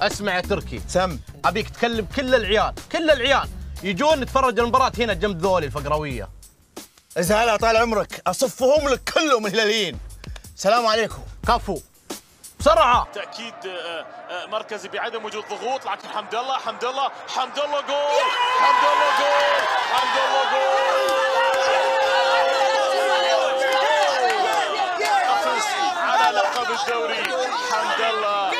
اسمع يا تركي، سم ابيك تكلم كل العيال يجون نتفرج المباراه هنا جنب ذولي الفقراويه. ازهلها طال عمرك، اصفهم لك كلهم هلاليين. السلام عليكم. كفو بسرعه. تاكيد مركزي بعدم وجود ضغوط، لكن حمد الله جول، حمد الله جول. لقب الدوري حمد الله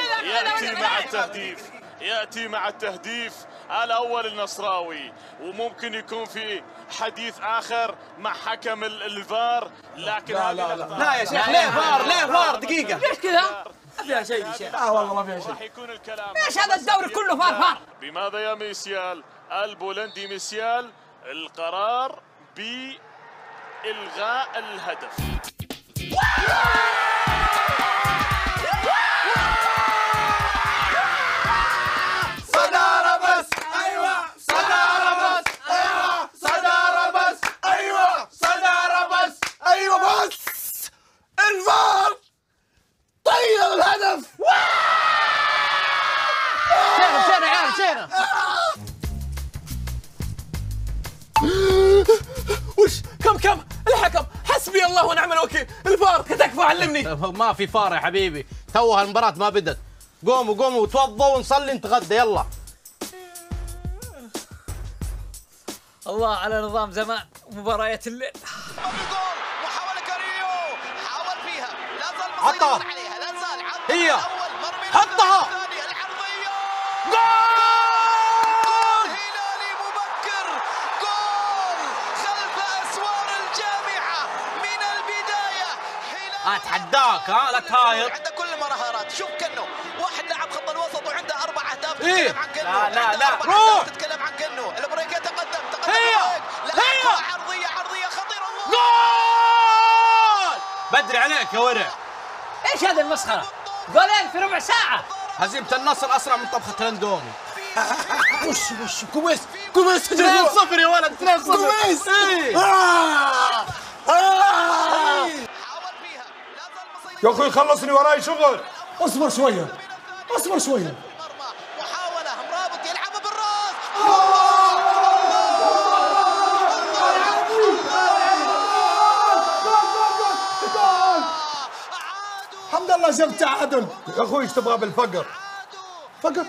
يأتي مع التهديف الأول النصراوي، وممكن يكون في حديث آخر مع حكم الفار، لكن لا يا شيخ، ليه فار دقيقة، ليش كذا؟ ما فيها شيء يا شيخ، والله ما فيها شيء، راح يكون الكلام ليش هذا الدوري كله فار. بماذا يا ميسيال؟ البولندي ميسيال القرار بإلغاء الهدف. الفار طير الهدف. شينا عيال شينا. وش كم الحكم؟ حسبي الله ونعم الوكيل. الفار تكفى علمني. ما في فار يا حبيبي، توها المباراة ما بدت. قوموا وتوضوا ونصلي نتغدى يلا. الله على نظام زمان مباريات الليل. حطها هي، حطها، جول هلالي مبكر، جول خلف اسوار الجامعه من البدايه. هلالي اتحداك، لا تهايط، عنده كل المهارات. شوف كنو واحد لاعب خط الوسط وعنده اربع اهداف، تتكلم عن كنو. لا روح، تتكلم عن كنو. البريكه تقدم هي عرضيه خطيره، جول بدري عليك يا ورع. ايش هذه المسخره؟ جولين في ربع ساعه. هزيمه النصر اسرع من طبخه الاندومي. وش كويس 2-0 يا ولد، 2-0 كويس. يا اخوي خلصني، وراي شغل. اصبر شويه. محاوله مرابط يلعبها بالراس. الحمد لله جبت تعادل. يا اخوي ايش تبغى بالفقر؟ فقر؟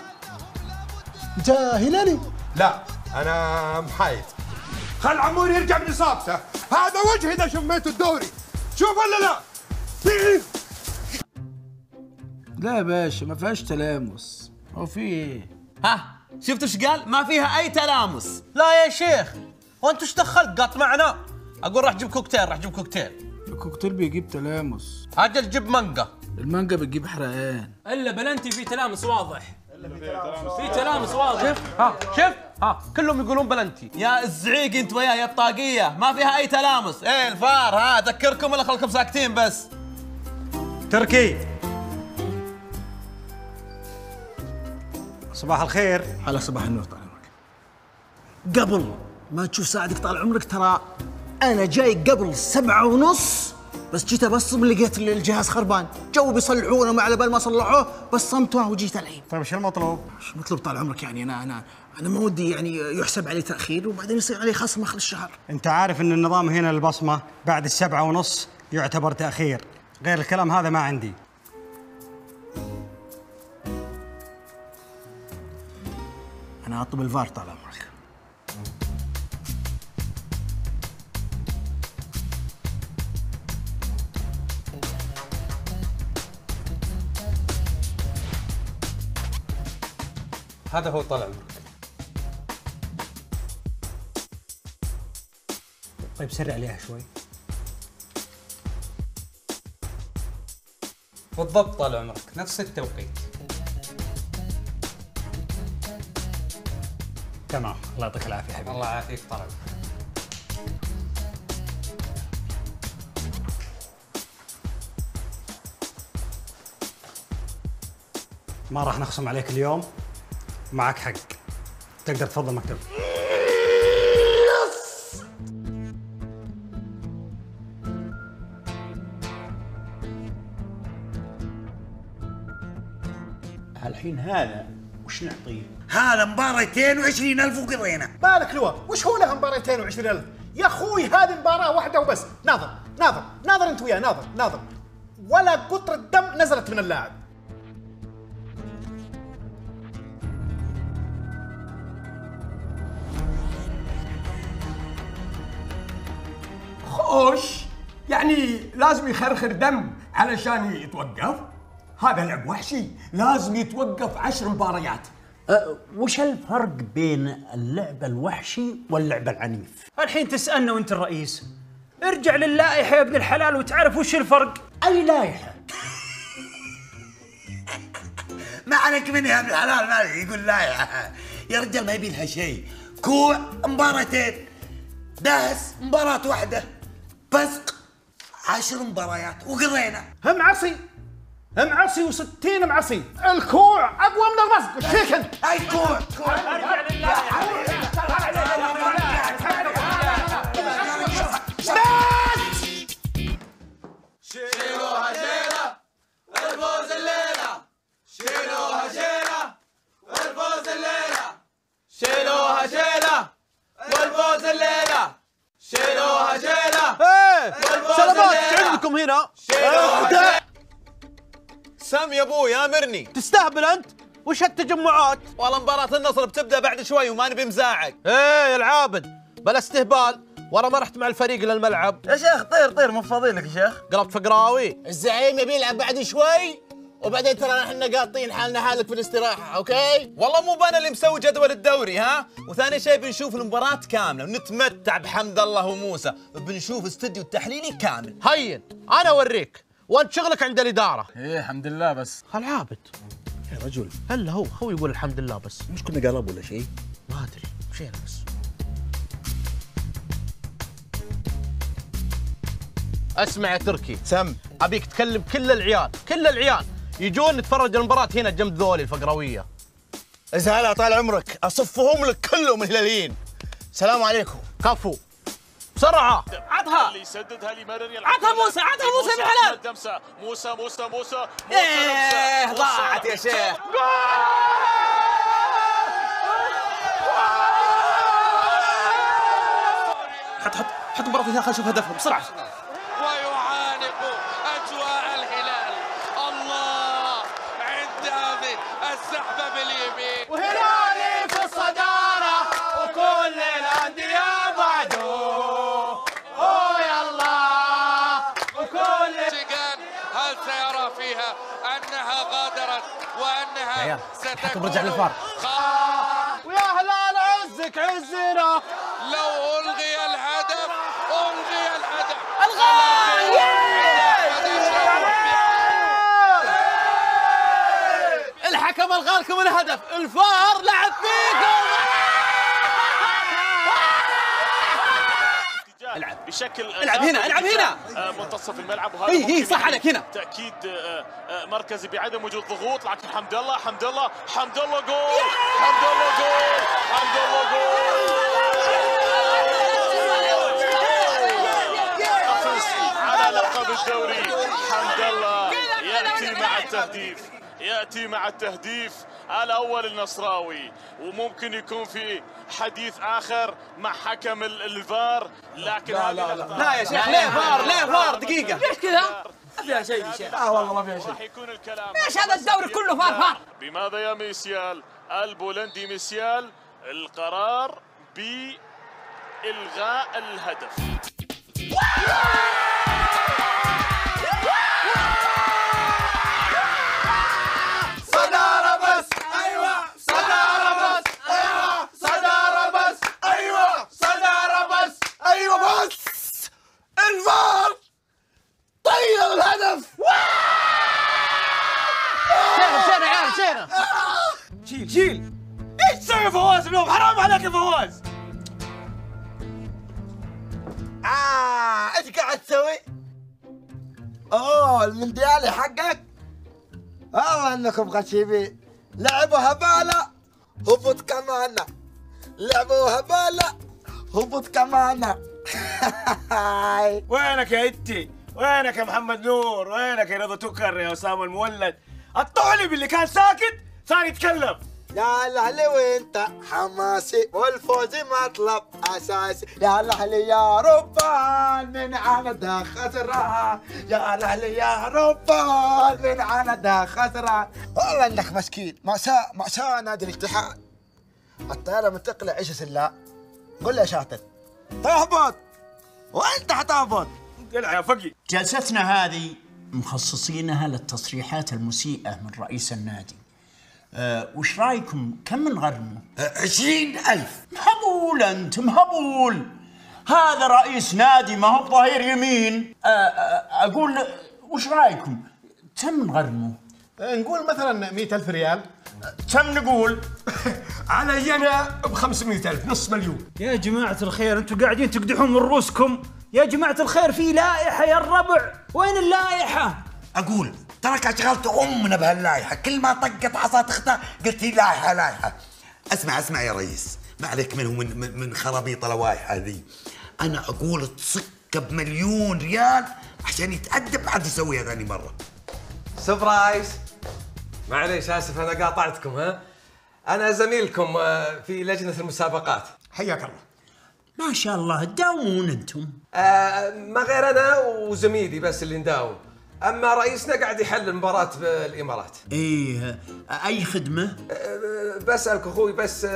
انت هلالي؟ لا انا محايد. خل عمور يرجع من اصابته، هذا وجهي اذا شميت الدوري. شوف ولا لا؟ لا يا باشا ما فيهاش تلامس. هو في ايه؟ ها شفت ايش قال؟ ما فيها اي تلامس. لا يا شيخ وانت ايش دخلت؟ قاط معنا. اقول راح جيب كوكتيل. الكوكتيل بيجيب تلامس. اجل جيب مانجا. المانجا بتجيب حرقان. الا بلنتي في تلامس واضح. في تلامس واضح. شف ها كلهم يقولون بلنتي. يا الزعيق انت وياه يا الطاقيه، ما فيها اي تلامس. ايه الفار ها اذكركم ولا خلكم ساكتين بس؟ تركي صباح الخير. على صباح النور طال عمرك. قبل ما تشوف ساعدك طال عمرك، ترى أنا جاي قبل 7:30 بس جيت أبصم لقيت الجهاز خربان، جو بيصلحونه ما على بال ما صلحوه بصمته وجيت الحين. طيب شو المطلوب؟ شو المطلوب طال عمرك؟ يعني أنا ما ودي يعني يحسب علي تأخير وبعدين يصير علي خصم آخر الشهر. أنت عارف إن النظام هنا البصمة بعد 7:30 يعتبر تأخير، غير الكلام هذا ما عندي. أنا أطلب الفار طال عمرك. هذا هو طال عمرك. طيب سرع عليها شوي. بالضبط طال عمرك، نفس التوقيت. تمام، الله يعطيك العافية حبيبي. الله يعافيك طال عمرك. ما راح نخصم عليك اليوم. معك حق، تقدر تفضل مكتب. الحين هذا وش نعطيه؟ هذا مباراتين و20,000 وقضينا. بالك لوب، وش هو له مباراتين و20,000؟ يا اخوي هذه مباراة واحدة وبس، ناظر ناظر ناظر انت وياه، ناظر ناظر، ولا قطرة دم نزلت من اللاعب. خوش يعني لازم يخرخر دم علشان يتوقف؟ هذا لعب وحشي، لازم يتوقف 10 مباريات. وش الفرق بين اللعب الوحشي واللعب العنيف؟ الحين تسألنا وانت الرئيس. ارجع للائحة يا ابن الحلال وتعرف وش الفرق. اي لائحة؟ ما عليك مني يا ابن الحلال، مالي يقول لائحة يا رجال، ما يبي لها شيء. كوع مباراتين، داس مباراة واحدة، بزق 10 مباريات وقضينا. هم عصي هم عصي و60 معصي. الكوع اقوى من البزق. ايش فيك انت؟ اي كوع كوع. ارجع شيلوها شيلة الفوز الليلة، شيلوها شيلة الفوز الليلة، شيلوها شيلة والفوز الليلة، شيلوها شيلة سلامات عندكم هنا. سامي يا ابوي امرني. تستهبل انت؟ وش هالتجمعات؟ والله مباراة النصر بتبدا بعد شوي وما نبي مزاعك. ايه يا العابد بلا استهبال، ورا ما رحت مع الفريق للملعب. يا شيخ طير طير من فضيلك يا شيخ. قلبت فقراوي. الزعيم يبي يلعب بعد شوي، وبعدين ترى احنا قاطين حالنا حالك في الاستراحة، اوكي؟ والله مو بانا اللي مسوي جدول الدوري ها؟ وثاني شيء بنشوف المباراة كاملة ونتمتع بحمد الله وموسى، بنشوف استديو التحليلي كامل. هين انا اوريك، وانت شغلك عند الاداره. ايه الحمد لله بس. العابد يا رجل، هلا هو يقول الحمد لله بس. مش كنا قلب ولا شيء؟ ما ادري مشينا بس. اسمع يا تركي. سم. ابيك تكلم كل العيال، كل العيال يجون نتفرج المباراه هنا جنب ذولي الفقراويه. ازهلها طال عمرك، اصفهم لك كلهم هلاليين. السلام عليكم. كفو بسرعة. عطها اللي يسددها لمرر يلعب. عطها موسى، عطها موسى بن حلال. موسى موسى موسى موسى. ايه ضاعت يا شيخ. حط حط حط مباراة ثانية، خلينا نشوف هدفهم بسرعة. ويعانق أجواء الهلال. الله عند هذه السحبة باليمين. وهلالي في الصدارة وكل الأندية بعده. سيرى فيها أنها غادرت وأنها ستكون ويا هلال عزك عزنا. لو ألغي الهدف ألغي الهدف. ألغى. الحكم ألغى لكم الهدف، الفار لعب فيكم. العب بشكل العب هنا، العب هنا منتصف الملعب. وهذا اي صح عليك هنا. تاكيد مركزي بعدم وجود ضغوط، لكن حمد الله حمد الله حمد الله جول، حمد الله جول، حمد الله جول. على لقب الدوري حمد الله ياتي مع التهديف، ياتي مع التهديف الاول النصراوي. وممكن يكون في حديث اخر مع حكم الفار، لكن لا لا لا, لا يا شيخ ليه فار ليه فار دقيقه. ليش كذا؟ ما فيها شيء يا شيخ. اه والله ما فيها شيء. راح يكون الكلام ليش هذا الدوري كله فار فار؟ بماذا يا ميسيال؟ البولندي ميسيال القرار بالغاء الهدف. الفار طير الهدف. شينا يا عيال شينا. جيل جيل. ايش تسوي فواز اليوم؟ حرام عليك يا فواز. ايش قاعد تسوي؟ اوه المونديالي حقك؟ والله انكم غشيمين. لعبوا هبالة هبط كمانة، لعبوا هبالة هبط كمانة. وينك يا إتي؟ وينك يا محمد نور؟ وينك يا رضا تكر يا أسامة المولد؟ الطالب اللي كان ساكت صار يتكلم. يا هلا حلي وانت حماسي والفوز مطلب اساسي. يا هلا حلي يا ربان من عندها خسران. يا هلا حلي يا ربان من عندها خسران. والله انك مسكين مأساة مأساة نادي الاتحاد. الطيارة منتقلة عيش سلا. قول لي يا شاطر تهبط وانت حتهبط. قلع يا فقي. جلستنا هذه مخصصينها للتصريحات المسيئة من رئيس النادي. وش رايكم كم نغرمه؟ 20,000. مهبول انت مهبول. هذا رئيس نادي ما هو ظهير يمين. اقول وش رايكم كم نغرمه؟ نقول مثلا 100,000 ريال. كم نقول؟ علي انا ب 500,000 نص مليون. يا جماعة الخير انتم قاعدين تقدحون من رؤوسكم. يا جماعة الخير في لائحة يا الربع، وين اللائحة؟ اقول ترك اشغلت امنا بهاللايحه، كل ما طقت عصا اختها قلت لي لايحه لايحه. اسمع يا ريس، ما عليك من خرابيط اللوايح هذه. انا اقول تصك ب1,000,000 ريال عشان يتادب عاد يسويها ثاني مره. سبرايز. معليش اسف انا قاطعتكم ها؟ انا زميلكم في لجنه المسابقات. حياك الله. ما شاء الله تداومون انتم. ما غير انا وزميلي بس اللي نداوم. اما رئيسنا قاعد يحل مباراة بالامارات. ايه اي خدمه؟ بسالك اخوي بس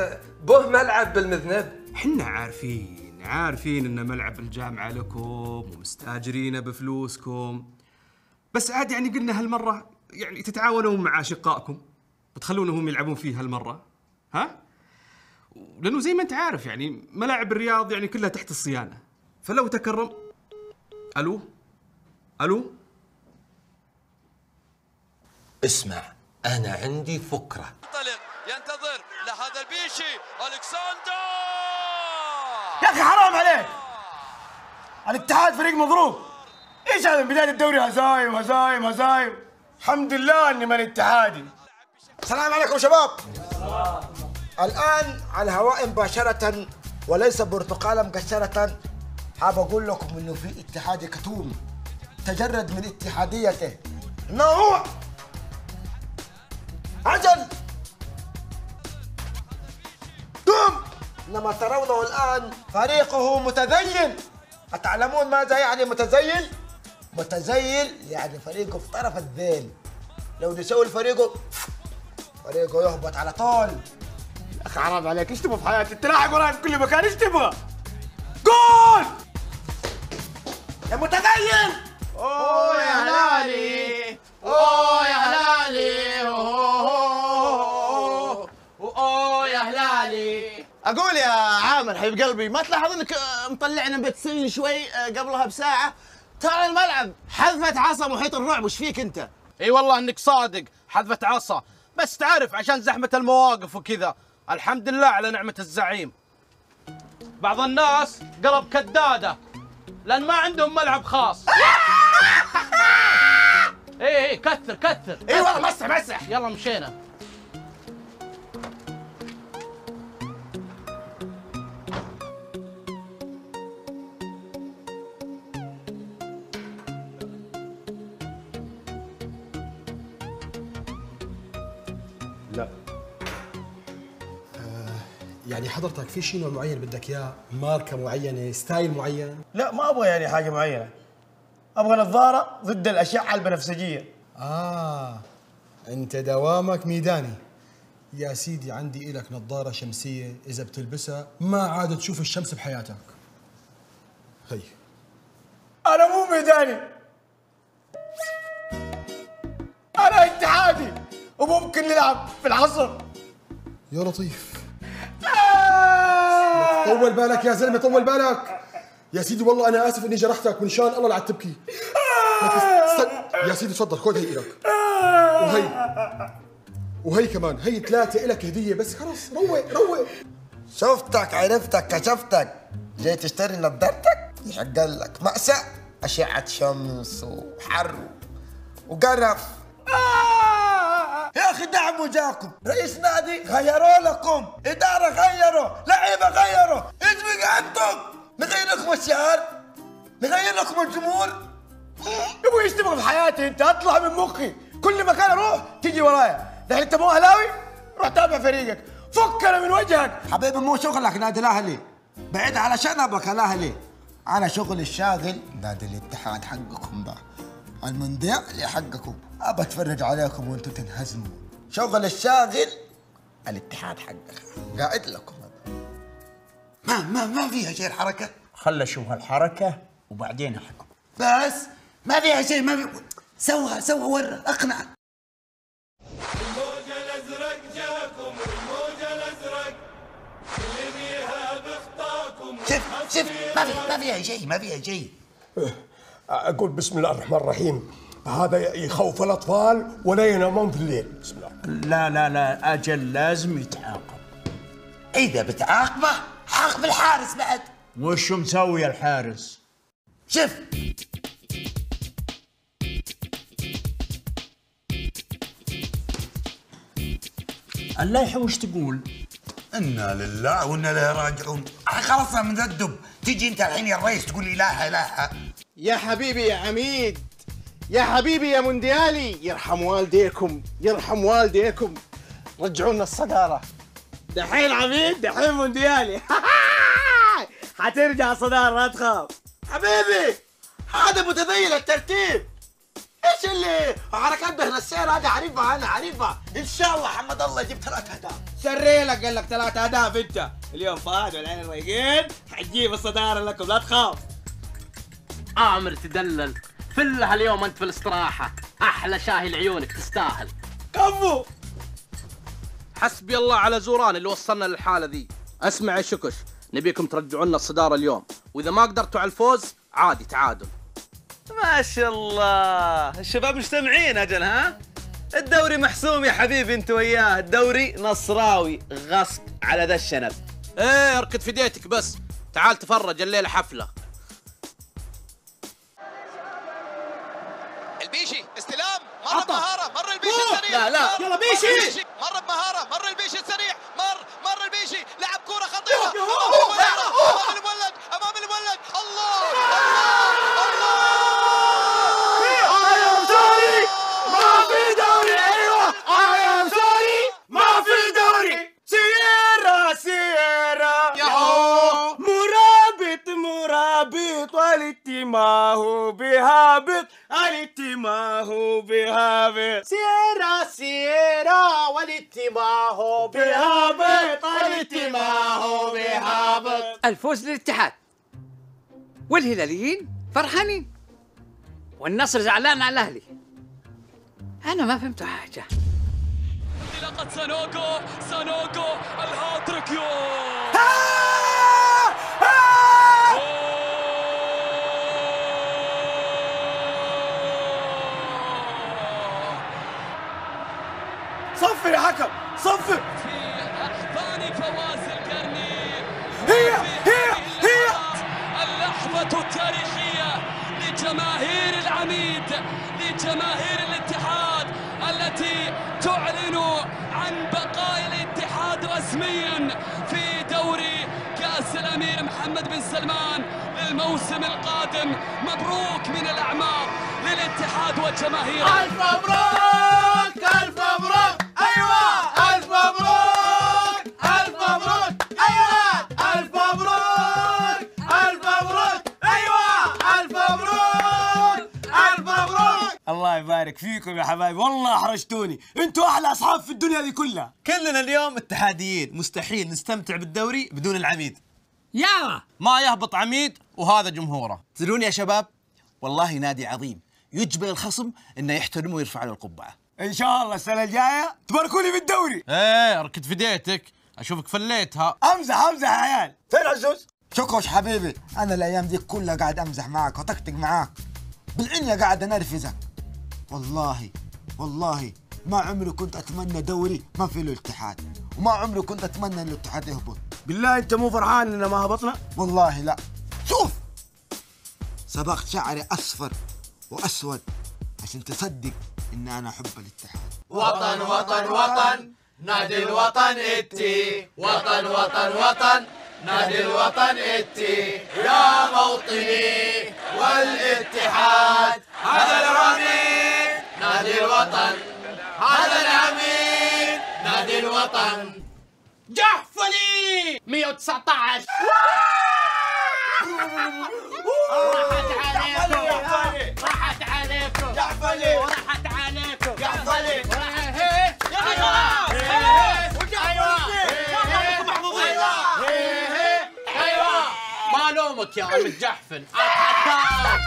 به ملعب بالمذنب؟ احنا عارفين ان ملعب الجامعه لكم ومستاجرينه بفلوسكم، بس عاد يعني قلنا هالمره يعني تتعاونون مع اشقائكم بتخلونهم يلعبون فيه هالمره، ها؟ لانه زي ما انت عارف يعني ملاعب الرياض يعني كلها تحت الصيانه، فلو تكرم. الو الو. اسمع انا عندي فكره. انطلق ينتظر لهذا البيشي الكساندر. يا اخي حرام عليك. الاتحاد فريق مضروب. ايش هذا من بدايه الدوري هزايم هزايم هزايم. الحمد لله اني ماني اتحادي. السلام عليكم شباب. الان على الهواء مباشره وليس برتقاله مكسره. حاب اقول لكم انه في اتحادي كتوم تجرد من اتحاديته. انه هو عجل قم. لما ترونه الآن فريقه متزين. أتعلمون ماذا يعني متزين؟ متزين يعني فريقه في طرف الذيل. لو نسوي فريقه يهبط على طول. يا أخي حرام عليك ايش تبغى في حياتي؟ أنت لاحق وراي في كل مكان ايش تبغى؟ جول يا متزين. أوه يا هلالي أوه يا هلالي أوه أوه يا هلالي. أقول يا عامر حبيب قلبي ما تلاحظ إنك مطلعنا بتسين شوي قبلها بساعة؟ ترى الملعب حذفت عصا محيط الرعب. وش فيك أنت؟ إي والله إنك صادق حذفت عصا، بس تعرف عشان زحمة المواقف وكذا. الحمد لله على نعمة الزعيم. بعض الناس قلب كدادة لأن ما عندهم ملعب خاص. ايه كثر. ايه والله مسح يلا مشينا. لا يعني حضرتك في شيء نوع معين بدك اياه؟ ماركه معينه ستايل معين؟ لا ما ابغى يعني حاجه معينه. ابغى نظارة ضد الأشعة البنفسجية. أنت دوامك ميداني. يا سيدي عندي إلك نظارة شمسية إذا بتلبسها ما عاد تشوف الشمس بحياتك. هي. أنا مو ميداني. أنا اتحادي وممكن نلعب في العصر. يا لطيف. طول بالك يا زلمة طول بالك. يا سيدي والله أنا آسف إني جرحتك وإن شاء الله لا تبكي. يا سيدي تفضل خذ هي إلك وهي كمان هي 3 إلك هدية بس. خلص روق. شفتك عرفتك كشفتك جاي تشتري نظارتك؟ يحق لك مأساة أشعة شمس وحر وقرف. يا أخي دعموا جاكم. رئيس نادي غيروا لكم، إدارة غيروا، لعيبة غيروا، إيش بقى عندكم؟ نغير لكم الشعار؟ نغير لكم الجمهور؟ يبوي ايش تبغى في حياتي انت؟ اطلع من مخي، كل مكان اروح تجي ورايا، دحين انت مو اهلاوي؟ روح تابع فريقك، فكنا من وجهك حبيبي. مو شغلك نادي الاهلي، بعيد على شنبك الاهلي. انا شغلي الشاغل نادي الاتحاد حقكم بقى، المونديال حقكم، ابى اتفرج عليكم وانتم تنهزموا. شغل الشاغل الاتحاد حقك، قاعد لكم ما فيها شيء الحركه. خل اشوف الحركه وبعدين احكم. بس ما فيها شيء، ما في. سوها سوها، ورا اقنع. الموج الازرق جاكم، الموج الازرق اللي فيها بخطاكم. شف شف، ما فيها شيء، ما فيها شيء. اقول بسم الله الرحمن الرحيم، هذا يخوف الاطفال ولا ينامون في الليل. بسم الله. لا لا لا، اجل لازم يتعاقب. اذا بتعاقبه عاقب الحارس بعد. وشو مسوي الحارس؟ شف اللائحة وش تقول؟ إنا لله وإنا إليه راجعون. خلصنا من ذا الدب، تجي أنت الحين يا الريس تقول لي لاحة لاحة. يا حبيبي يا عميد، يا حبيبي يا مونديالي، يرحم والديكم يرحم والديكم، رجعوا لنا الصدارة. دحين عميد، دحين مونديالي، حترجع الصدارة لا تخاف. حبيبي هذا متذيل الترتيب، ايش اللي حركات دهن السير هذه عارفها، انا عارفها. ان شاء الله حمد الله يجيب 3 اهداف. سري لك قال لك 3 اهداف انت اليوم فهد والعين الرايقين، حتجيب الصداره لكم لا تخاف. عامر تدلل فلها اليوم، انت في الاستراحه احلى شاهي لعيونك، تستاهل. كفو، حسبي الله على زوران اللي وصلنا للحاله ذي. اسمع يا شكش، نبيكم ترجعوا لنا الصداره اليوم، واذا ما قدرتوا على الفوز عادي تعادل. ما شاء الله الشباب مجتمعين. اجل ها، الدوري محسوم يا حبيبي انت وياه، الدوري نصراوي غصب على ذا الشنب. ايه اركد في ديتك بس، تعال تفرج الليله حفله. البيشي استلام، مره بمهاره، مره البيشي السريع. لا لا يلا بيشي، مره بمهاره، مره البيشي السريع، مره البيشي لعب كوره خطيره امام المولد، امام المولد. الله الله الله، ما في دوري. ايوه اي ام سوري، ما في دوري. سيارة سيارة ياهو، مرابط مرابط، والتي ما هو بهابط، والتي ما هو بهابط. سيارة سيارة، والتي ما هو بهابط، والتي ما هو بهابط. الفوز للاتحاد والهلاليين فرحانين، والنصر زعلان على الاهلي. أنا ما فهمت حاجة. انطلاقة سانوكو، سانوكو الهاتريك. يوم صفر يا حكم، صفر. في أحضان فواز القرن، هي هي هي اللحظة التاريخية لجماهير العميد، لجماهير الاتحاد التي تعلن عن بقاء الاتحاد رسميا في دوري كأس الأمير محمد بن سلمان للموسم القادم. مبروك من الأعماق للاتحاد وجماهيره. ألف مبروك، ألف مبروك. أيوة ألف مبروك، ألف مبروك. أيوة ألف مبروك، ألف مبروك. أيوة ألف مبروك، ألف مبروك. الله يبارك فيكم يا حبايبي، والله احرجتوني، انتوا احلى اصحاب في الدنيا دي كلها. كلنا اليوم اتحاديين، مستحيل نستمتع بالدوري بدون العميد. يلا ما يهبط عميد وهذا جمهوره. تدرون يا شباب، والله نادي عظيم يجبر الخصم انه يحترمه ويرفع له القبعه. ان شاء الله السنه الجايه تباركوا لي بالدوري. ايه اركد في ديتك، اشوفك فليتها. امزح امزح يا عيال. فين عزوز؟ شكوش حبيبي، انا الايام دي كلها قاعد امزح معك وطقطق معاك، بالعنية قاعد انرفزك. والله والله ما عمري كنت اتمنى دوري ما في له اتحاد، وما عمري كنت اتمنى ان الاتحاد يهبط. بالله انت مو فرحان اننا ما هبطنا؟ والله لا. شوف صبغت شعري اصفر واسود عشان تصدق ان انا احب الاتحاد. وطن وطن وطن نادي الوطن اتي، وطن وطن وطن نادي الوطن اتي، يا موطني والاتحاد هذا العميد، نادي الوطن هذا العميد. الوطن جحفلي 119 راحت عليكم راحت عليكم جحفلي راحت عليكم جحفلي ما لومك يا عم الجحفل اتحداك.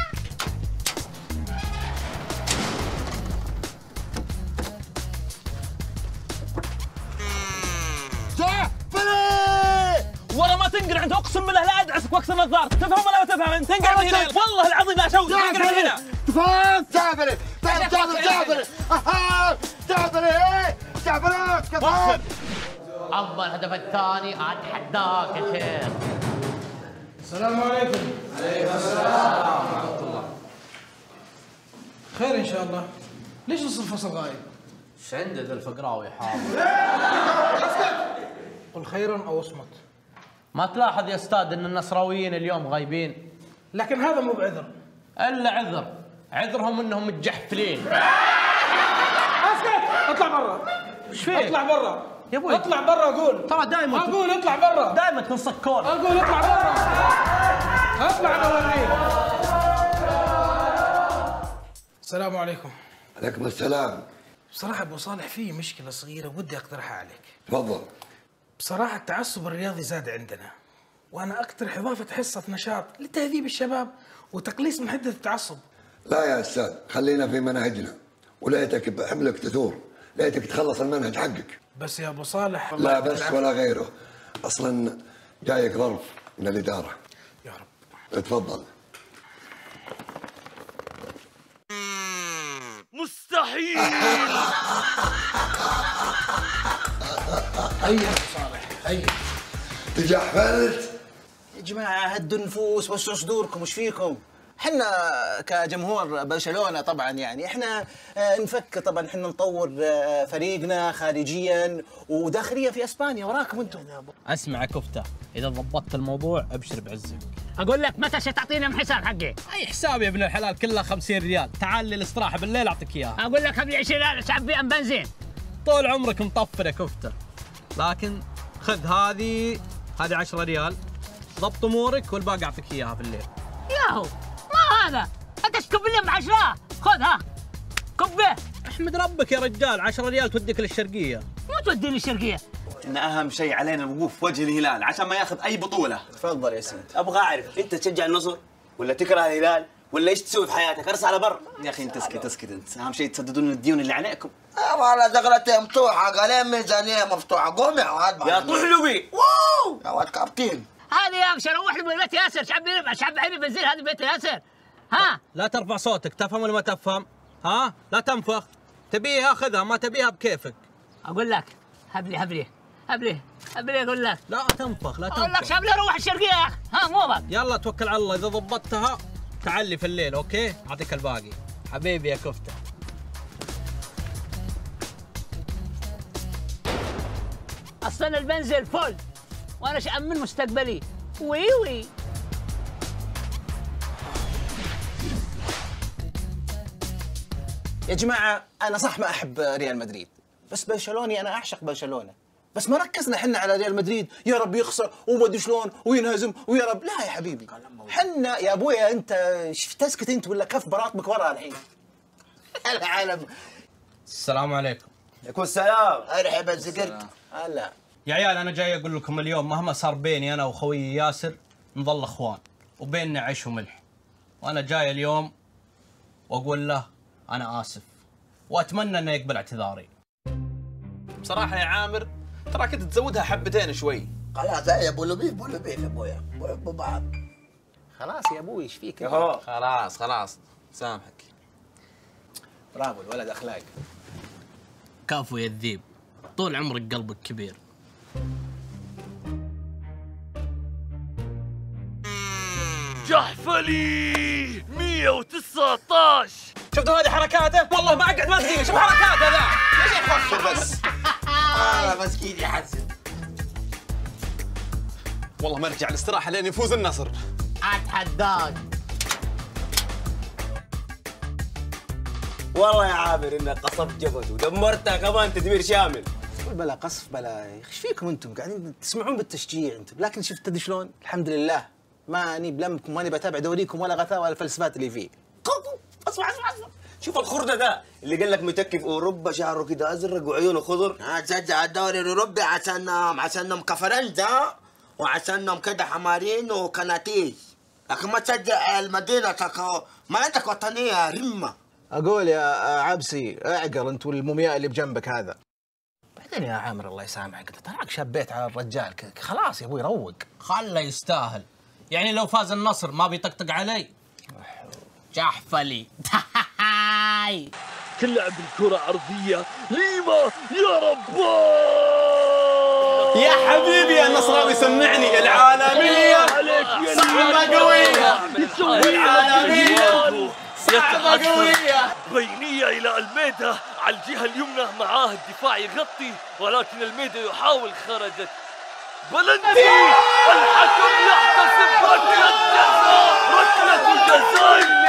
ورا ما تنقر عندها اقسم بالله لا ادعسك واكسر نظارتك، تفهم ولا ما تفهم انت؟ تنقر من هنا والله العظيم لا شوز تنقر من هنا. تفهم؟ جعفري جعفري جعفري جعفري جعفري كفاك. اما الهدف الثاني اتحداك يا شيخ. السلام عليكم. عليكم السلام ورحمة الله. خير ان شاء الله. ليش نص الفصل غايب؟ ايش عنده ذا الفقراوي حاضر؟ قل خيرا او اصمت. ما تلاحظ يا استاذ ان النصراويين اليوم غايبين؟ لكن هذا مو بعذر. الا عذر، عذرهم انهم متجحفلين. اسكت اطلع برا. ايش فيك؟ اطلع برا يا ابوي اطلع برا اقول ترى دائما اقول اطلع برا دائما تكون سكور اقول اطلع برا اطلع انا اوريك. السلام عليكم. عليكم السلام. بصراحة ابو صالح في مشكلة صغيرة ودي اقترحها عليك. تفضل. بصراحة التعصب الرياضي زاد عندنا، وأنا أقترح إضافة حصة نشاط لتهذيب الشباب وتقليص من حدة التعصب. لا يا أستاذ، خلينا في مناهجنا، وليتك بحملك تثور، ليتك تخلص المنهج حقك. بس يا أبو صالح لا بس العفل. ولا غيره، أصلاً جايك ظرف من الإدارة. يا رب. تفضل. مستحيل. هيا أبو صالح هيا تجحفلت؟ يا جماعة هدوا النفوس وسعوا صدوركم وش فيكم؟ احنا كجمهور برشلونة طبعا يعني احنا نفكر طبعا احنا نطور فريقنا خارجيا وداخليا في اسبانيا وراكم انتم. اسمع كفتة اذا ضبطت الموضوع ابشر بعزك. اقول لك متى تعطينا الحساب حقي؟ اي حساب يا ابن الحلال كله 50 ريال، تعال للاستراحة بالليل اعطيك اياها. اقول لك قبل 20 ريال اسحب بيهم بنزين. طول عمرك مطفر يا كفتة. لكن خذ هذه 10 ريال ضبط امورك والباقي اعطيك اياها في الليل. ياهو ما هذا؟ انت ايش تكب لي ب10؟ خذها كبه. احمد ربك يا رجال 10 ريال توديك للشرقيه. مو توديني الشرقيه. ان اهم شيء علينا الوقوف في وجه الهلال عشان ما ياخذ اي بطوله. تفضل يا سيدي. ابغى اعرف انت تشجع النصر ولا تكره الهلال ولا ايش تسوي في حياتك؟ ارس على بر يا اخي. انت اسكت انت. اهم شيء تسددون الديون اللي عليكم. على دغلتي مفتوحه قلم ميزانيه مفتوحه. قوم يا عاد يا طحلبي. واو يا واد كابتن. هذه يا ابشر روح لبيت ياسر. شعب عيني بنزين هذه بيت ياسر. ها لا ترفع صوتك. تفهم ولا ما تفهم؟ ها لا تنفخ. تبيها خذها ما تبيها بكيفك. اقول لك هبلي هبلي هبلي هبلي. اقول لك لا تنفخ لا تنفخ. اقول لك شبلي روح الشرقيه يا اخي. ها مو بك. يلا توكل على الله اذا ضبطتها تعلي في الليل. اوكي اعطيك الباقي حبيبي يا كفته. اصلا البنزل فل وانا شامل مستقبلي. وي وي. يا جماعه انا صح ما احب ريال مدريد، بس برشلوني انا اعشق برشلونه، بس ما ركزنا احنا على ريال مدريد يا رب يخسر وما ادري شلون وينهزم ويا رب. لا يا حبيبي حنا يا ابويا انت تسكت انت ولا كف براطمك ورا الحين. العالم. السلام عليكم. عليكم السلام. ارحب بزقرت. هلا يا عيال انا جاي اقول لكم اليوم مهما صار بيني انا وخويي ياسر نظل اخوان وبيننا عيش وملح، وانا جاي اليوم واقول له انا اسف واتمنى انه يقبل اعتذاري. بصراحه يا عامر ترى كنت تزودها حبتين شوي. خلاص يا ابو لبيب ابو لبيب ابويا ابو بعض. خلاص يا ابوي ايش فيك؟ خلاص خلاص سامحك. برافو الولد اخلاق. كفو يا الذيب طول عمرك قلبك كبير. جحفلي 119. شفتوا هذه حركاته؟ والله ما اقعد ما تجيني. شوف حركاته ذا ليش يخسر بس؟ مسكين يحزن. والله ما ارجع الاستراحه لين يفوز النصر. اتحداك. والله يا عامر انك قصبت جبل ودمرتها كمان تدمير شامل. بلا قصف بلا ايش فيكم انتم قاعدين تسمعون بالتشجيع انتم. لكن شفت تدري شلون؟ الحمد لله ماني بلمكم ماني بتابع دوريكم ولا غثاء ولا الفلسفات اللي فيه. اسمع اسمع اسمع شوف الخرده ده اللي قال لك متكي في اوروبا شعره كده ازرق وعيونه خضر تشجع الدوري الاوروبي عشانهم كفرنجه وعشانهم كده حمارين وكناتيش، لكن ما تشجع المدينه ما عندك وطنيه رمه. اقول يا عبسي اعقل انت والمومياء اللي بجنبك هذا. بعدين يا عامر الله يسامحك تراك شبيت على الرجال خلاص يا ابوي روق خله يستاهل. يعني لو فاز النصر ما بيطقطق علي جحفلي. تلعب الكرة عرضية ليما يا ربا يا حبيبي يا نصراوي سمعني العالمية صعبة قوية العالمية صعبة قوية بينية إلى الميدة على الجهة اليمنى معاه الدفاع يغطي ولكن الميدة يحاول خرجت بلنتي الحكم يحتسب ركلة الجزاء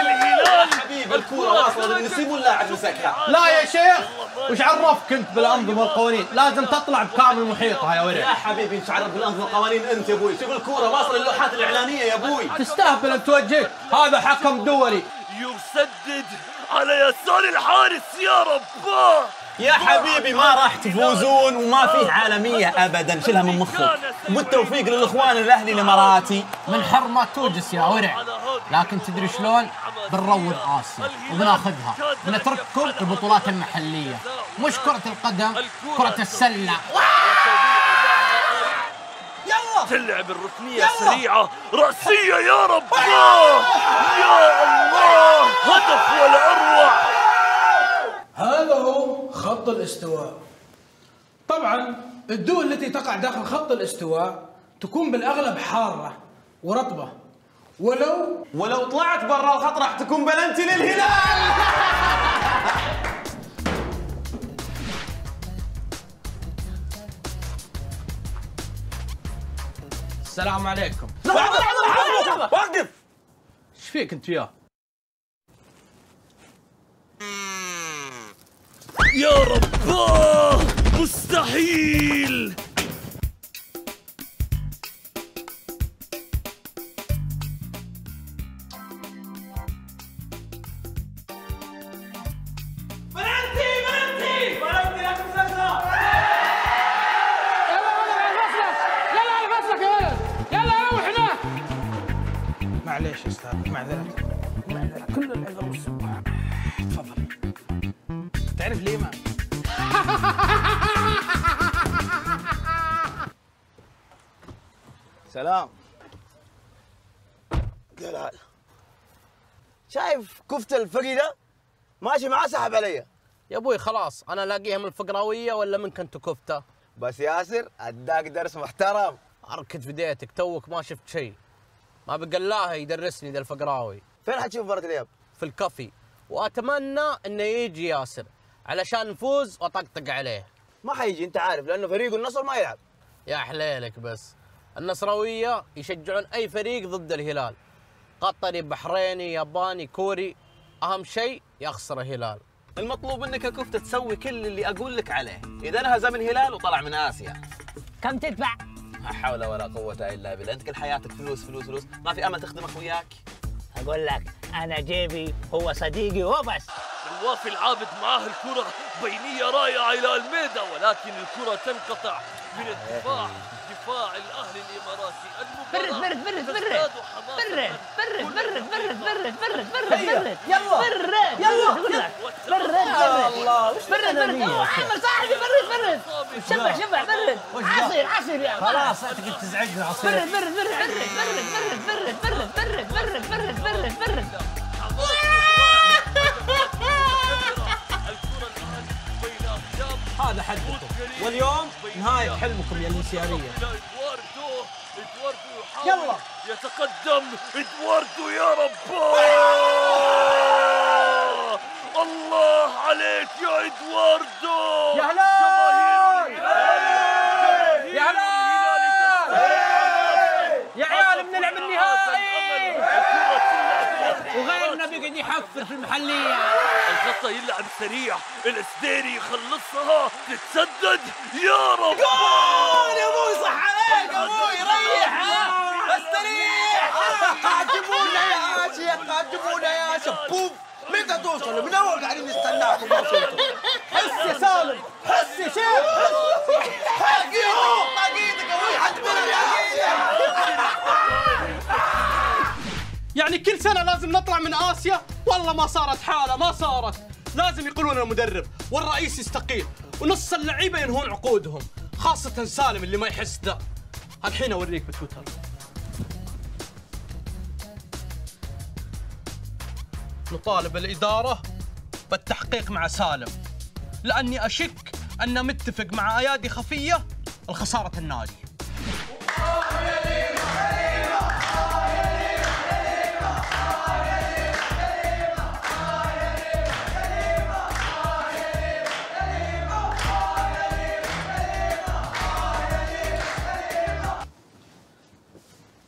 الكورة اصلا نسيبوا اللاعب مسكها. لا يا شيخ وش عرفك انت بالانظمه والقوانين؟ لازم تطلع بكامل محيطها يا ورد. يا حبيبي انت عرف بالانظمه والقوانين انت يا ابوي، شوف الكورة واصله اللوحات الاعلانيه يا ابوي. تستهبل انت وجهك، هذا حكم دولي. يسدد على يسار الحارس يا رباه. يا حبيبي ما راح تفوزون وما فيه عالميه ابدا، شلها من مخك. والتوفيق للاخوان الاهلي الاماراتي من حرمه توجس يا ورع، لكن تدري شلون؟ بنروض اسيا وبناخذها ونترككم البطولات المحليه، مش كره القدم كره السله. يلا تلعب الركنيه سريعه راسيه يا رب يا الله هدف ولا اروع. هذا هو خط الاستواء. طبعا الدول التي تقع داخل خط الاستواء تكون بالاغلب حاره ورطبه، ولو طلعت برا الخط راح تكون بلنتي للهلال. السلام عليكم. لحظة وقف. ايش فيك انت وياه؟ يا رباه مستحيل. سلام. قال شايف كفته الفقيده ماشي معاه سحب علي يا ابوي. خلاص انا الاقيها من الفقراويه ولا منك انت كفته؟ بس ياسر اداك درس محترم. اركد في ديتك توك ما شفت شيء. ما بقلاها يدرسني ذا الفقراوي. فين حتشوف مرة اليوم؟ في الكافي. واتمنى انه يجي ياسر علشان نفوز واطقطق عليه. ما حيجي انت عارف لانه فريق النصر ما يلعب. يا حليلك بس. النصراوية يشجعون أي فريق ضد الهلال، قطري بحريني ياباني كوري، أهم شيء يخسر الهلال. المطلوب منك يا كفتة تسوي كل اللي أقول لك عليه، إذا نهز من الهلال وطلع من آسيا. كم تدفع؟ لا حول ولا قوة إلا بالله، أنت كل حياتك فلوس فلوس فلوس، ما في أمل تخدم أخوياك. أقول لك أنا جيبي هو صديقي وبس. نواف العابد معاه الكرة بينية رائعة إلى الميدة ولكن الكرة تنقطع من الدفاع. دفاع الاهلي الاماراتي المباراه برد يلا يلا برد الله يا عمر صاحبي برد شبع برد عصير عصير يا خلاص انت قلت تزعجني عصير برد هذا حدكم واليوم نهاية حلمكم يا الانسيارية. ادواردو يلا يتقدم ادواردو يا رباه. الله عليك يا ادواردو. يا هلال يا هلال يا عيال بنلعب النهائي وغيرنا بيقعد يحفر في المحلية. اسطى يلعب سريع، الاسديري يخلصها تتسدد، يا رب جول يا ابوي، صح عليك يا ابوي، ريح استريح، قاعدبونا يا اجي، قاعدبونا يا شبوب، متى توصلوا؟ من اول قاعدين نستناكم ما وصلتوا. حس يا سالم، حس يا شيخ، حس حق ايدك يا ابوي، حتبلع. يعني كل سنة لازم نطلع من آسيا؟ والله ما صارت حالة، ما صارت. لازم يقولون المدرب والرئيس يستقيل ونص اللعيبة ينهون عقودهم، خاصة سالم اللي ما يحس ذا. الحين أوريك بتويتر. نطالب الإدارة بالتحقيق مع سالم، لأني أشك أنه متفق مع أيادي خفية لخسارة النادي.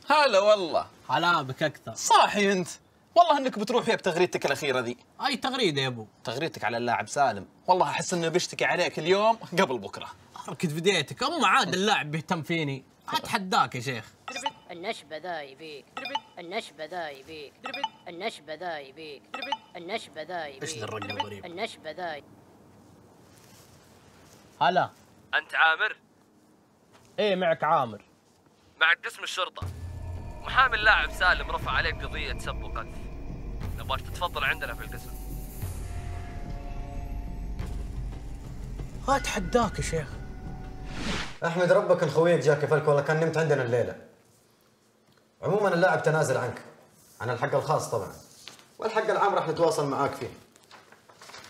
هلا والله، هلا بك اكثر. صاحي انت، والله انك بتروح فيها بتغريدتك الاخيره ذي. اي تغريده يا ابو؟ تغريدتك على اللاعب سالم، والله احس انه بيشتكي عليك اليوم قبل بكره. اركد بديتك، اما عاد اللاعب بيهتم فيني، اتحداك يا شيخ. النشبه ذا يبيك، النشبه ذا يبيك، النشبه ذا يبيك، النشبه ذا يبيك. ايش ذا الرقم الغريب؟ النشبه ذا. هلا انت عامر؟ ايه معك عامر. معك قسم الشرطه. محامي اللاعب سالم رفع عليك قضية سب وقذف، نبغاك تتفضل عندنا في القسم. اتحداك يا شيخ. احمد ربك الخوية جاك يا فلك، والله كان نمت عندنا الليلة. عموما اللاعب تنازل عنك، عن الحق الخاص طبعا، والحق العام راح نتواصل معاك فيه.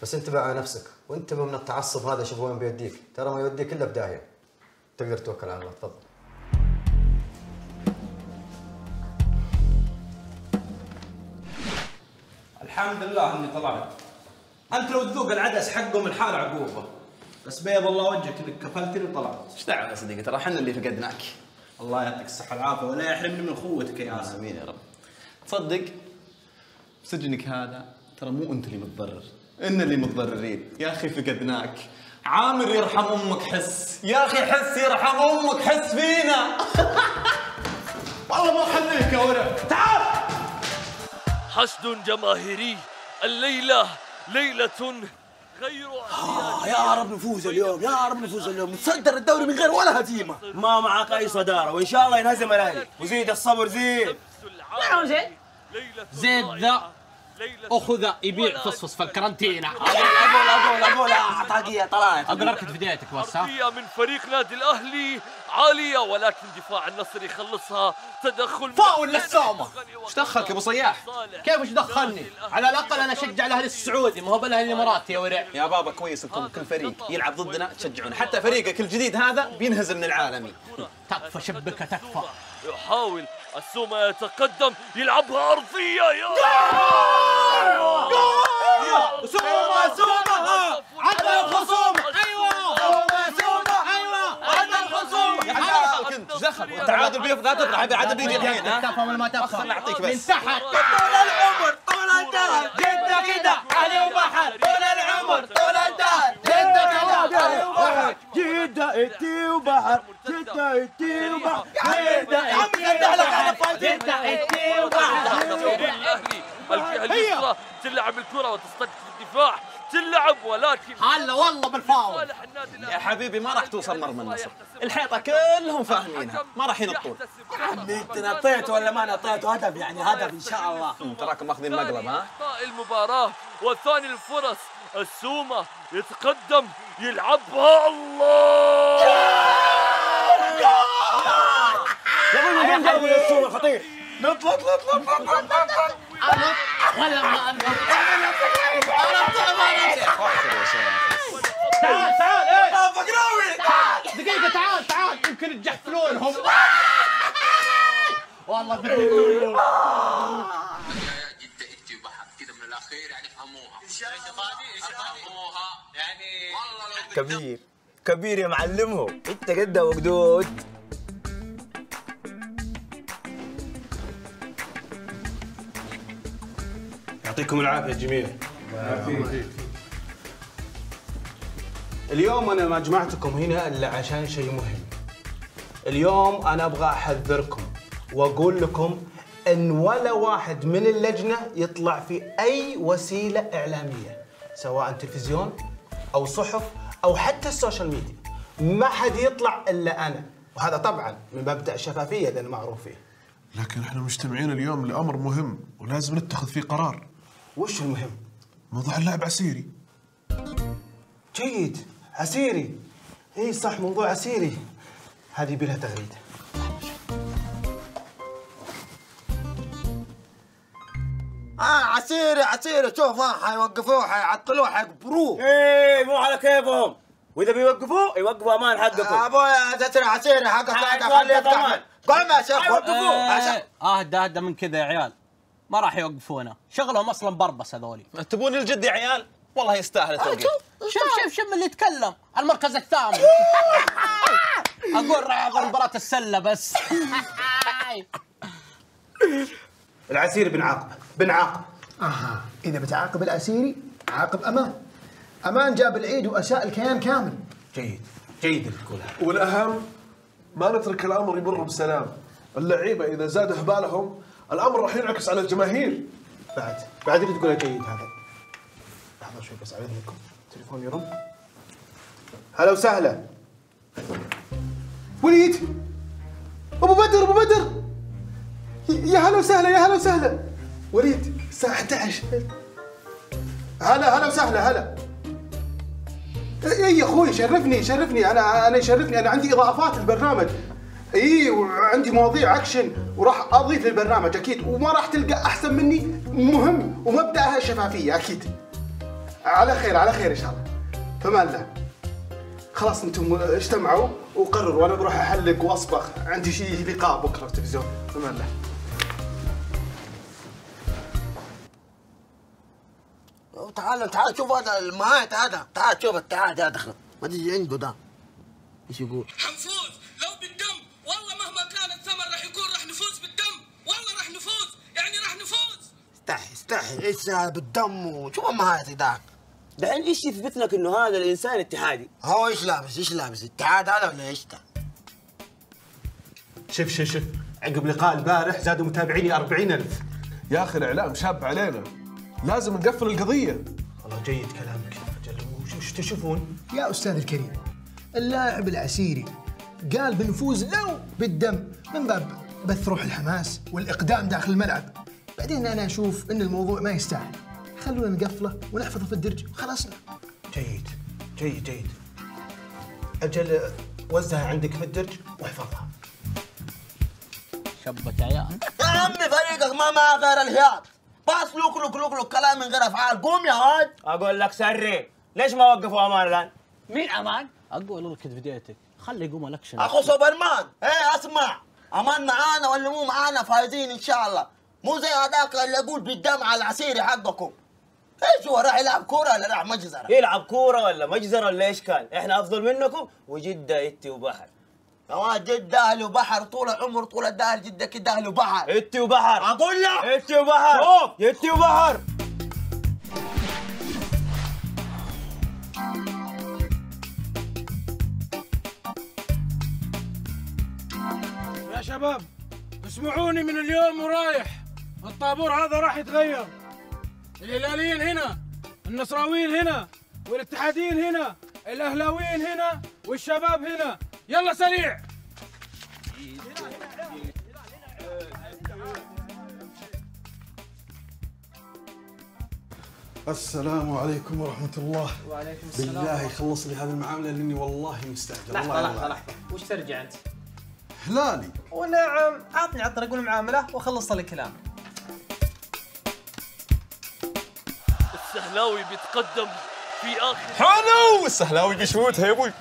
بس انتبه على نفسك، وانتبه من التعصب هذا، شوف وين بيوديك، ترى ما يوديك الا بداهية. تقدر توكل على الله، تفضل. الحمد لله اني طلعت. انت لو تذوق العدس حقهم الحال عقوبه، بس بيض الله وجهك انك كفلتني وطلعت. ايش دعوه يا صديقي، ترى احنا اللي فقدناك. الله يعطيك الصحه والعافيه ولا يحرمني من خوتك يا ياسر. امين يا رب. تصدق سجنك هذا ترى مو انت اللي متضرر، ان اللي متضررين يا اخي، فقدناك. عامر يرحم امك، حس يا اخي، حس يرحم امك، حس فينا. والله ما اخليك يا ورع، تعال. حشد جماهيري الليلة، ليلة غير عادية. يا رب نفوز اليوم، يا رب نفوز اليوم، نتصدر الدوري من غير ولا هزيمة. ما معك أي صدارة، وإن شاء الله ينهزم الأهلي. وزيد الصبر زيد. ما زيد؟ زيد ذا أخو ذا يبيع فصفص في الكرنتينة. أقول عطاقية طلعت. أقول أركض بدايتك بس. من فريق نادي الأهلي عالية، ولكن دفاع النصر يخلصها تدخل. فاول للسامة. ايش دخلك يا ابو صياح؟ كيف ايش دخلني؟ على الاقل انا اشجع الاهلي السعودي، ما هو بالاهلي الاماراتي يا ورع. يا بابا كويس انكم كل فريق يلعب ضدنا تشجعون، حتى فريقك الجديد هذا بينهزم من العالمي. تكفى شبكه تكفى. يحاول السومة، يتقدم، يلعبها ارضيه، يا جول جول، سومة سومة عدى الخصوم. ايوه كنت زخم التعادل بيه، لا تطلع العدد بيجي الحين. ها تفهم ما تفهم، خلنا نعطيك بس من تحت. طول العمر طول الدهر جدك كده علي وبحر، طول العمر طول الدهر جدك كده علي وبحر، جدة اتي وبحر، جدة اتي وبحر، جدة اتي وبحر. الاهلي الجهه اليسرى تلعب الكره وتستقطب الدفاع، تلعب ولكن هلا والله بالفاول. يا حبيبي ما راح توصل مرمى النصر، الحيطه كلهم فاهمينها، ما راح ينطون. انت نطيت ولا ما نطيت؟ هدف يعني هدف ان شاء الله. تراكم ماخذين المقلب. ها المباراه والثاني الفرص، السومه يتقدم يلعبها، الله يا ابوي جول السومه خطير. نط نط نط نط نط نط ولا ما انت تعال تعال ايه فقراوي، تعال دقيقة، تعال تعال يمكن يتجحفلونهم. والله بالله جدة انتي وبحر كذا من الاخير يعني افهموها ان شاء الله، يعني والله كبير كبير يا معلمهم، انت قدها وقدود. يعطيكم العافية جميعا. اليوم أنا ما جمعتكم هنا إلا عشان شيء مهم. اليوم أنا أبغى أحذركم وأقول لكم إن ولا واحد من اللجنة يطلع في أي وسيلة إعلامية، سواء تلفزيون أو صحف أو حتى السوشيال ميديا. ما حد يطلع إلا أنا، وهذا طبعا من مبدأ الشفافية اللي أنا معروف فيه. لكن احنا مجتمعين اليوم لأمر مهم ولازم نتخذ فيه قرار. وش المهم؟ موضوع اللاعب عسيري. جيد، عسيري. اي صح، موضوع عسيري. هذه يبي لها تغريده. عسيري عسيري، شوف حيوقفوه حيعطلوه حيقبروه. ايه مو على كيفهم، واذا بيوقفوه يوقفوا امان حقكم. ابويا تترى عسيري حقك خليه يفتح. قل ما شافوا يوقفوه. اهدى من كذا يا عيال، ما راح يوقفونا، شغلهم اصلا بربس هذولي. تبون الجد يا عيال؟ والله يستاهل التوقيت. شوف اللي يتكلم، المركز الثامن. اقول راح اغير مباراة السلة بس. العسيري بنعاقب. اها، اذا بتعاقب العسيري عاقب امان. امان جاب العيد واساء الكيان كامل. جيد اللي تقولها. والاهم ما نترك الامر يمر بسلام. اللعيبة اذا زاد اهبالهم الامر راح ينعكس على الجماهير. بعد اللي تقولها جيد هذا. لحظة شوي بس، على اذنكم تليفون يرن. هلا وسهلا. وليد ابو بدر، يا هلا وسهلا. وليد الساعة 11. هلا وسهلا. اي يا اخوي، شرفني. انا يشرفني، انا عندي اضافات البرنامج. اي وعندي مواضيع اكشن وراح اضيف للبرنامج اكيد، وما راح تلقى احسن مني. مهم، ومبداها الشفافية اكيد. على خير ان شاء الله. فمان الله، خلاص انتم اجتمعوا وقرروا، وانا بروح احلق واصبغ، عندي شيء لقاء بكره في التلفزيون. فمان الله. تعال شوف هذا المهايت هذا، تعال شوف التعاد هذا، دخل ما ادري عنده ده ايش يقول. حنفوز لو بالدم، والله مهما كان الثمن راح يكون، راح نفوز بالدم، والله راح نفوز، يعني راح نفوز. استحي ايش بالدم وشوف المهايت ذاك. دحين ايش يثبت لك انه هذا الانسان اتحادي؟ هو ايش لابس؟ اتحاد هذا ولا ايش ده؟ شوف عقب لقاء البارح زادوا متابعيني 40,000. يا اخي الاعلام شاب علينا، لازم نقفل القضيه. والله جيد كلامك. وش تشوفون؟ يا استاذ الكريم، اللاعب العسيري قال بنفوز لو بالدم من باب بث روح الحماس والاقدام داخل الملعب. بعدين انا اشوف ان الموضوع ما يستاهل، خلونا نقفله ونحفظه في الدرج وخلصنا. جيد. اجل وزعها عندك في الدرج واحفظها. شبت عيال. يا عمي فريقك ما غير الهياط، بس لوك كلام من غير افعال. قوم يا واد. اقول لك سري، ليش ما وقفوا امان الان؟ مين امان؟ اقول لك بدايتك، خلي يقوم الاكشن. اخو سوبرمان، ايه اسمع، امان معانا ولا مو معانا فايزين ان شاء الله، مو زي هذاك اللي يقول بالدم على العسيري حقكم. ايش هو راح يلعب كوره ولا راح مجزره؟ يلعب كوره ولا مجزره ولا ايش كان؟ احنا افضل منكم، وجده انت وبحر. يا جده اهل وبحر طول العمر، طول الدهر جده كده اهل وبحر. انت وبحر، اقول لك انت وبحر. شوف انت وبحر. يا شباب اسمعوني، من اليوم ورايح الطابور هذا راح يتغير. الهلاليين هنا، النصراويين هنا، والاتحاديين هنا، الاهلاويين هنا، والشباب هنا. يلا سريع. السلام عليكم ورحمة الله. وعليكم السلام. بالله خلص لي هذه المعاملة لاني والله مستعجل. لحظة وش ترجع انت؟ هلالي. ونعم، عطني عطر اقول المعاملة واخلص لك كلام. السهلاوي بيتقدم في اخر. حلو، السهلاوي بيشوتها يا ابوي.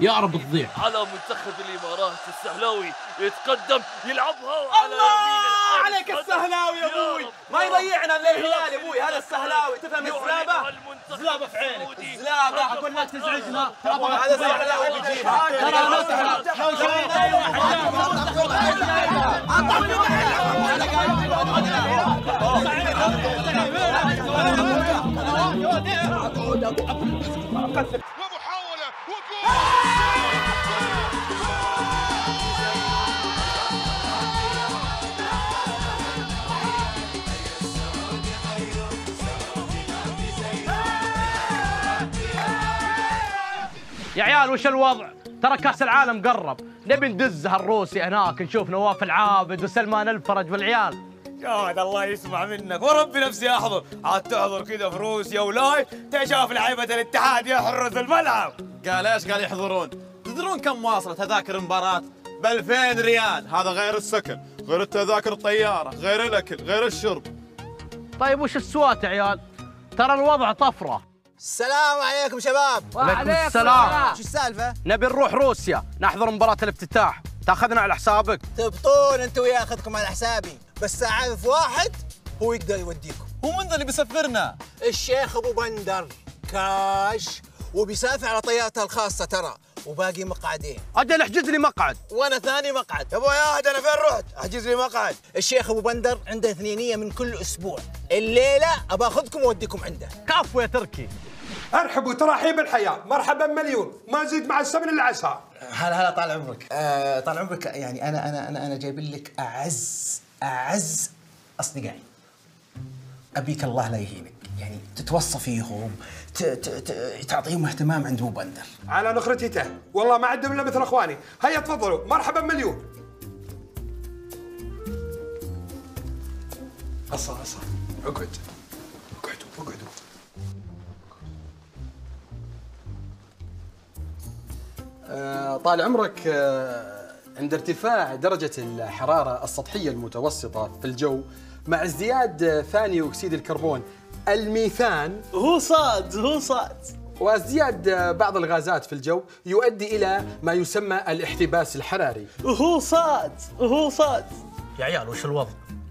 يا رب تضيع. على منتخب الامارات، السهلاوي يتقدم يلعبها على يمين الحارس. عليك السهلاوي يا ابوي، ما يضيعنا الا الهلال يا ابوي. هذا السهلاوي تفهم الزلابه، زلابه في عينك، زلابه. اقول لك تزعجنا، هذا السهلاوي بيجيبها. ترى يا عيال وش الوضع؟ ترى كاس العالم قرب، نبي ندز هالروسي هناك نشوف نواف العابد وسلمان الفرج والعيال. يا الله يسمع منك وربي نفسي احضر، عاد تحضر كذا في روسيا ولاي تشوف لعيبه الاتحاد يحرز الملعب. قال ايش قال يحضرون؟ تدرون كم واصلت تذاكر المباراه؟ ب 2000 ريال، هذا غير السكن، غير التذاكر الطياره، غير الاكل، غير الشرب. طيب وش السوات يا عيال؟ ترى الوضع طفره. السلام عليكم شباب. وعليكم السلام. شو السالفة؟ نبي نروح روسيا نحضر مباراة الافتتاح، تاخذنا على حسابك؟ تبطون انتم وياخذكم على حسابي، بس اعرف واحد هو يقدر يوديكم. هو من ذا اللي بيسفرنا؟ الشيخ ابو بندر كاش، وبيسافر على طيارته الخاصة ترى، وباقي مقعدين. اجل احجز لي مقعد. وانا ثاني مقعد. يا ابو ياهد انا فين رحت؟ احجز لي مقعد. الشيخ ابو بندر عنده اثنينية من كل اسبوع، الليلة اباخذكم ووديكم عنده. كفو يا تركي. ارحبوا ترحيب الحياه، مرحبا مليون، ما زيد مع السمن الا عسها. هلا هلا طال عمرك. طال عمرك، يعني انا جايب لك اعز اصدقائي. ابيك الله لا يهينك، يعني تتوصى فيهم، تعطيهم اهتمام عند ابو بندر. على نخرتيته، والله ما عندهم الا مثل اخواني، هيا تفضلوا، مرحبا مليون. اصا اقعدوا. طال عمرك، عند ارتفاع درجة الحرارة السطحية المتوسطة في الجو مع ازدياد ثاني أكسيد الكربون الميثان هو صاد وازدياد بعض الغازات في الجو يؤدي إلى ما يسمى الاحتباس الحراري هو صاد. يا عيال وش الوضع؟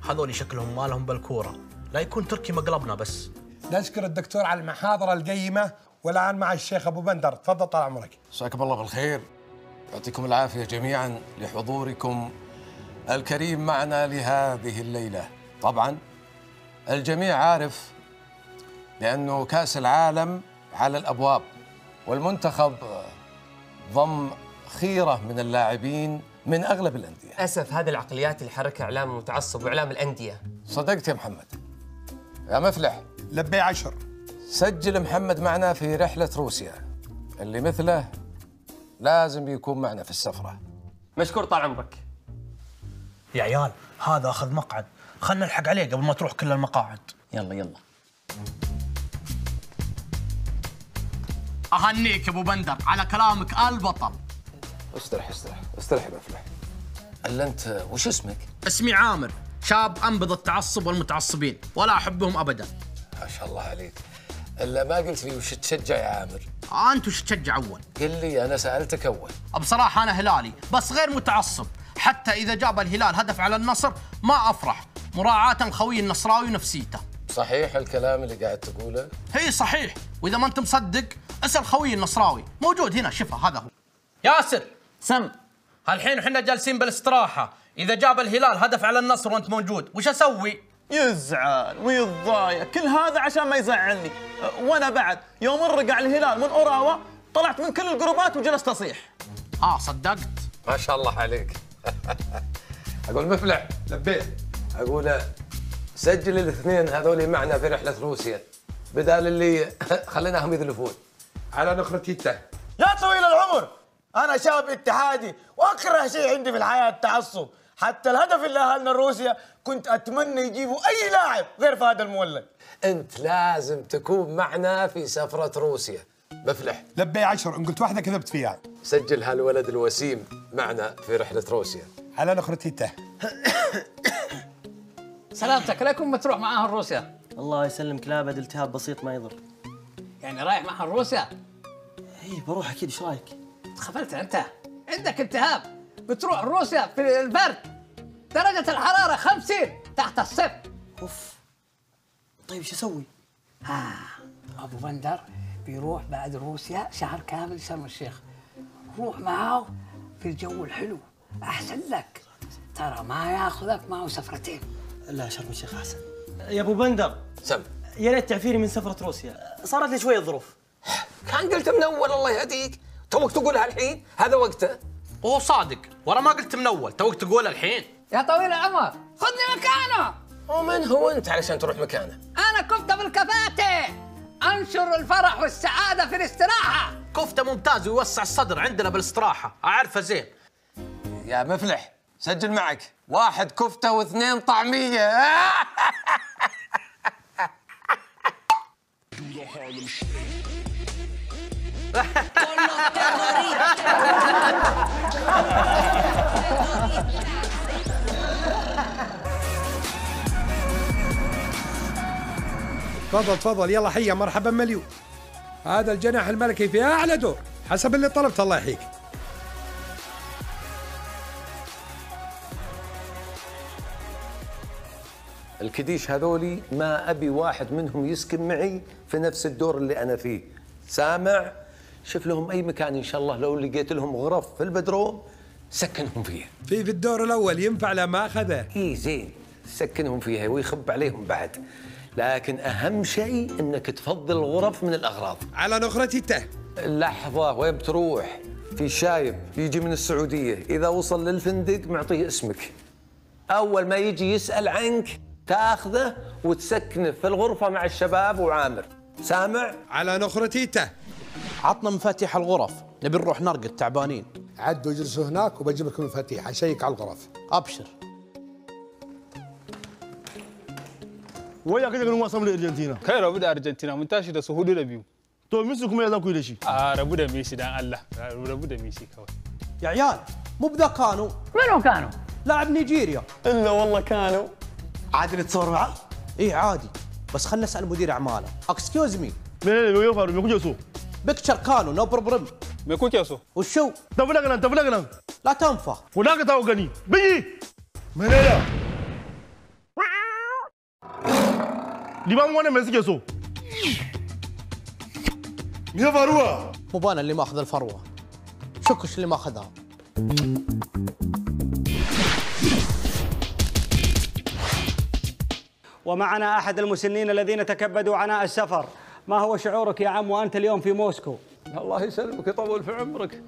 هذول شكلهم ما لهم بالكورة، لا يكون تركي مقلبنا. بس نشكر الدكتور على المحاضرة القيمة، والآن مع الشيخ أبو بندر، تفضل طال عمرك. مساكم الله بالخير، يعطيكم العافية جميعاً لحضوركم الكريم معنا لهذه الليلة. طبعاً الجميع عارف لأنه كأس العالم على الأبواب، والمنتخب ضم خيرة من اللاعبين من أغلب الأندية. للأسف هذه العقليات اللي حركها إعلام المتعصب وإعلام الأندية. صدقت يا محمد يا مفلح. لبي عشر. سجل محمد معنا في رحلة روسيا، اللي مثله لازم يكون معنا في السفرة. مشكور طال عمرك. يا عيال هذا أخذ مقعد، خلنا نلحق عليه قبل ما تروح كل المقاعد. يلا. أهنيك يا أبو بندر على كلامك البطل. استرح يا مفلح. ألا أنت وش اسمك؟ اسمي عامر، شاب أنبض التعصب والمتعصبين ولا أحبهم أبدا. ما شاء الله عليك. الا ما قلت لي وش تشجع يا عامر؟ انت وش تشجع اول؟ قل لي، انا سالتك اول. بصراحه انا هلالي بس غير متعصب، حتى اذا جاب الهلال هدف على النصر ما افرح، مراعاة لخوي النصراوي ونفسيته. صحيح الكلام اللي قاعد تقوله؟ هي صحيح، واذا ما انت مصدق اسال خوي النصراوي موجود هنا، شفه هذا هو. ياسر سم، هالحين احنا جالسين بالاستراحه، اذا جاب الهلال هدف على النصر وانت موجود وش اسوي؟ يزعل ويتضايق، كل هذا عشان ما يزعلني، وانا بعد يوم رقع الهلال من اوراوا طلعت من كل الجروبات وجلست اصيح. صدقت؟ ما شاء الله عليك. اقول مفلح لبيت، اقول سجل الاثنين هذول معنا في رحله روسيا بدال اللي خليناهم يذلفون. على نخرتي التاه. يا طويل العمر، انا شاب اتحادي واكره شيء عندي في الحياه التعصب، حتى الهدف اللي اهلنا روسيا كنت اتمنى يجيبوا اي لاعب غير فهد المولد. انت لازم تكون معنا في سفره روسيا. مفلح لبي عشر، ان قلت واحده كذبت فيها. سجل هالولد الوسيم معنا في رحله روسيا. على نخرتيته. سلامتك، لا يكون بتروح معاهم روسيا. الله يسلمك، لا ابد، التهاب بسيط ما يضر. يعني رايح معهم روسيا؟ اي بروح اكيد. ايش رايك؟ تخفلت انت، عندك التهاب، بتروح روسيا في البرد، درجة الحرارة 50 تحت الصفر. اوف. طيب شو اسوي؟ ابو بندر بيروح بعد روسيا شهر كامل شرم الشيخ، روح معاه في الجو الحلو احسن لك، ترى ما ياخذك معه سفرتين. لا شرم الشيخ احسن. يا ابو بندر سم، يا ريت تعفيني من سفرة روسيا، صارت لي شوية ظروف. كان قلت من اول الله يهديك، توك تقولها الحين؟ هذا وقته. وهو صادق، ورا ما قلت من اول، توك تقولها الحين. يا طويل العمر، خذني مكانه. ومن هو انت علشان تروح مكانه؟ انا كفته بالكفاتة، انشر الفرح والسعاده في الاستراحه. كفته ممتاز ويوسع الصدر عندنا بالاستراحه، اعرفه زين. يا مفلح، سجل معك، 1 كفته و2 طعميه. تفضل تفضل، يلا حية مرحبا مليون. هذا الجناح الملكي في أعلى دور حسب اللي طلبت. الله يحييك. الكديش هذولي ما أبي واحد منهم يسكن معي في نفس الدور اللي أنا فيه، سامع؟ شوف لهم أي مكان إن شاء الله، لو لقيت لهم غرف في البدروم سكنهم فيها. في الدور الأول ينفع لما أخذه؟ إي زين، سكنهم فيها ويخب عليهم بعد، لكن أهم شيء أنك تفضل الغرف من الأغراض. على نخرتي ته. لحظة، وين بتروح؟ في شايب يجي من السعودية، إذا وصل للفندق معطيه اسمك، أول ما يجي يسأل عنك تاخذه وتسكنه في الغرفة مع الشباب وعامر، سامع؟ على نخرتي ته. عطنا مفاتيح الغرف، نبي نروح نرقد تعبانين. عدوا اجلسوا هناك وبجيب لكم المفاتيح، حنشيك على الغرف. أبشر. وياك يجي نواصل الأرجنتين. خير أبو دا أرجنتين، منتشر ده سهود ربيو. تو ميسكم يا ذاكوا يدشي. ربو دا ميسي ده الله، ربو دا ميسي كوي. يا عيال مو بذا كانوا. منو كانوا؟ لاعب نيجيريا. إلا والله كانوا. عادي نتصور معه؟ إيه عادي، بس خلنا نسأل مدير أعماله. اكسكيوز مي. من اللي يوفر ميكوجسو؟ بكتشر كانوا نو بروبلم. ميكوجسو. وشو؟ تفلقنا تفلقنا. لا تنفع. ولا قطع وغني. بيجي. من اللي؟ ليبان وانا ماسك سو ميا فروه مبانا اللي ماخذ الفروه شكش اللي ماخذها ومعنا احد المسنين الذين تكبدوا عناء السفر. ما هو شعورك يا عم وانت اليوم في موسكو؟ الله يسلمك يطول في عمرك.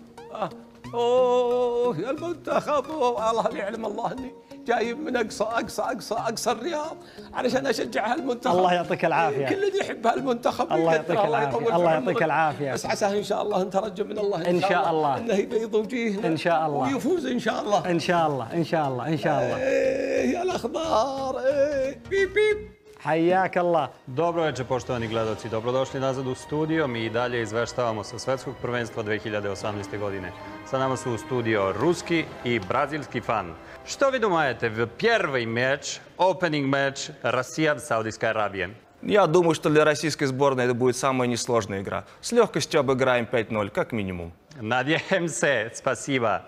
اوه يا المنتخب، الله يعلم الله اني جايب من اقصى اقصى اقصى اقصى الرياض علشان اشجع هالمنتخب. الله يعطيك العافيه. كل اللي يحب هالمنتخب الله يعطيك العافيه. الله يعطيك العافيه. بس عساه ان شاء الله نترجى من الله ان شاء الله انه يبيض وجيهنا ان شاء الله ويفوز ان شاء الله ان شاء الله ان شاء الله ان شاء الله. ايه يا الاخبار، ايه بيب بيب. حياك الله. Dobro večer poštovani gledaoci. Dobrodošli nazad u studio. Mi i dalje izveštavamo sa svetskog prvenstva 2018. godine. Sa nama su u studio ruski i brazilski fan. Što vi думаете в первый матч, opening match Россия в Саудовской Аравии? Я думаю, что для российской сборной это будет самая несложная игра. С легкостью обыграем 5-0 как минимум. Надеемся. Спасибо.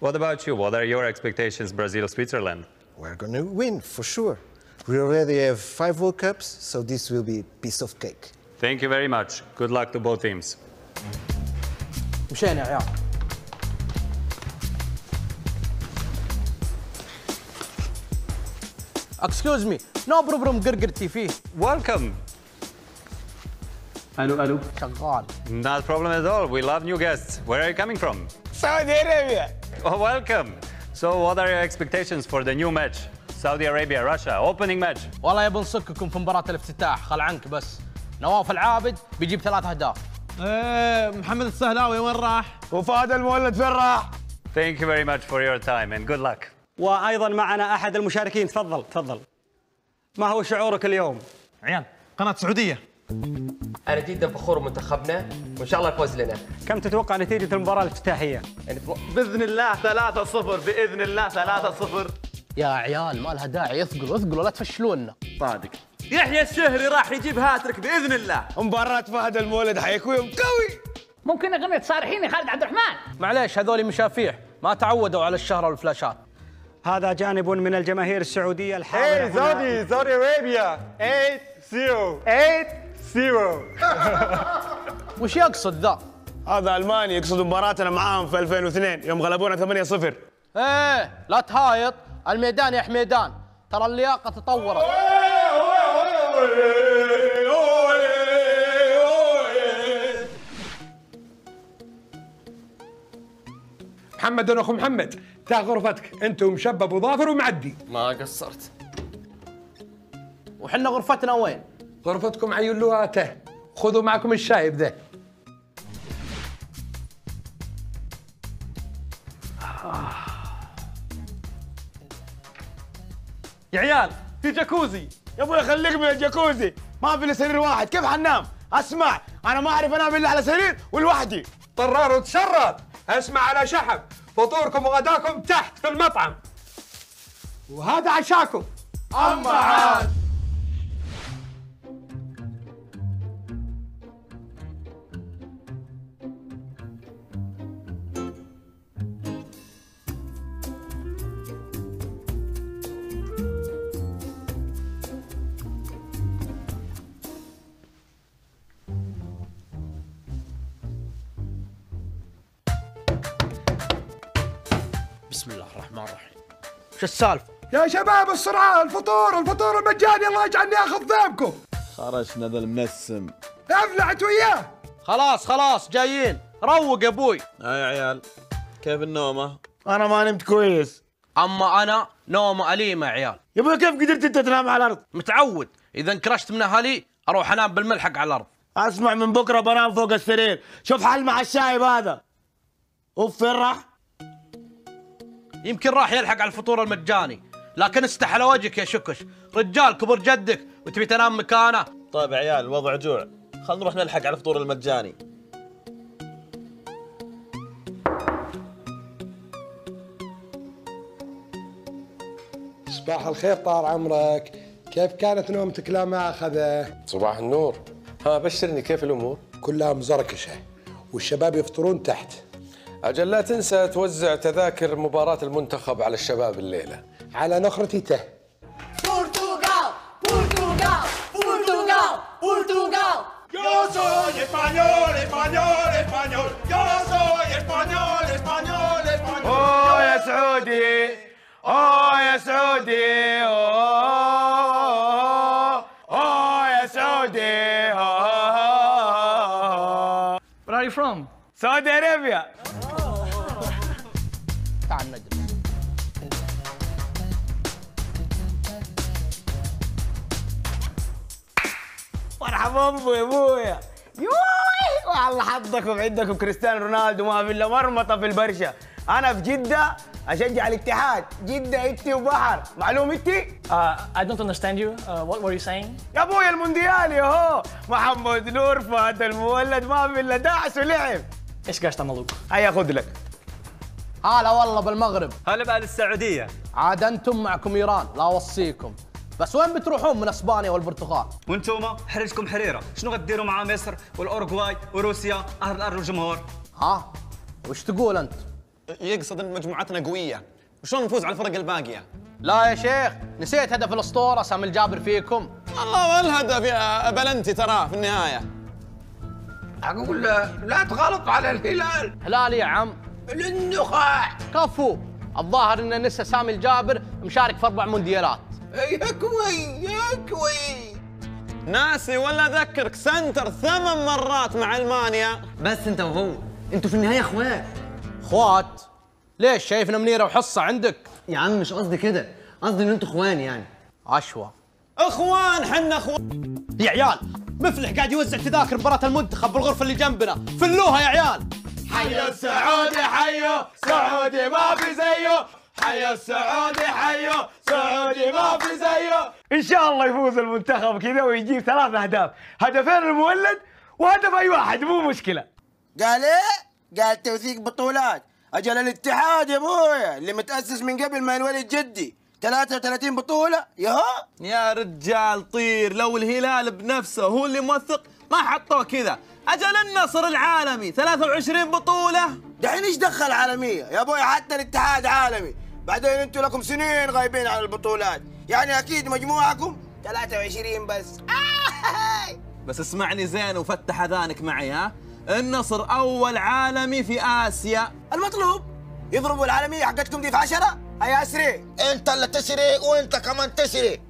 What about you? What are your expectations Brazil Switzerland? We're going to win for sure. We already have 5 World Cups, so this will be a piece of cake. Thank you very much. Good luck to both teams. مشينا يا عيال. Excuse me. No problem. قرقرتي فيه. Welcome. Hello, hello. شغال. Not problem at all. We love new guests. Where are you coming from? Saudi Arabia. Oh, welcome. So, what are your expectations for the new match? Saudi Arabia, Russia, opening match. والله يبي نصككم في مباراة الافتتاح، خل عنك بس. نواف العابد بيجيب 3 أهداف. إيه محمد السهلاوي وين راح؟ وفهد المولد فين راح؟ Thank you very much for your time and good luck. وأيضا معنا أحد المشاركين، تفضل تفضل. ما هو شعورك اليوم؟ عيال، قناة سعودية. أنا جدا فخور بمنتخبنا وإن شاء الله يفوز لنا. كم تتوقع نتيجة المباراة الافتتاحية؟ يعني بإذن الله 3-0، بإذن الله 3-0. يا عيال ما لها داعي، اثقلوا اثقلوا لا تفشلونا. صادق. يحيى الشهري راح يجيب هاتريك باذن الله. مباراه فهد المولد حيكون قوي. ممكن اغنيه صارحين يا خالد عبد الرحمن. معليش هذول مشافيح ما تعودوا على الشهره والفلاشات. هذا جانب من الجماهير السعوديه الحاضره. اي سعودي سعودي ارابيا 8-0 8-0. وش يقصد ذا؟ هذا الماني يقصد مباراتنا معاهم في 2002 يوم غلبونا 8-0. ايه لا تهايط، الميدان يا حميدان ترى اللياقه تطورت. محمد انا اخو محمد، تاخذ غرفتك انت ومشبب وظافر ومعدي. ما قصرت. وحنا غرفتنا وين؟ غرفتكم عيلوها ته، خذوا معكم الشايب ذا. يا عيال في جاكوزي. يا ابوي خليك من الجاكوزي، ما في الا سرير واحد، كيف حنام؟ اسمع انا ما اعرف انام الا على سرير ولوحدي. طرار وتشرد، اسمع على شحب، فطوركم وغداكم تحت في المطعم. وهذا عشاكم. اما عاد بسم الله الرحمن الرحيم. شو السالفة؟ يا شباب السرعة، الفطور المجاني، الله يجعلني اخذ ذنبكم. خرجنا ذا المنسم. ابلعت وياه. خلاص جايين، روق يا ابوي. يا عيال كيف النومة؟ انا ما نمت كويس. اما انا نومة أليمة يا عيال. يا ابوي كيف قدرت انت تنام على الارض؟ متعود، اذا انكرشت من اهلي اروح انام بالملحق على الارض. اسمع من بكرة بنام فوق السرير، شوف حل مع الشايب هذا. اوف فين راح؟ يمكن راح يلحق على الفطور المجاني، لكن استح على وجهك يا شكش، رجال كبر جدك وتبي تنام مكانه. طيب يا عيال الوضع جوع، خلنا نروح نلحق على الفطور المجاني. صباح الخير طال عمرك، كيف كانت نومتك لا ماخذه؟ صباح النور، ها بشرني كيف الامور؟ كلها مزركشه، والشباب يفطرون تحت. أجل لا تنسى توزع تذاكر مباراة المنتخب على الشباب الليلة. على نخرتي ته. برتغال برتغال برتغال برتغال. Yo soy español español español. Yo soy español español español. أوه يا سعودي، أوه يا سعودي، أوه أوه يا سعودي. Where are you from? Saudi Arabia. مرحبا بابو يا ابويا. يووي والله حظكم عندكم كريستيانو رونالدو، ما في الا مرمطه في البرشه. انا في جده اشجع الاتحاد، جده انتي وبحر، معلوم انتي؟ I don't understand you. What were you saying؟ يا ابويا المونديال ياهو، محمد نور فهد المولد ما في الا دعس ولعب. ايش قاعد تعملوا؟ هيا خذ لك. هلا والله بالمغرب. هلا بأهل السعوديه. عاد انتم معكم ايران، لا اوصيكم. بس وين بتروحون من اسبانيا والبرتغال؟ وانتوما حرجكم حريره، شنو غديروا مع مصر والاورجواي وروسيا اهل الارض والجمهور؟ ها؟ وش تقول انت؟ يقصد ان مجموعتنا قويه، وشلون نفوز على الفرق الباقيه؟ لا يا شيخ، نسيت هدف الاسطوره سامي الجابر فيكم. الله والهدف يا بلنتي تراه في النهايه. اقول لا تغلط على الهلال. هلال يا عم. للنخاع. كفو، الظاهر ان لسه سامي الجابر مشارك في 4 مونديالات. يا كوي ناسي ولا اذكرك سنتر 8 مرات مع المانيا. بس انت وهو انتوا في النهايه اخوات. ليش شايفنا منيره وحصه عندك؟ يا عم مش قصدي كده، قصدي ان انتوا اخوان يعني. عشوه اخوان حنا اخوان. يا عيال مفلح قاعد يوزع تذاكر مباراه المنتخب بالغرفه اللي جنبنا، فلوها يا عيال. حيو السعودي، حيو سعودي ما في زيه، حيا السعودي، حيا سعودي ما في زيه. ان شاء الله يفوز المنتخب كذا ويجيب 3 اهداف، 2 المولد وهدف اي واحد مو مشكله. قال ايه؟ قال توثيق بطولات. اجل الاتحاد يا ابويا اللي متاسس من قبل ما ينولد جدي 33 بطوله ياهو. يا رجال طير، لو الهلال بنفسه هو اللي موثق ما حطوه كذا. اجل النصر العالمي 23 بطوله. دحين ايش دخل عالميه يا ابويا؟ حتى الاتحاد عالمي. بعدين انتوا لكم سنين غايبين عن البطولات، يعني اكيد مجموعكم 23 بس. بس اسمعني زين وفتح اذانك معي. ها النصر اول عالمي في اسيا. المطلوب يضربوا العالميه حقتكم دي في 10. هيا اسري انت اللي تسري وانت كمان تسري.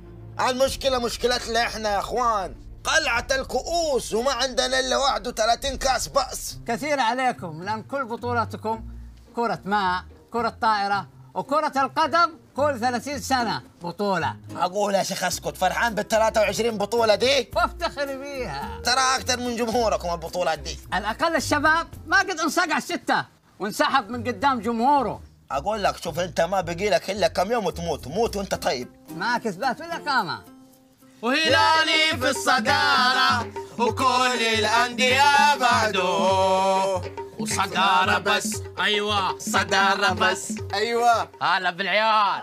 المشكله مشكلتنا احنا يا اخوان، قلعة الكؤوس وما عندنا الا 31 كاس بأس. كثير عليكم لان كل بطولاتكم كرة ماء، كرة طائرة، وكرة القدم كل 30 سنة بطولة. معقول يا شيخ اسكت، فرحان بال 23 بطولة دي؟ وافتخر بيها، ترى أكثر من جمهوركم البطولات دي. على الأقل الشباب ما قد انصقع الستة وانسحب من قدام جمهوره. أقول لك شوف أنت ما بقي لك إلا كم يوم وتموت، موت وأنت طيب. ما كسبت ولا قامة. وهلالي في الصدارة وكل الأندية بعده، وصدارة بس. أيوة صدارة بس. أيوة هلا بالعيال.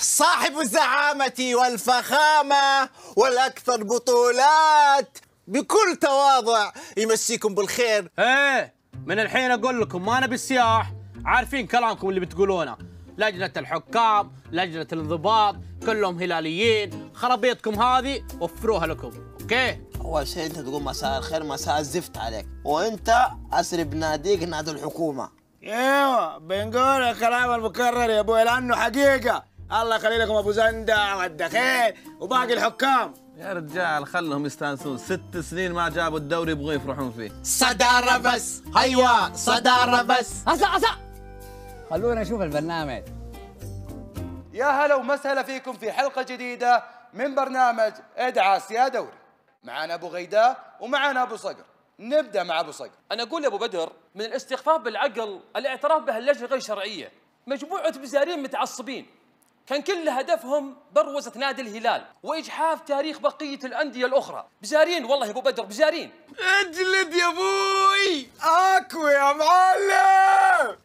صاحب الزعامة والفخامة والأكثر بطولات بكل تواضع، يمسيكم بالخير. إيه من الحين أقول لكم ما أنا بالسياح، عارفين كلامكم اللي بتقولونه، لجنة الحكام، لجنة الانضباط، كلهم هلاليين، خرابيطكم هذه وفروها لكم، أوكي؟ أول شيء أنت تقول مساء الخير، مساء الزفت عليك، وأنت أسري بناديك نادي الحكومة. أيوه بنقول الكلام المكرر يا أبوي لأنه حقيقة. الله يخلي لكم أبو زندة والدخيل وباقي الحكام. يا رجال خلهم يستانسون، 6 سنين ما جابوا الدوري يبغوا يفرحون فيه. صدارة بس. أيوه صدارة بس. هسا خلونا نشوف البرنامج. يا هلا ومسهلا فيكم في حلقة جديدة من برنامج ادعس يا دوري. معنا ابو غيداء ومعنا ابو صقر. نبدا مع ابو صقر. انا اقول يا ابو بدر من الاستخفاف بالعقل الاعتراف بهاللجنه غير شرعيه، مجموعه بزارين متعصبين كان كل هدفهم بروزه نادي الهلال واجحاف تاريخ بقيه الانديه الاخرى. بزارين والله يا ابو بدر، بزارين. اجلد يا ابوي، اقوى يا معلم.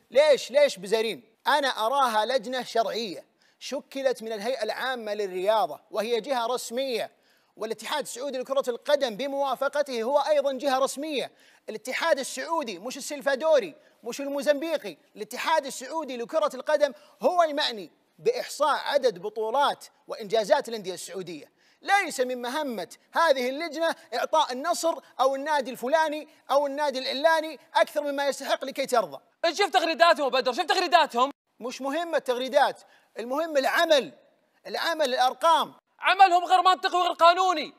ليش بزارين؟ انا اراها لجنه شرعيه شكلت من الهيئه العامه للرياضه وهي جهه رسميه، والاتحاد السعودي لكرة القدم بموافقته هو أيضاً جهة رسمية. الاتحاد السعودي مش السلفادوري، مش الموزمبيقي، الاتحاد السعودي لكرة القدم هو المعني بإحصاء عدد بطولات وإنجازات الأندية السعودية. ليس من مهمة هذه اللجنة إعطاء النصر أو النادي الفلاني أو النادي العلاني أكثر مما يستحق لكي ترضى. شوف تغريداتهم بدر، شوف تغريداتهم. مش مهمة التغريدات، المهم العمل الأرقام. عملهم غير منطقي وغير قانوني.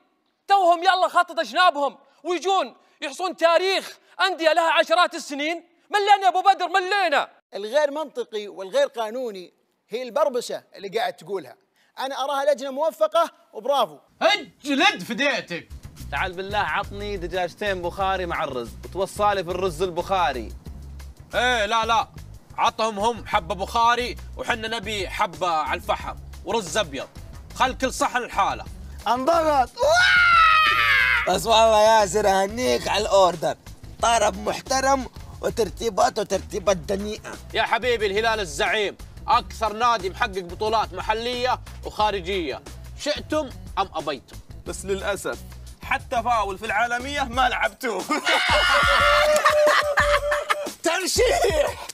توهم يلا خطط اجنابهم ويجون يحصون تاريخ انديه لها عشرات السنين. ملينا يا ابو بدر، ملينا. الغير منطقي والغير قانوني هي البربشه اللي قاعد تقولها. انا اراها لجنه موفقه وبرافو. اجلد فديتك. تعال بالله عطني دجاجتين بخاري مع الرز وتوصالي في الرز البخاري. ايه لا عطهم هم حبه بخاري وحنا نبي حبه على الفحم ورز ابيض. خل كل صحن الحالة. انضغط. بس والله ياسر اهنيك على الاوردر، طرب محترم وترتيبات دنيئة. يا حبيبي الهلال الزعيم اكثر نادي محقق بطولات محلية وخارجية، شئتم ام ابيتم. بس للاسف حتى فاول في العالمية ما لعبتوه. ترشيح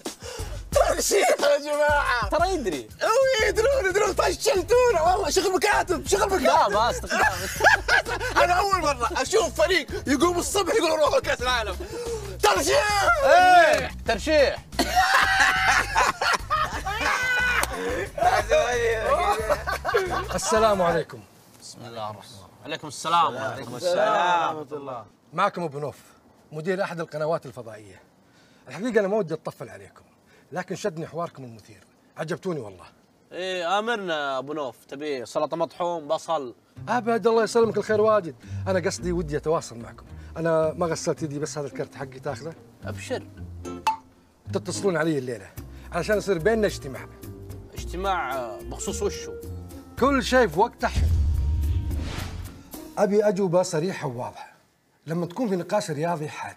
ترشيح يا جماعة، ترى يدري. أوي يدرون فشلتونا والله. شغل مكاتب شغل مكاتب. لا باس. أنا أول مرة أشوف فريق يقوم الصبح يقول روحوا كأس العالم. ترشيح. إيه ترشيح. السلام عليكم. بسم الله الرحمن الرحيم. عليكم السلام. وعليكم السلام ورحمة الله. معكم أبو نوف مدير أحد القنوات الفضائية. الحقيقة أنا ما ودي أتطفل عليكم لكن شدني حواركم المثير، عجبتوني والله. ايه امرنا ابو نوف، تبي سلطه مطحون بصل؟ ابد الله يسلمك الخير واجد، انا قصدي ودي اتواصل معكم، انا ما غسلت يدي بس هذا الكرت حقي تاخذه. ابشر. تتصلون علي الليله علشان يصير بيننا اجتماع. اجتماع بخصوص وشو؟ كل شيء في وقته. ابي اجوبه صريحه وواضحه. لما تكون في نقاش رياضي حاد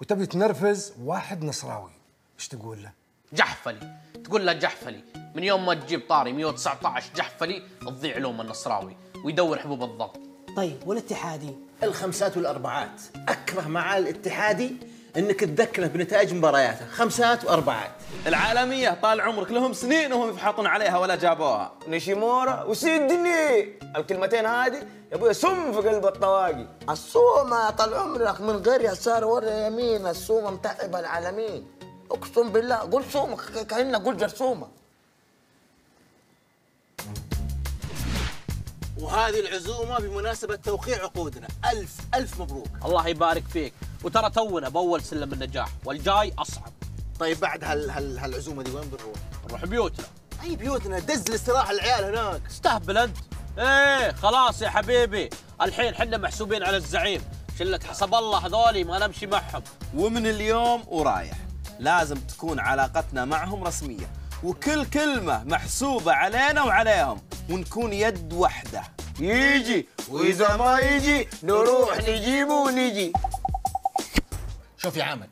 وتبي تنرفز واحد نصراوي، ايش تقول له؟ جحفلي. تقول له جحفلي من يوم ما تجيب طاري 119 جحفلي تضيع علوم النصراوي ويدور حبوب الضغط. طيب والاتحادي؟ الخمسات والاربعات. اكره مع الاتحادي انك تذكره بنتائج مبارياته، خمسات واربعات. العالميه طال عمرك لهم سنين وهم يفحطون عليها ولا جابوها. نيشيمورا وسيدني، الكلمتين هذه يا ابوي سم في قلب الطواقي. الصومه طال عمرك من غير يسار ولا يمين، الصومه متعبه العالمين. اقسم بالله قول صومك كأننا قول جرثومه. وهذه العزومه بمناسبه توقيع عقودنا، الف مبروك. الله يبارك فيك، وترى تونا باول سلم النجاح والجاي اصعب. طيب بعد هالعزومه دي وين بنروح؟ نروح بيوتنا. اي بيوتنا؟ دز الاستراحه العيال هناك. استهبل انت. ايه خلاص يا حبيبي، الحين حنا محسوبين على الزعيم، شلة حسب الله هذولي ما نمشي معهم. ومن اليوم ورايح لازم تكون علاقتنا معهم رسميه، وكل كلمه محسوبه علينا وعليهم، ونكون يد واحده. يجي واذا ما يجي نروح نجيبه ونجي. شوف يا عامر،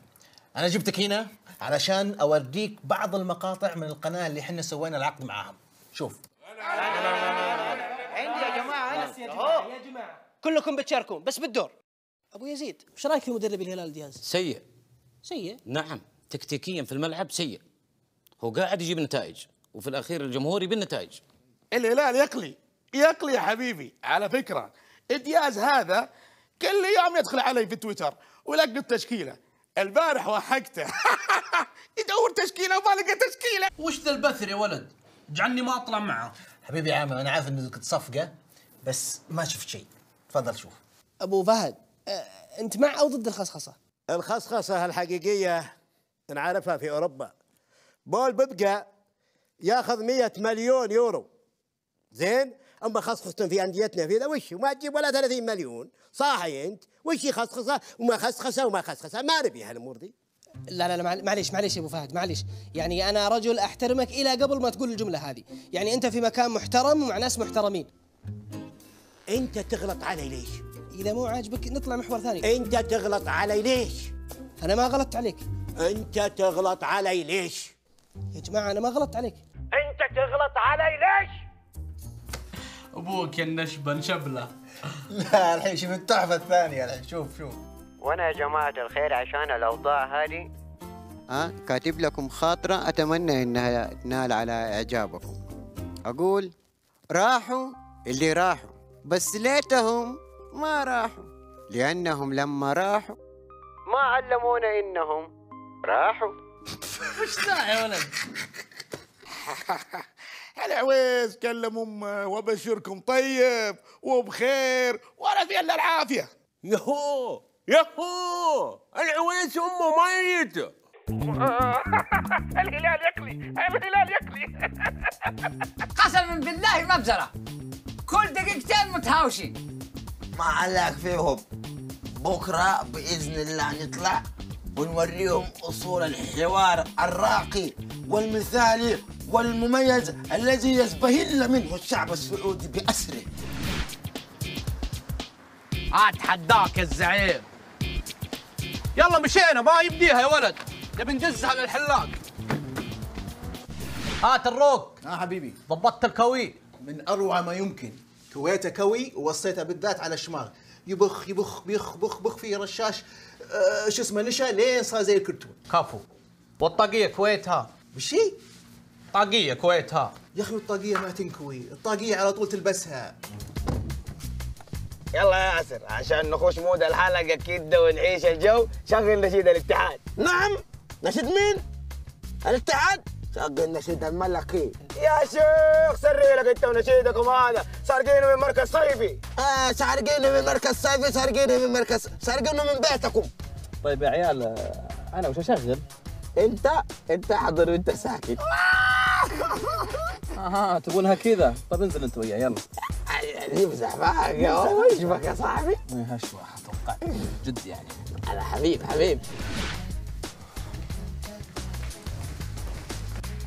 انا جبتك هنا علشان اوريك بعض المقاطع من القناه اللي احنا سوينا العقد معاهم. شوف عندي يا جماعه، انا يا جماعه كلكم بتشاركون بس بالدور. ابو يزيد، ايش رايك في مدرب الهلال دياز؟ سيء. سيء؟ نعم، تكتيكيا في الملعب سيء. هو قاعد يجيب نتائج وفي الاخير الجمهور يبي النتائج. الهلال يقلي يقلي يا حبيبي. على فكره دياز هذا كل يوم يدخل علي في تويتر ويلقط التشكيله. البارح وحقته يدور تشكيله وما لقى تشكيله. وش ذا البثر يا ولد؟ جعلني ما اطلع معه. حبيبي يا عامر، انا عارف انك تصفقه بس ما شفت شيء. تفضل شوف. ابو فهد، انت مع او ضد الخصخصه؟ الخصخصه الحقيقيه نعرفها في اوروبا. بول ببجي ياخذ 100 مليون يورو. زين؟ اما خصخصه في انديتنا في ذا وش؟ وما تجيب ولا 30 مليون، صاحي انت، وش خصخصه وما خصخصه وما خصخصه، ما نبي هالامور ذي. لا لا معليش معليش يا ابو فهد معليش، يعني انا رجل احترمك الى قبل ما تقول الجمله هذه، يعني انت في مكان محترم ومع ناس محترمين. انت تغلط علي ليش؟ اذا مو عاجبك نطلع محور ثاني. انت تغلط علي ليش؟ انا ما غلطت عليك. انت تغلط علي ليش؟ يا جماعه انا ما غلطت عليك. انت تغلط علي ليش؟ ابوك يا النشبه نشبله. لا الحين شوف التحفه الثانيه الحين، شوف شوف. وانا يا جماعه الخير عشان الاوضاع هذه كاتب لكم خاطره اتمنى انها تنال على اعجابكم. اقول راحوا اللي راحوا، بس ليتهم ما راحوا، لانهم لما راحوا ما علمونا انهم راحوا. وش ذا يا ولد؟ العويس كلم امه وابشركم طيب وبخير ولا في الا العافيه. يهو يهو العويس امه ميته. الهلال يقلي الهلال يقلي. قسما بالله مبزره، كل دقيقتين متهاوشين. ما عليك فيهم، بكره باذن الله نطلع ونوريهم اصول الحوار الراقي والمثالي والمميز الذي يزبهل منه الشعب السعودي باسره. اتحداك الزعيم. يلا مشينا ما يبديها يا ولد، نبي ندزها للحلاق. هات الروق. حبيبي ضبطت الكوي من اروع ما يمكن. كويته كوي ووصيته بالذات على الشماغ، يبخ يبخ بيخ بخ بخ في رشاش شو اسمه نشا لين صار زي الكرتون. كفو. والطاقيه كويتها. وشي؟ طاقيه كويتها. يا اخي الطاقيه ما تنكوي، الطاقيه على طول تلبسها. يلا يا ياسر عشان نخش مود الحلقه كده ونعيش الجو، شغل نشيد الاتحاد. نعم؟ نشيد مين؟ الاتحاد؟ شغل نشيد الملكي. يا شيخ سري لك انت ونشيدكم هذا، سارقينه من مركز صيفي. سارقينه من مركز صيفي، سارقينه من مركز، سارقينه من بيتكم. طيب يا عيال انا وش اشغل؟ انت حضر وانت ساكت. اها تقولها كذا، طب انزل انت وياه يلا. يمزح معك يا هو يشبك يا صاحبي. هشوة اتوقع جد يعني. انا حبيب حبيب.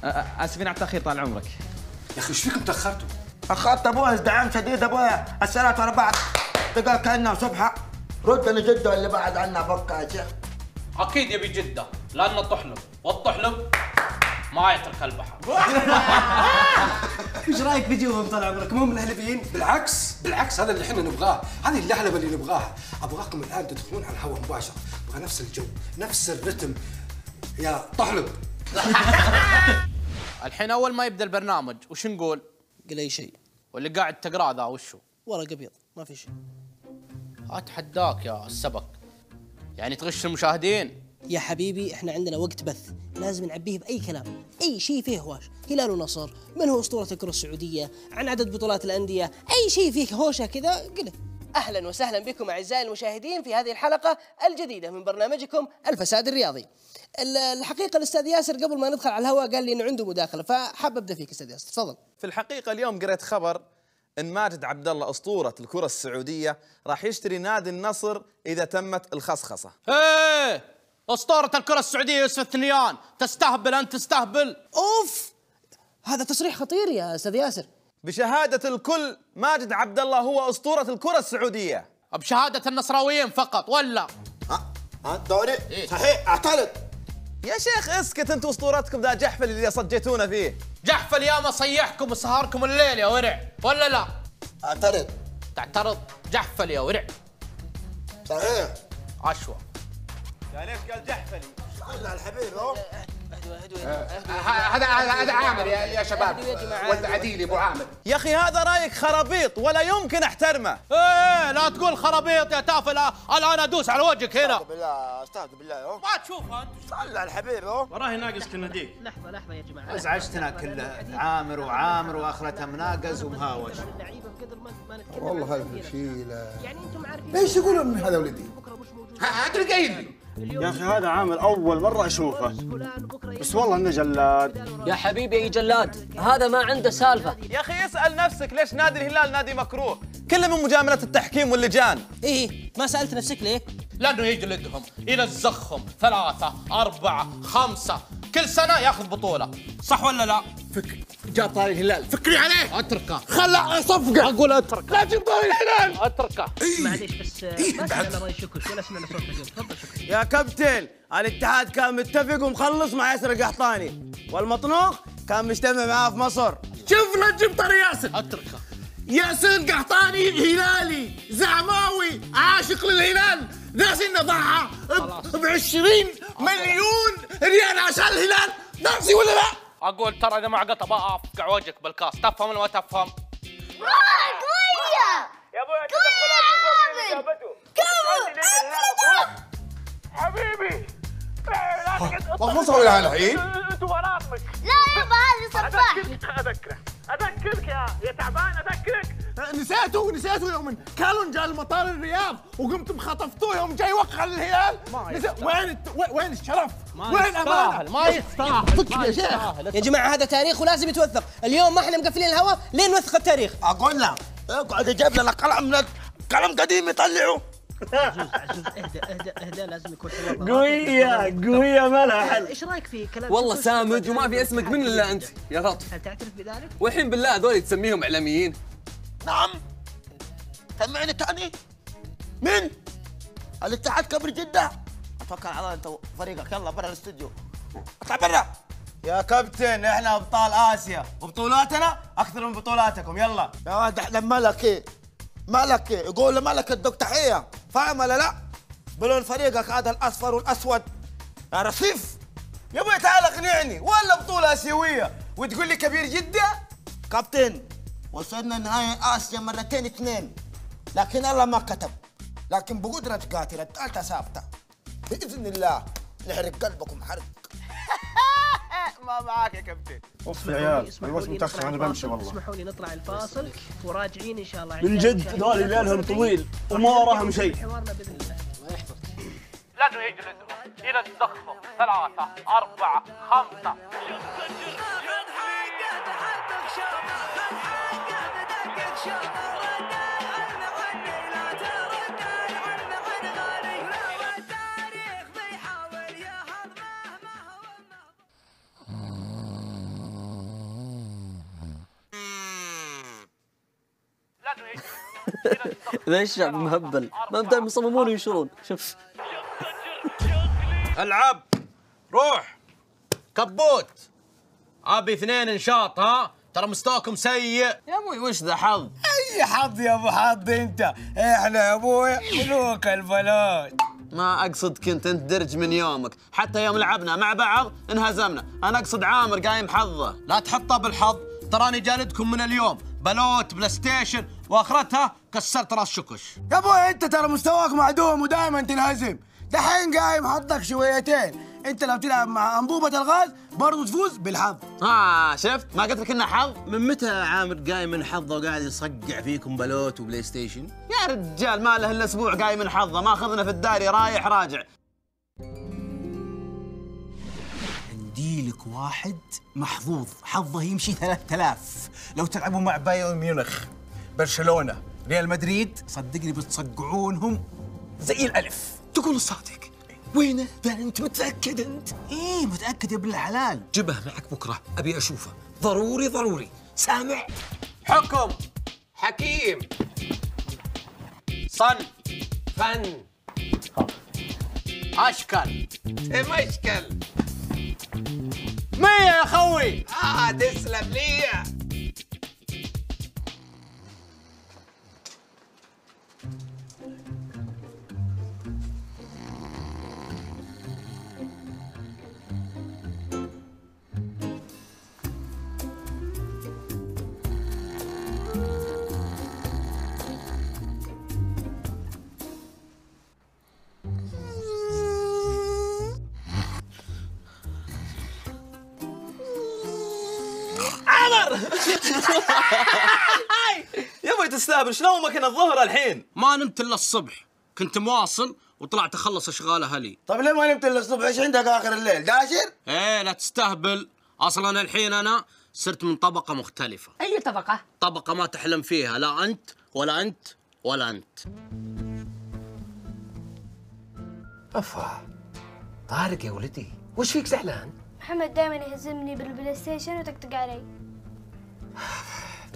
اسفين على التاخير طال عمرك. يا اخي ايش فيكم تاخرتوا؟ اخرت ابويا ازدحام شديد ابويا، السنة 4 دقائق كانها صبحة. رد لجده اللي بعد عنا بكة يا شيخ. اكيد يبي جده لانه طحلب، والطحلب ما يترك البحر. ايش رايك فيديوهم طال عمرك؟ مو ملهلبين؟ بالعكس بالعكس، هذا اللي احنا نبغاه، هذه اللهلبه اللي نبغاها. ابغاكم الان تدخلون على الهواء مباشره، ابغى نفس الجو نفس الرتم يا طحلب. الحين اول ما يبدا البرنامج وش نقول؟ قل اي شيء. واللي قاعد تقراه ذا وشو؟ ورق ابيض ما في شيء. اتحداك يا السبك، يعني تغش المشاهدين. يا حبيبي احنا عندنا وقت بث لازم نعبيه باي كلام، اي شيء فيه هواش، هلال ونصر، من هو اسطوره الكره السعوديه، عن عدد بطولات الانديه، اي شيء فيه هوشه كذا قله. أهلا وسهلا بكم أعزائي المشاهدين في هذه الحلقة الجديدة من برنامجكم الفساد الرياضي. الحقيقة الأستاذ ياسر قبل ما ندخل على الهواء قال لي أنه عنده مداخلة، فحاب أبدأ فيك أستاذ ياسر، تفضل. في الحقيقة اليوم قرأت خبر أن ماجد عبد الله أسطورة الكرة السعودية راح يشتري نادي النصر إذا تمت الخصخصة. إيه أسطورة الكرة السعودية يوسف الثنيان، تستهبل أنت تستهبل. أوف، هذا تصريح خطير يا أستاذ ياسر. بشهادة الكل ماجد عبد الله هو أسطورة الكرة السعودية. بشهادة النصراويين فقط ولا؟ ها دوري؟ إيه؟ صحيح اعترض. يا شيخ اسكت انت واسطورتكم ذا جحفل اللي صجيتونا فيه. جحفل يا ما صيحكم وسهركم الليل يا ورع ولا لا؟ اعترض. تعترض؟ جحفل يا ورع. صحيح. عشوة. يا ليش قال جحفلي؟ قول على الحبيب اهو. هذا عامر يا شباب والعديلي ابو عامر. يا اخي هذا رايك خرابيط ولا يمكن احترمه. ايه لا تقول خرابيط يا تافل، الان ادوس على وجهك هنا. استغفر بالله استغفر بالله ما تشوفه انت. صلى على الحبيب اهو. وراهي ناقص كنديك. لحظه لحظه يا جماعه، ازعجتنا كله عامر وعامر واخرتها مناقز ومهاوش. والله هذه شيله يعني انتم عارفين ليش يقولون من هذا ولدي؟ هاتلي قايل لي يا اخي هذا عامر اول مره اشوفه بس والله انه جلاد. يا حبيبي اي جلاد، هذا ما عنده سالفه. يا اخي اسال نفسك ليش نادي الهلال نادي مكروه؟ كله من مجامله التحكيم واللجان. ايه ما سالت نفسك ليه؟ لانه يجلدهم ينزخهم ثلاثه اربعه خمسه كل سنه ياخذ بطوله، صح ولا لا؟ فكر جاب طاري الهلال، فكري عليه اتركه خله اصفقه. اقول اتركه لا تجيب طاري الهلال اتركه. معليش بس ما سمعنا راي شكوش ولا سمعنا صوت اليوم، تفضل شكوش. يا كابتن الاتحاد كان متفق ومخلص مع ياسر القحطاني والمطنوخ كان مجتمع معاه في مصر. شفنا تجيب طاري ياسر اتركه. ياسر القحطاني هلالي زعماوي عاشق للهلال، ناس انه ضحى ب 20 مليون ريال عشان الهلال، ناسي ولا لا؟ اقول ترى اذا ما عقطها بافقع وجهك بالكاس، تفهم ولا ما تفهم؟ قوية يا ابوي تدخل اجيب حبيبي لا تقعد ما نسوي لها الحين؟ انت ورامك لا يابا هذه صفاح. اذكرك يا تعبان اذكرك. نسيته يوم كالون جاء المطار الرياض وقمتم خطفتوه يوم جاي وقع للهلال. وين الشرف؟ وين الامانه؟ ما يستاهل فكر يا شيخ. يا جماعه هذا تاريخ ولازم يتوثق، اليوم ما احنا مقفلين الهواء لين نوثق التاريخ. اقول له اقعد اجيب لنا قلم قديم يطلعه. عزوز اهدى اهدى اهدى لازم يكون قوية ما لها حل. ايش رايك في كلام والله سامج وما في اسمك من الا انت يا لطف، هل تعترف بذلك؟ والحين بالله هذول تسميهم اعلاميين؟ نعم سمعني ثاني. من؟ الاتحاد كبر جدة. اتوكل على الله انت وفريقك يلا برا الاستوديو اطلع برا. يا كابتن احنا ابطال اسيا وبطولاتنا اكثر من بطولاتكم. يلا يا واحد احنا مالك ايه؟ مالك ايه؟ يقول له مالك الدك تحيه فاهم ولا لا؟ بلون فريقك هذا الاصفر والاسود يا رصيف. يا ابوي تعال اقنعني ولا بطوله اسيويه وتقول لي كبير جده؟ كابتن وصلنا نهائي اسيا مرتين اثنين لكن الله ما كتب، لكن بقدره قاتله الثالثه ثابته باذن الله نحرق قلبكم حرق. ما معاك يا كابتن. اوف يا عيال الوقت متاخر انا بمشي والله. اسمحوا لي نطلع الفاصل وراجعين ان شاء الله. من جد هذول ليلهم طويل وما وراهم شيء. حوارنا باذن الله. الله يحفظك. لازم يجلدهم ينزخهم ثلاثه اربعه خمسه. ذا الشعب مهبل ما مدام يصممون وينشرون. شوف العب روح كبوت ابي اثنين انشاط. ها ترى مستواكم سيء يا ابوي. وش ذا حظ؟ اي حظ يا ابو حظ انت، احنا يا ابوي ملوك البلد. ما اقصد كنت درج من يومك، حتى يوم لعبنا مع بعض انهزمنا، انا اقصد عامر قايم حظه. لا تحطه بالحظ، تراني جالدكم من اليوم بلوت بلاي ستيشن واخرتها كسرت راس شكش. يا ابوي انت ترى مستواك معدوم ودائما تنهزم، دحين قايم حظك شويتين، انت لو تلعب مع انبوبه الغاز برضه تفوز بالحظ. شفت؟ ما قلت لك انه حظ؟ من متى عامر قايم من حظه وقاعد يصقع فيكم بلوت وبلاي ستيشن؟ يا رجال ما له الا اسبوع قايم من حظه، ما اخذنا في الداري رايح راجع. عنديلك واحد محظوظ، حظه يمشي 3000 لو تلعبوا مع بايرن ميونخ، برشلونه، ريال مدريد، صدقني بتصقعونهم زي الالف. تقول صادق؟ وينه؟ انت متاكد انت؟ ايه متاكد يا ابن الحلال. جبه معك بكره، ابي اشوفه، ضروري ضروري، سامع؟ حكم، حكيم، صن، فن، اشكل، مشكل، مية يا خوي. تسلم لي. يا ابوي تستهبل، شنو نومك هنا الظهر الحين؟ ما نمت الا الصبح، كنت مواصل وطلعت اخلص اشغال اهلي. طيب ليه ما نمت الا الصبح؟ ايش عندك اخر الليل؟ داشر؟ ايه لا تستهبل، اصلا الحين انا صرت من طبقة مختلفة. اي طبقة؟ طبقة ما تحلم فيها لا انت ولا انت ولا انت. افا طارق يا ولدي، وش فيك زعلان؟ محمد دائما يهزمني بالبلاي ستيشن وتقطق علي.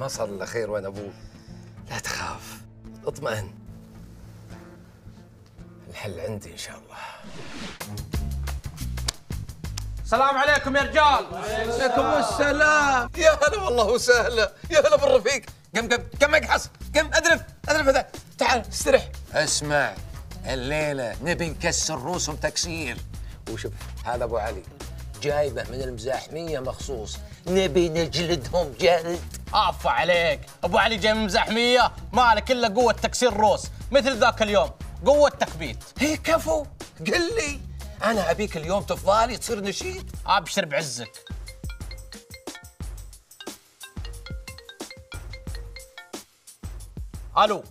ما صار الا خير وين ابوه. لا تخاف، اطمئن، الحل عندي ان شاء الله. السلام عليكم يا رجال. وعليكم السلام. يا هلا والله وسهلا، يا هلا بالرفيق. قم اقحص، قم ادرف. تعال استرح. اسمع، الليله نبي نكسر روسهم تكسير. وشوف هذا ابو علي جايبه من المزاحميه مخصوص، نبي نجلدهم جلد. عفا عليك، ابو علي جاي من المزاحميه مالك الا قوه تكسير الروس مثل ذاك اليوم، قوه تخبيط. هي كفو، قل لي انا ابيك اليوم تفضالي تصير نشيد. ابشر بعزك. الو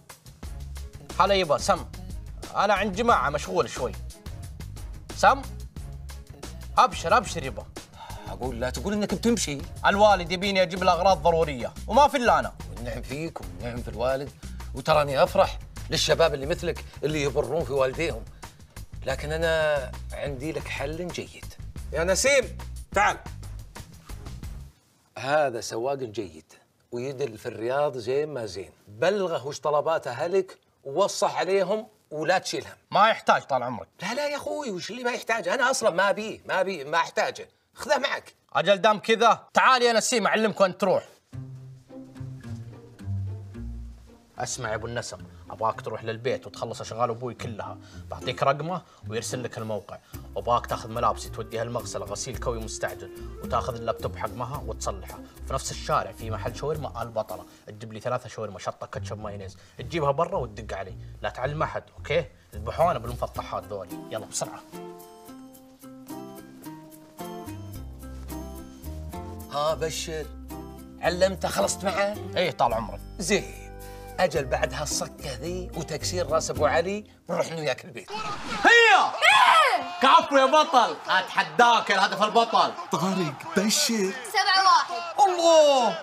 هلا يبا. سم، انا عند جماعه مشغول شوي. سم ابشر ابشر يبا. اقول لا تقول انك بتمشي. الوالد يبيني اجيب الاغراض ضروريه وما في الا انا. والنعم فيك والنعم في الوالد، وتراني افرح للشباب اللي مثلك اللي يبرون في والديهم، لكن انا عندي لك حل جيد. يا نسيم تعال. هذا سواق جيد ويدل في الرياض زين ما زين، بلغه وش طلبات اهلك ووصح عليهم ولا تشيلهم. ما يحتاج طال عمرك. لا لا يا اخوي، وش اللي ما يحتاجه؟ انا اصلا ما ابيه ما احتاجه، خذه معك. اجل دام كذا تعال يا نسيم اعلمك وين تروح. اسمع يا ابو النسم، ابغاك تروح للبيت وتخلص اشغال ابوي كلها، بعطيك رقمه ويرسل لك الموقع، وابغاك تاخذ ملابسي توديها المغسله غسيل كوي مستعجل، وتاخذ اللابتوب حقها وتصلحه، وفي نفس الشارع في محل شاورما البطله، تجيب لي 3 شاورما شطه كاتشب مايونيز، تجيبها برا وتدق علي، لا تعلم احد، اوكي؟ ذبحونا بالمفطحات ذولي، يلا بسرعه. بشر علمته خلصت معه؟ ايه طال عمرك. زين، اجل بعد هالصكه ذي وتكسير راس ابو علي بنروح انا وياك البيت. هيا كعفو يا بطل، اتحداك يا هدف البطل. طارق بشر 7-1. الله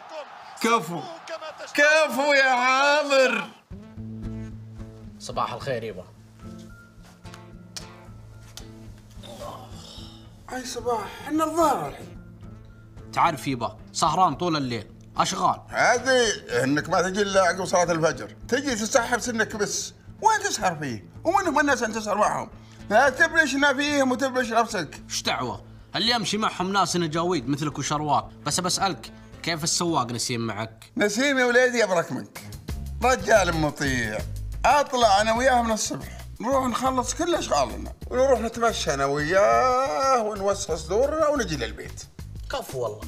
كفو كفو يا عامر. صباح الخير يبا. اي صباح؟ احنا الظاهر الحين. تعرف يبا سهران طول الليل اشغال. هذه انك ما تجي الا عقب صلاه الفجر، تجي تسحب سنك بس، وين تسهر فيه؟ ومنهم الناس ان تسهر معهم، لا تبلش نافيهم وتبلش نفسك. ايش دعوه؟ اللي امشي معهم ناس نجاويد مثلك وشرواك، بس بسالك كيف السواق نسيم معك؟ نسيم يا وليدي ابرك منك، رجال مطيع، اطلع انا وياه من الصبح، نروح نخلص كل اشغالنا ونروح نتمشى انا وياه ونوسع صدورنا ونجي للبيت. كفو والله.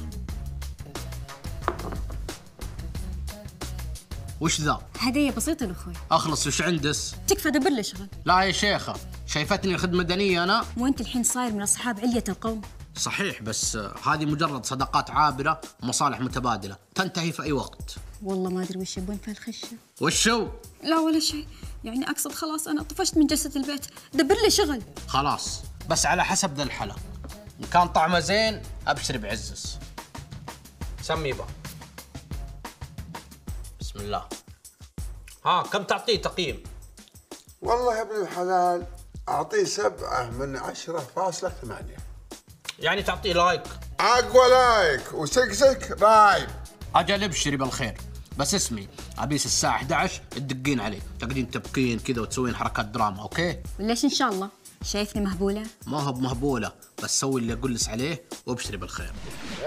وش ذا؟ هدية بسيطة لأخوي. أخلص وش عندس؟ تكفى دبر لي شغل. لا يا شيخة، شايفتني خدمة مدنية أنا؟ وأنت الحين صاير من أصحاب علية القوم. صحيح، بس هذه مجرد صداقات عابرة ومصالح متبادلة تنتهي في أي وقت. والله ما أدري وش يبون في الخشة. وشو؟ لا ولا شيء، يعني أقصد خلاص أنا طفشت من جلسة البيت، دبر لي شغل. خلاص، بس على حسب ذا الحلا، إن كان طعمه زين أبشر بعزس. سمي بقى. بسم الله. ها كم تعطيه تقييم؟ والله يا ابن الحلال أعطيه 7/10.8. يعني تعطيه لايك؟ أقوى لايك وسكسك رايب. أجل ابشري بالخير، بس اسمي أبيس الساعة 11 تدقين عليه، تقعدين تبكين كذا وتسوين حركات دراما، أوكي؟ ليش إن شاء الله؟ شايفني مهبولة؟ ما هو بمهبولة، بس سوي اللي أقولس عليه وابشري بالخير.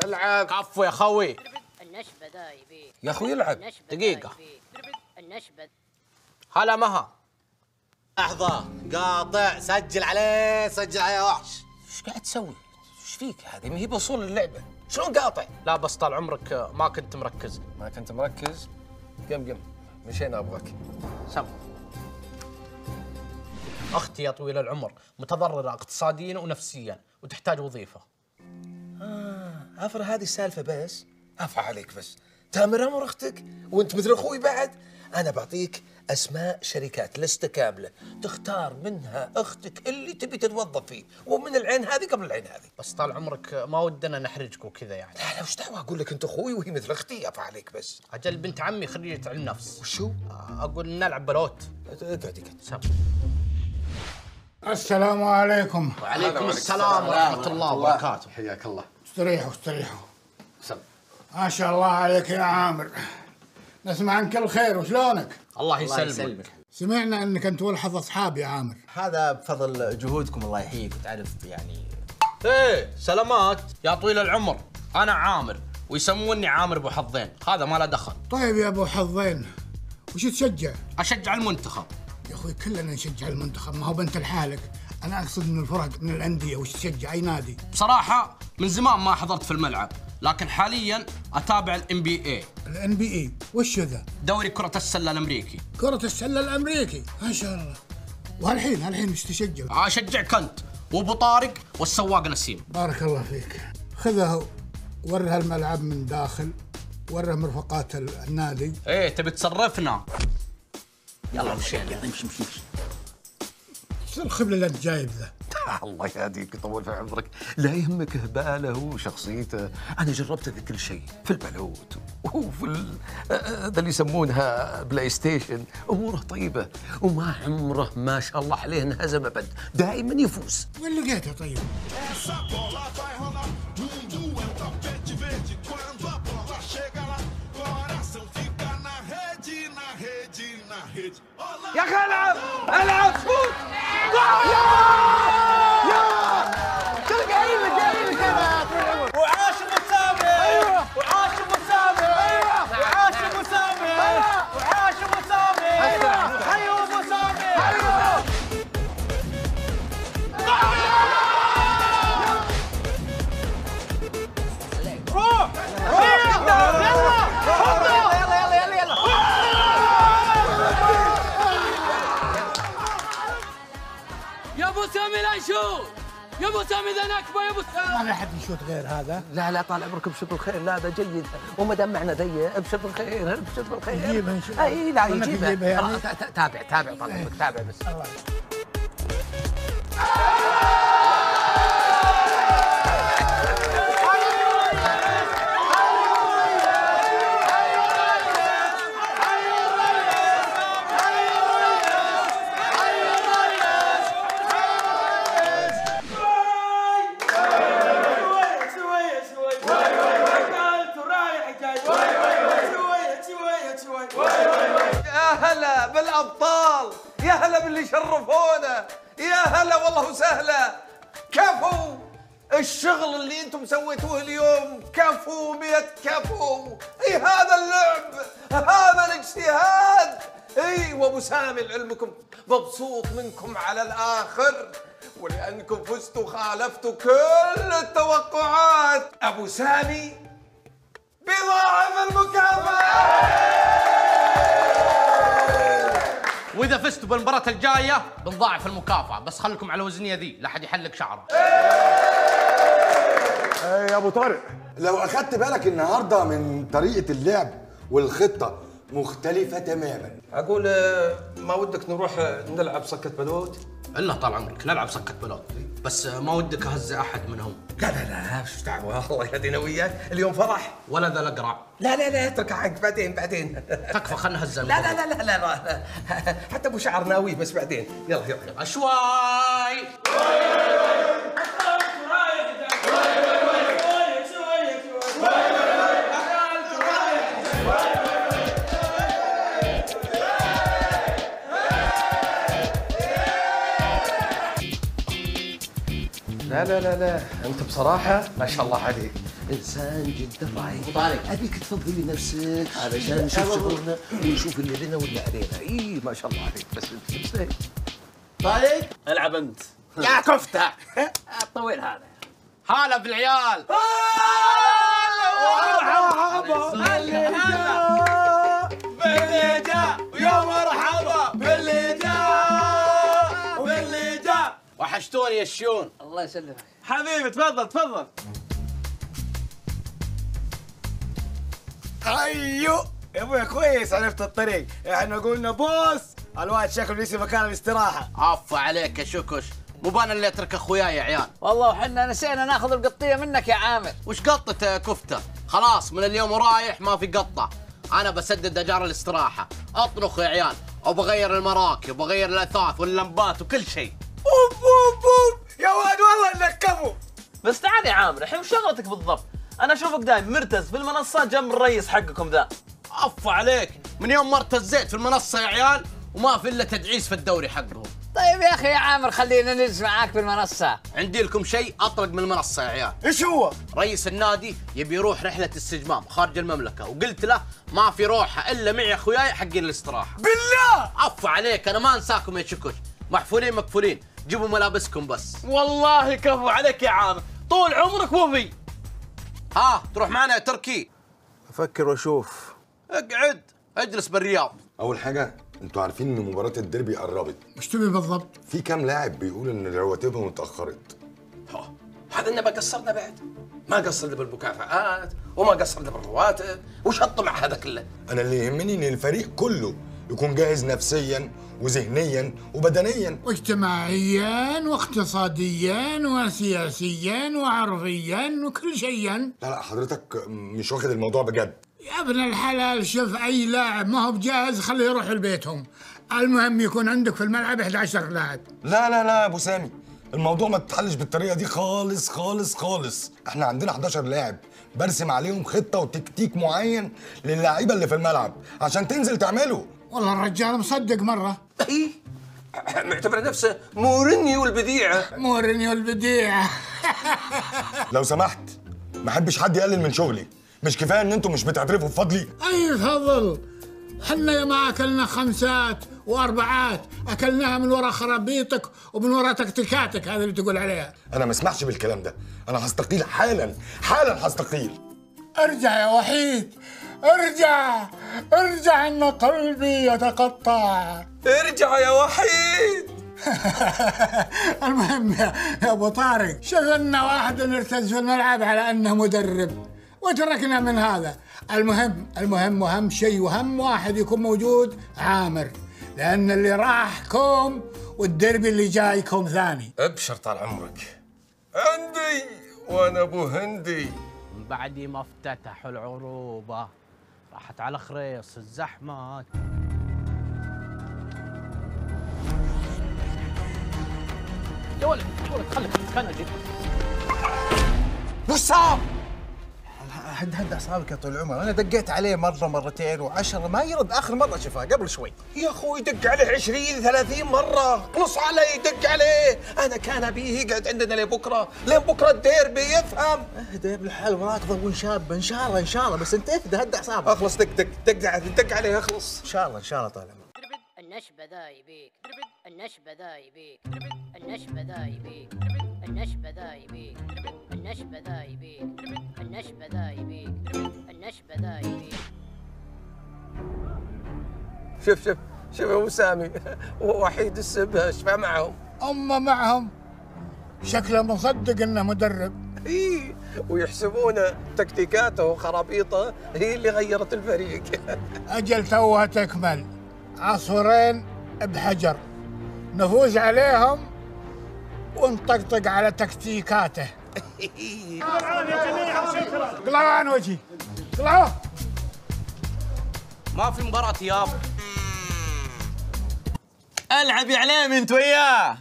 العب. عفو يا خوي. النشبة دايبي. يا أخوي العب. دقيقة. النشبة. هلا مها. لحظة، قاطع، سجل عليه، سجل عليه يا وحش. إيش قاعد تسوي؟ إيش فيك؟ هذه ما هي بأصول اللعبة، شلون قاطع؟ لا بس طال عمرك ما كنت مركز. ما كنت مركز؟ قم، مشينا أبغاك. سم. أختي يا طويل العمر متضررة اقتصاديا ونفسيا وتحتاج وظيفة. عفر هذه السالفة بس؟ عفا عليك بس، تامر أمر أختك؟ وأنت مثل أخوي بعد؟ أنا بعطيك أسماء شركات لستة كاملة تختار منها أختك اللي تبي تتوظف فيه، ومن العين هذه قبل العين هذه. بس طال عمرك ما ودنا نحرجك وكذا يعني. لا وش دعوة، أقول لك أنت أخوي وهي مثل أختي، عفا عليك بس. أجل بنت عمي خريجة علم نفس. وشو؟ أقول نلعب بلوت. اقعد. سم. السلام عليكم. وعليكم السلام ورحمة الله وبركاته. حياك الله. استريحوا. سم. ما شاء الله عليك يا عامر، نسمع عن كل خير، وشلونك؟ الله يسلمك. سمعنا انك انت ولحظ اصحاب يا عامر. هذا بفضل جهودكم الله يحييك، وتعرف يعني. ايه سلامات يا طويل العمر، انا عامر ويسموني عامر ابو حظين، هذا ما له دخل. طيب يا ابو حظين، وش تشجع؟ اشجع المنتخب. يا اخوي كلنا نشجع المنتخب، ما هو بنت لحالك، انا اقصد من الفرق من الانديه، وش تشجع اي نادي؟ بصراحه من زمان ما حضرت في الملعب، لكن حاليا اتابع الNBA. الNBA وش ذا؟ دوري كرة السلة الامريكي. كرة السلة الامريكي، ما شاء الله. والحين وش تشجع؟ اشجع كنت وابو طارق والسواق نسيم. بارك الله فيك، خذها ورها الملعب من داخل، ورها مرفقات النادي. ايه تبي تصرفنا؟ يلا مشي. شو الخبل اللي انت جايب ذا؟ الله يهديك يطول في عمرك، لا يهمك هباله وشخصيته، أنا جربته في كل شيء، في البلوت وفي هذا اللي يسمونها بلاي ستيشن، أموره طيبة وما عمره ما شاء الله عليه انهزم أبد، دائما يفوز. وين لقيته طيب؟ يا أخي ألعب فوت يا ابو سامي، ذا نكبه يا ابو سامي. ما احد يشوت غير هذا. لا طال عمرك، ابشر بالخير، لا هذا جيد، وما دام معنا ذي ابشر بالخير. يجيبها ان شاء الله. اي لا يجيبها يعني. تابع طال عمرك، تابع بس. الشغل اللي انتم سويتوه اليوم كفو 100 كفو. اي هذا اللعب، هذا الاجتهاد. اي وابو سامي لعلمكم مبسوط منكم على الاخر، ولانكم فزتوا خالفتوا كل التوقعات. ابو سامي بضاعف المكافاه. واذا فزتوا بالمباراه الجايه بنضاعف المكافاه، بس خلكم على وزنيه ذي لا حد يحلق شعره. ايه يا ابو طارق، لو اخدت بالك النهارده من طريقه اللعب والخطه مختلفه تماما. اقول ما ودك نروح نلعب سكه بلوت؟ الا طال عمرك نلعب سكه بلوت، بس ما ودك اهز احد منهم. لا لا لا شو دعوه، الله يهدينا وياك، اليوم فرح ولا ذا الاقرع. لا لا لا اترك حق بعدين تكفى خلنا نهز. لا لا لا لا لا حتى ابو شعر ناوي، بس بعدين. يلا يلا اشواي. لا لا لا لا انت بصراحه ما شاء الله عليك انسان جدا رائع. ابو طارق ابيك تفضلي نفسك علشان نشوف شغلنا ونشوف اللي لنا واللي علينا. اي ما شاء الله عليك، بس انت تستاهل. طارق العب انت يا كفته الطويل هذا. هلا بالعيال، هلا مرحبا اللي هلا باللي جاء، ويا مرحبا باللي جاء باللي جاء. وحشتوني يا الشون. الله يسلمك حبيبي، تفضل تفضل. ايوه يا ابويا كويس عرفت الطريق، احنا قلنا بوس الواد شكله نسي مكان الاستراحه. عفا عليك يا شكش، مو بانا اللي اترك اخويا يا عيال. والله وحنا نسينا ناخذ القطيه منك يا عامر. وش قطه يا كفته؟ خلاص من اليوم ورايح ما في قطه، انا بسدد اجار الاستراحه، اطنخ يا عيال، وبغير المراكب وبغير الاثاث واللمبات وكل شيء. اوب اوب اوب يا واد والله انك كفو. بس تعال يا عامر الحين وش شغلتك بالضبط؟ انا اشوفك دايم مرتز في المنصات جنب الرئيس حقكم ذا. عفو عليك، من يوم ما ارتزيت في المنصه يا عيال وما في الا تدعيس في الدوري حقهم. طيب يا اخي يا عامر خلينا نجلس معاك بالمنصه. عندي لكم شيء اطرق من المنصه يا عيال. ايش هو؟ رئيس النادي يبي يروح رحله استجمام خارج المملكه، وقلت له ما في روحه الا معي اخوياي حقين الاستراحه. بالله عفو عليك، انا ما انساكم يا شكوش، محفولين مكفولين، جيبوا ملابسكم بس. والله كفو عليك يا عامر، طول عمرك وفي. ها تروح معنا يا تركي؟ افكر واشوف. اقعد اجلس بالرياض. اول حاجه انتوا عارفين ان مباراة الديربي قربت. مش تبي بالضبط؟ في كام لاعب بيقول ان رواتبهم اتأخرت. ها هذا النبي قصرنا بعد؟ ما قصرنا بالمكافآت وما قصرنا بالرواتب، وش هالطمع هذا كله؟ انا اللي يهمني ان الفريق كله يكون جاهز نفسيا وذهنيا وبدنيا واجتماعيا واقتصاديا وسياسيا وعرفيا وكل شيئا. لا لا حضرتك مش واخد الموضوع بجد يا ابن الحلال. شوف اي لاعب ما هو بجاهز خليه يروح لبيتهم، المهم يكون عندك في الملعب 11 لاعب. لا لا لا ابو سامي الموضوع ما تتحلش بالطريقه دي خالص خالص خالص. احنا عندنا 11 لاعب برسم عليهم خطه وتكتيك معين للاعيبه اللي في الملعب عشان تنزل تعمله. والله الرجال مصدق مره. ايه معتبر نفسه مورينيو البديعه. مورينيو البديعه لو سمحت ما احبش حد يقلل من شغلي، مش كفايه ان انتم مش بتعترفوا بفضلي؟ اي فضل؟ حنا ما اكلنا خمسات واربعات، اكلناها من ورا خرابيطك ومن ورا تكتيكاتك هذه اللي تقول عليها. انا ما اسمحش بالكلام ده، انا هستقيل حالا حالا هستقيل. ارجع يا وحيد ارجع ارجع ان قلبي يتقطع. ارجع يا وحيد المهم يا ابو طارق شغلنا واحد نرتز في الملعب على انه مدرب وتركنا من هذا. المهم وهم شيء وهم واحد يكون موجود عامر، لأن اللي راحكم والديربي اللي جايكم ثاني. ابشر طال عمرك عندي وأنا أبو هندي. من بعد ما افتتحوا العروبة راحت على خريص الزحمة. يا ولد يا ولد خليك تتكنجد. وش صار؟ هد اعصابك يا طويل العمر، انا دقيت عليه مره مرتين و10 ما يرد. اخر مره شفاه قبل شوي. يا اخوي دق عليه 20 30 مره، نص علي دق عليه، انا كان ابيه يقعد عندنا لبكره، لين بكره الديربي يفهم. اهدى يا ابن الحلال وراك ضوء شاب ان شاء الله ان شاء الله، بس انت اهدى هد اعصابك. اخلص دق عليه اخلص. ان شاء الله ان شاء الله طال عمرك. النشبه ذا يبيك، النشبه ذا يبيك، النشبه ذا يبيك، النشبه ذا يبيك، النشبه ذا يبيك، النشبه ذا يبيك، النشبه ذا يبيك. شوف شوف ابو سامي وحيد السبهش شفع معهم. اما معهم شكله مصدق انه مدرب. اي ويحسبون تكتيكاته وخرابيطه هي اللي غيرت الفريق. اجل توها تكمل، عصفورين بحجر، نفوز عليهم ونطقطق على تكتيكاته. اطلعوا عن وجهي، اطلعوا. ما في مباراة ياب. العب يا عليم انت وياه.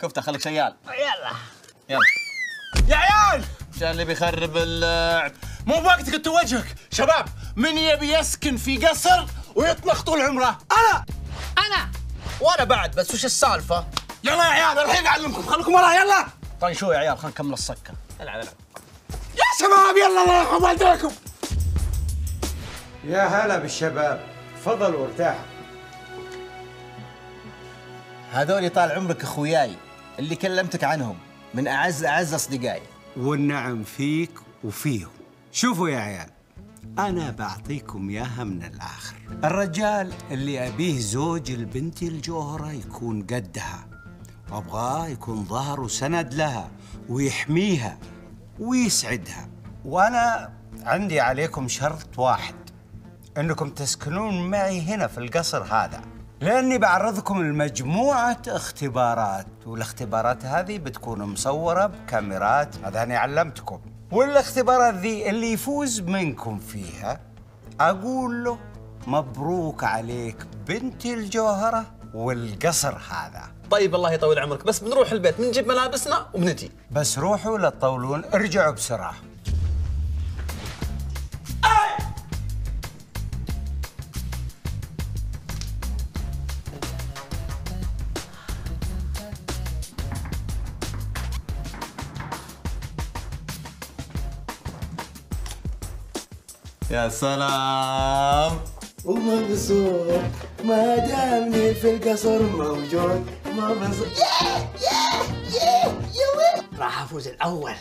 كفته خليك شيال. يلا يلا يا عيال، عشان اللي بيخرب اللعب. مو بوقتك انت وجهك. شباب، من يبي يسكن في قصر ويطنخ طول عمره؟ انا بعد. بس وش السالفه؟ يلا يا عيال الحين اعلمكم، خليكم وراي. يلا طنشوا يا عيال، خلينا نكمل الصكه. العب يا شباب، يلا الله يرحم والديكم. يا هلا بالشباب، تفضلوا وارتاحوا. هذول طال عمرك اخوياي اللي كلمتك عنهم، من اعز اصدقائي. والنعم فيك وفيهم. شوفوا يا عيال، انا بعطيكم ياها من الاخر. الرجال اللي ابيه زوج البنت الجوهره يكون قدها، وابغاه يكون ظهر وسند لها ويحميها ويسعدها. وانا عندي عليكم شرط واحد، انكم تسكنون معي هنا في القصر هذا، لاني بعرضكم لمجموعه اختبارات، والاختبارات هذه بتكون مصوره بكاميرات. هذا انا علمتكم. والاختبارات ذي اللي يفوز منكم فيها اقول له مبروك عليك بنتي الجوهره والقصر هذا. طيب الله يطول عمرك، بس بنروح البيت بنجيب ملابسنا وبنجي. بس روحوا لا تطولون، ارجعوا بسرعه. يا سلام. ومبسوط ما دامني في القصر موجود. مبسوط. راح افوز الاول،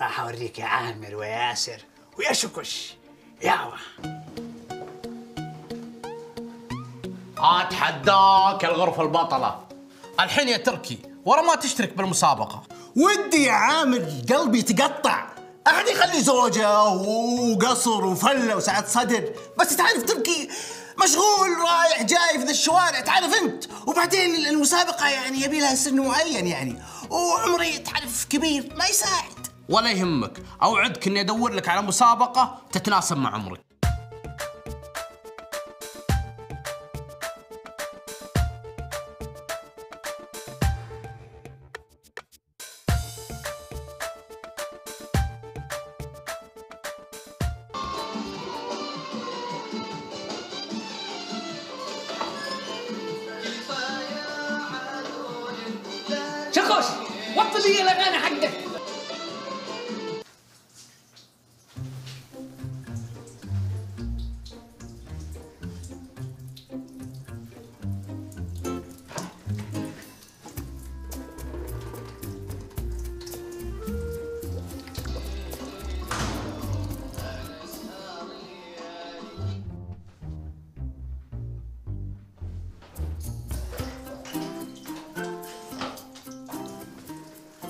راح اوريك يا عامر وياسر ويا شكوش. ياوا اتحداك الغرفه البطله الحين يا تركي، ورا ما تشترك بالمسابقه. ودي يا عامر قلبي تقطع، أحد يخلي زوجة وقصر وفلة وسعة صدر، بس تعرف تركي مشغول رايح جاي في ذا الشوارع، تعرف أنت. وبعدين المسابقة يعني يبي لها سن معين يعني، وعمري تعرف كبير ما يساعد. ولا يهمك، أوعدك إني أدور لك على مسابقة تتناسب مع عمرك.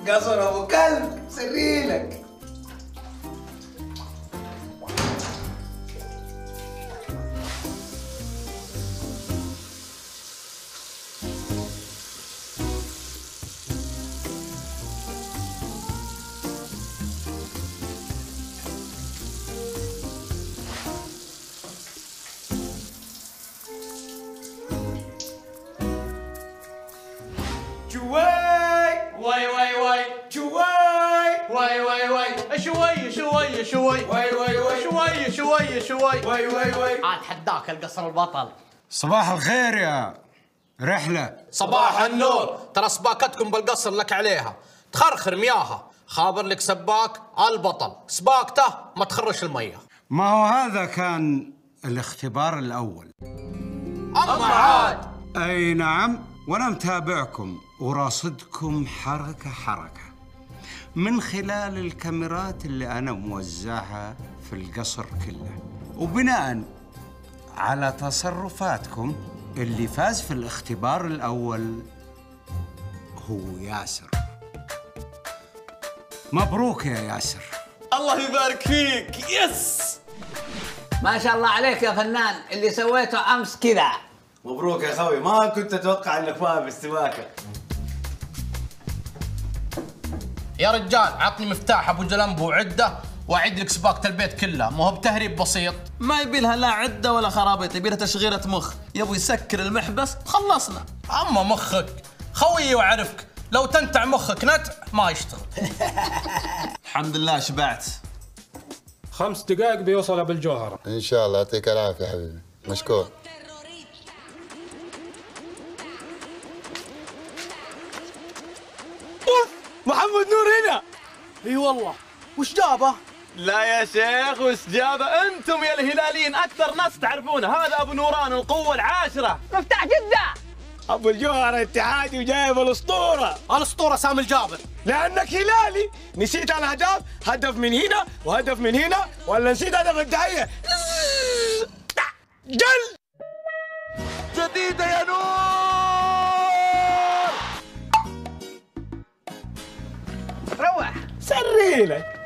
قصر ابو كلب سريلك. اتحداك القصر البطل. صباح الخير يا رحله. صباح النور. ترى سباكتكم بالقصر لك عليها، تخرخر مياها. خابر لك سباك البطل، سباكته ما تخرش الميه. ما هو هذا كان الاختبار الاول. اما عاد. اي نعم، وانا متابعكم وراصدكم حركه حركه من خلال الكاميرات اللي انا موزعها في القصر كله، وبناء على تصرفاتكم. اللي فاز في الاختبار الأول هو ياسر. مبروك يا ياسر. الله يبارك فيك. يس، ما شاء الله عليك يا فنان، اللي سويته أمس كذا. مبروك يا خوي، ما كنت أتوقع إنك ما بالسباكة. يا رجال عطني مفتاح ابو جلمب وعده واعد لك سباكه البيت كله، مو هو بتهريب بسيط. ما يبيلها لا عده ولا خرابيط، يبيلها تشغيله مخ، يبغى يسكر المحبس خلصنا. اما مخك خويي وعرفك، لو تنتع مخك نتع ما يشتغل. الحمد لله شبعت. 5 دقائق بيوصل ابو الجوهره. ان شاء الله يعطيك العافيه حبيبي، مشكور. محمد نور هنا. اي والله، وش جابه؟ لا يا شيخ وش جابه، انتم يا الهلاليين اكثر ناس تعرفونه، هذا ابو نوران القوه 10. مفتاح جده. ابو الجوهره اتحادي وجايب الاسطوره. الاسطوره سامي الجابر. لانك هلالي. نسيت الاهداف، هدف من هنا وهدف من هنا، ولا نسيت هدف الدعايه؟ جل جديده يا نور. روح سري لك.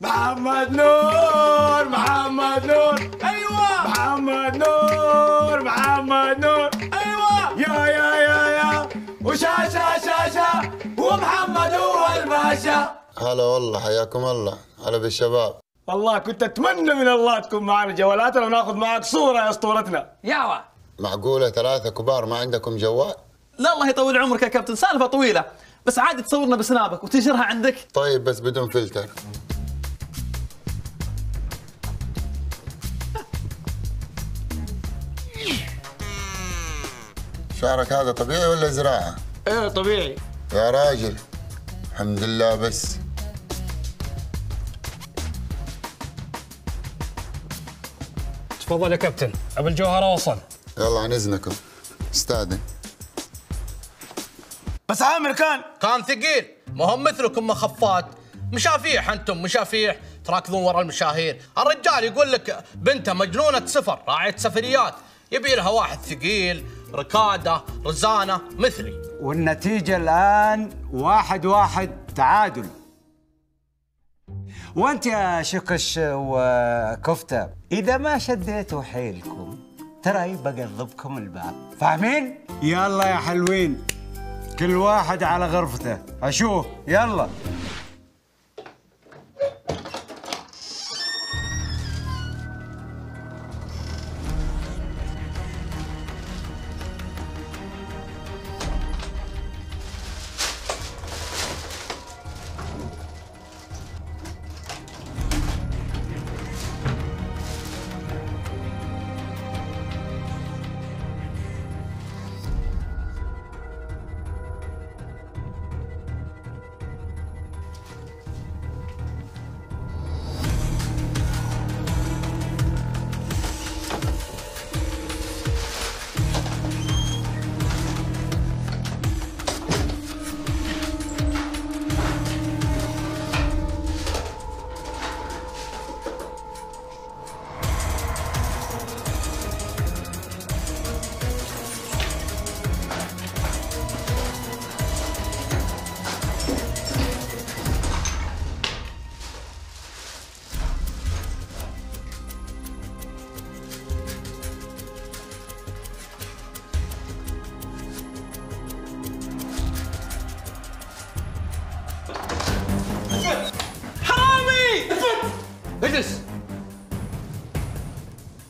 محمد نور، محمد نور، ايوه محمد نور، محمد نور، ايوه يا يا يا يا وشا شا شا شا، ومحمد هو الباشا. هلا والله، حياكم الله، هلا بالشباب. والله كنت اتمنى من الله تكون معنا جوالاتنا وناخذ معك صوره يا اسطورتنا. ياوا معقوله 3 كبار ما عندكم جوال؟ لا الله يطول عمرك يا كابتن، سالفة طويلة، بس عادي تصورنا بسنابك وتنشرها عندك. طيب بس بدون فلتر. شعرك هذا طبيعي ولا زراعة؟ ايه طبيعي. يا راجل الحمد لله. بس تفضل يا كابتن، ابو الجوهرة وصل. يلا عن اذنكم استاذن. بس عامر كان ثقيل، ما هم مثلكم مخفات، مشافيح انتم، مشافيح تراكضون ورا المشاهير. الرجال يقول لك بنته مجنونه سفر، راعيه سفريات، يبي لها واحد ثقيل، ركاده، رزانه مثلي. والنتيجه الان 1-1 تعادل. وانت يا شكش وكفته، اذا ما شديتوا حيلكم ترى بقلبكم الباب، فاهمين؟ يلا يا حلوين، كل واحد على غرفته، أشوف يلا.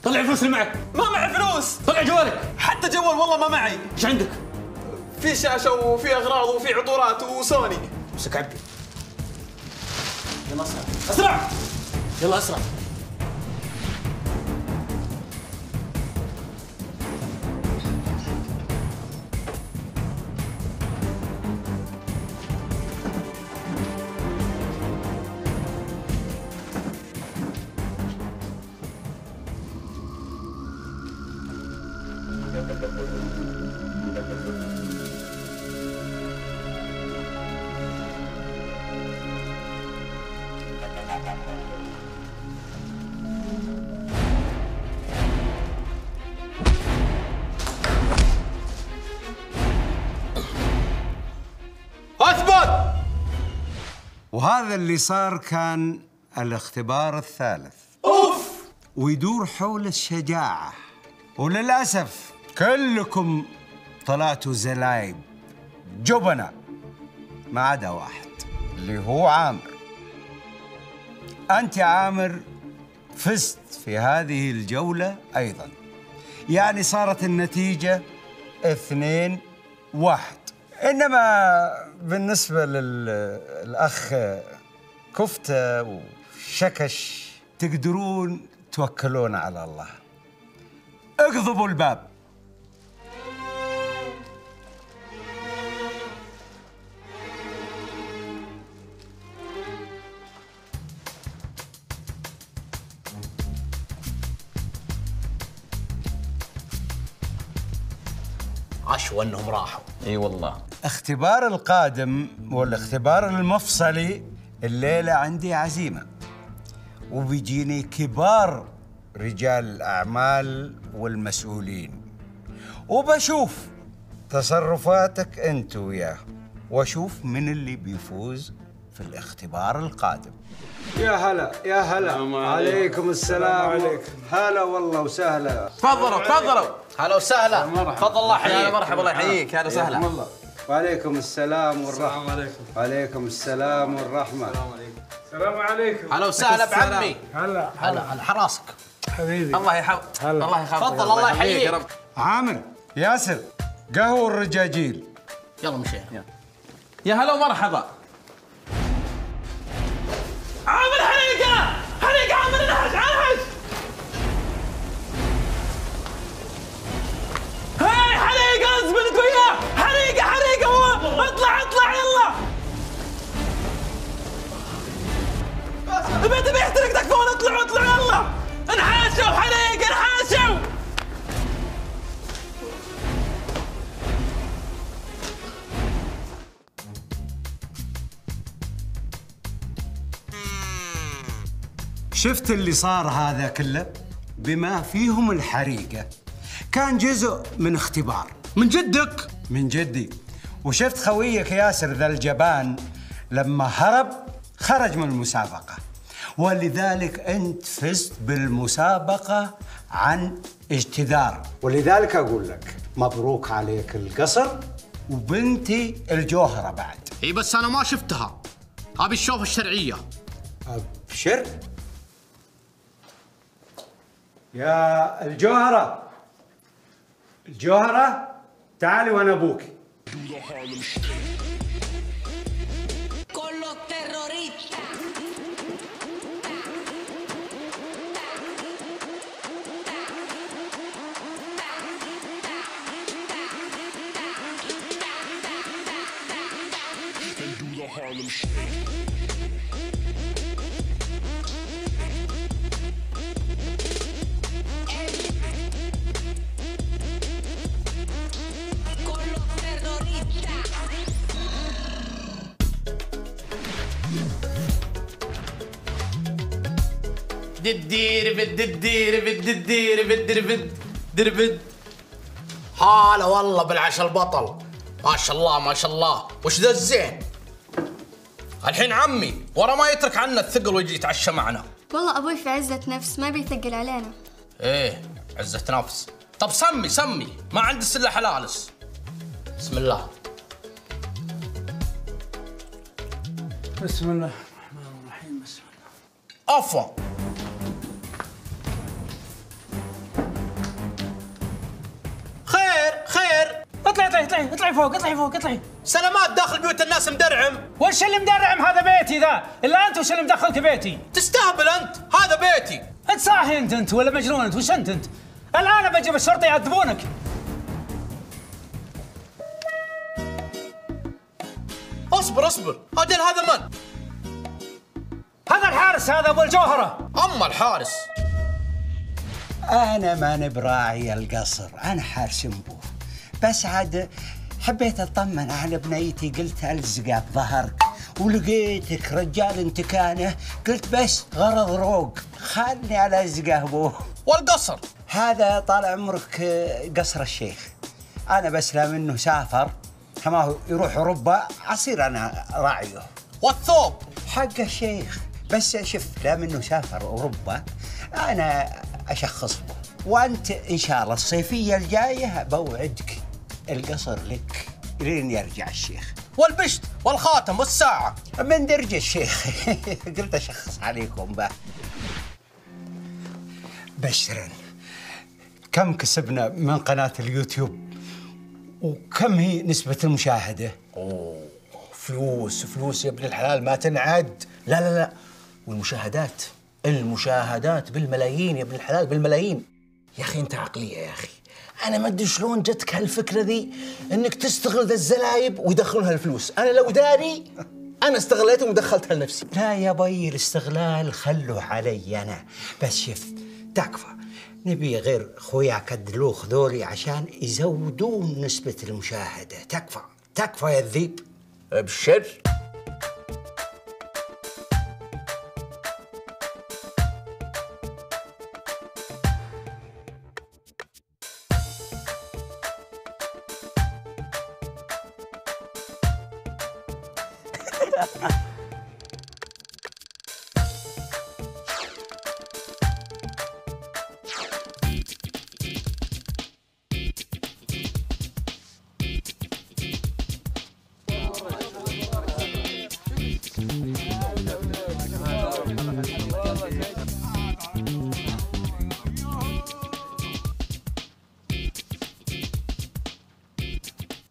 طلع فلوس اللي معك. ما معي فلوس. طلع جوالك. حتى جوال والله ما معي. ايش عندك؟ في شاشه وفي اغراض وفي عطورات وسوني. امسك عبي. يلا اسرع اسرع، يلا اسرع. وهذا اللي صار كان الاختبار الثالث. أوف! ويدور حول الشجاعة، وللأسف كلكم طلعتوا زلايب جبنة ما عدا واحد اللي هو عامر. أنت يا عامر فزت في هذه الجولة أيضاً، يعني صارت النتيجة 2-1. إنما بالنسبة للأخ كفتة وشكش تقدرون توكلون على الله. اقضبوا الباب. عشوا انهم راحوا. اي والله. اختبار القادم والاختبار المفصلي الليله عندي عزيمه، وبيجيني كبار رجال الاعمال والمسؤولين، وبشوف تصرفاتك انت وياه، واشوف من اللي بيفوز في الاختبار القادم. يا هلا يا هلا، عليكم السلام عليكم. هلا والله وسهلا. تفضلوا تفضلوا. هلا وسهلا، تفضل. الله يحييك. مرحبا، الله يحييك. هلا وسهلا. وعليكم السلام والرحمه. السلام عليكم. وعليكم السلام والرحمه. السلام عليكم. السلام عليكم. هلا وسهلا بعمي. هلا هلا. على حراسك حبيبي. الله يحفظك. الله يخليك. تفضل. الله يحييك. عامر ياسر، قهوه الرجاجيل. يلا مشي. يا هلا ومرحبا. عامر حريقه حريقه. عامر انهج انهج. هاي حريقه ازبلك وياه. حريقه حريقه. اطلع اطلع يلا. البيت بيحترق. تكفون اطلعوا اطلعوا يلا. انحاشوا حريقه انحاشوا. شفت اللي صار هذا كله؟ بما فيهم الحريقة كان جزء من اختبار. من جدك؟ من جدي. وشفت خويك ياسر ذا الجبان لما هرب خرج من المسابقة، ولذلك أنت فزت بالمسابقة عن اجتذار. ولذلك أقول لك مبروك عليك القصر وبنتي الجوهرة بعد. اي بس أنا ما شفتها، أبي الشوفة الشرعية. أبشر يا الجوهرة. الجوهرة تعالي وانا ابوك. دربد دربد دربد دربد دربد. هلا والله بالعشا البطل. ما شاء الله ما شاء الله. وش ذا الزين؟ الحين عمي ورا ما يترك عنا الثقل ويجي يتعشى معنا. والله ابوي في عزة نفس ما بيثقل علينا. ايه عزة نفس. طب سمي سمي، ما عندي سلة حلالس. بسم الله. بسم الله الرحمن الرحيم. بسم الله. افا اطلعي اطلعي اطلعي فوق اطلعي فوق اطلعي. سلامات داخل بيوت الناس مدرعم. وش اللي مدرعم؟ هذا بيتي ذا. الا انت وش اللي مدخلك بيتي؟ تستهبل انت، هذا بيتي. انت صاحي انت انت ولا مجنون انت؟ وش انت انت؟ الان بجيب الشرطه يعذبونك. اصبر اصبر، اجل هذا من؟ هذا الحارس، هذا ابو الجوهره. اما الحارس انا ماني براعي القصر، انا حارس أبوه. بس عاد حبيت اطمن على بنيتي، قلت الزقه بظهرك ولقيتك رجال انتكانه، قلت بس غرض روق خلني على الزقه ابوه. والقصر هذا طال عمرك قصر الشيخ، انا بسلم انه سافر، ما هو يروح اوروبا، اصير انا راعيه. والثوب حق الشيخ، بس شوف دام انه سافر اوروبا انا اشخص له، وانت ان شاء الله الصيفيه الجايه بوعدك القصر لك لين يرجع الشيخ، والبشت والخاتم والساعه من درج الشيخ. قلت اشخص عليكم بقى. بشرا، كم كسبنا من قناه اليوتيوب؟ وكم هي نسبه المشاهده؟ اوه فلوس فلوس يا ابن الحلال ما تنعد. لا لا لا، والمشاهدات المشاهدات بالملايين يا ابن الحلال، بالملايين يا اخي. انت عقليه يا اخي، انا ما ادري شلون جتك هالفكره ذي انك تستغل ذا الزلايب ويدخلون هالفلوس. انا لو داري انا استغليتهم ودخلتها لنفسي. لا يا بي، الاستغلال خلوه علي انا. بس شف تكفى، نبي غير خوياك الدلوخ ذولي عشان يزودون نسبه المشاهده. تكفى تكفى يا الذيب. ابشر.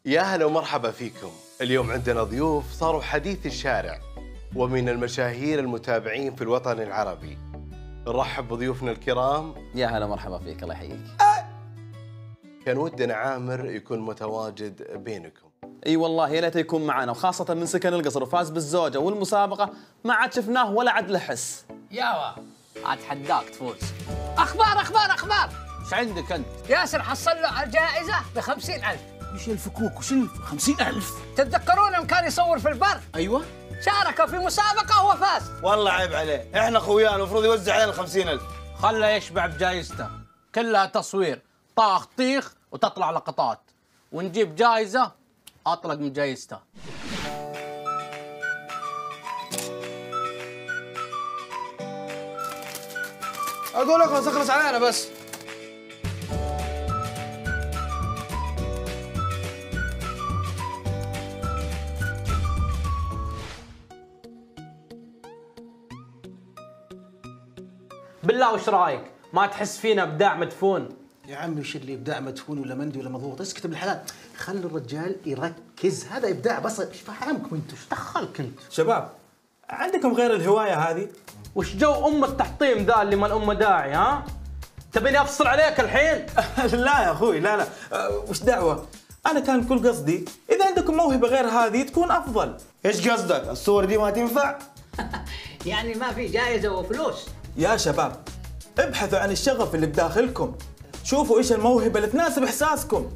يا هلا ومرحبا فيكم. اليوم عندنا ضيوف صاروا حديث الشارع ومن المشاهير المتابعين في الوطن العربي. نرحب بضيوفنا الكرام. يا هلا مرحبا فيك، الله يحييك. كان ودنا عامر يكون متواجد بينكم. اي والله يا ليت يكون معنا، وخاصة من سكن القصر وفاز بالزوجة والمسابقة، ما عاد شفناه ولا عاد له حس. ياوا عاد حداك تفوز. اخبار اخبار اخبار. ايش عندك انت؟ ياسر حصل له الجائزة ب 50,000. وش الفكوك؟ وش 50,000؟ تتذكرون يوم كان يصور في البر؟ ايوه، شارك في مسابقه وفاز. والله عيب عليه، احنا خويان المفروض يوزع علينا 50,000. خله يشبع بجائزته، كلها تصوير طاخ طيخ وتطلع لقطات، ونجيب جائزه اطلق من جائزته. اقول لك خلاص اخلص علينا بس. بالله وش رايك؟ ما تحس فينا ابداع مدفون؟ يا عمي وش اللي ابداع مدفون ولا مندي ولا مضغوط؟ اسكت بالحلال، خلي الرجال يركز، هذا ابداع بصري. ايش فهمكم انتم؟ ايش دخلك انت؟ شباب عندكم غير الهوايه هذه؟ وش جو ام التحطيم ذا اللي ما الامه داعي ها؟ تبيني افصل عليك الحين؟ لا يا اخوي لا لا، وش دعوه؟ انا كان كل قصدي اذا عندكم موهبه غير هذه تكون افضل. ايش قصدك؟ الصور دي ما تنفع؟ يعني ما في جائزه وفلوس؟ يا شباب ابحثوا عن الشغف اللي بداخلكم، شوفوا ايش الموهبة اللي تناسب احساسكم.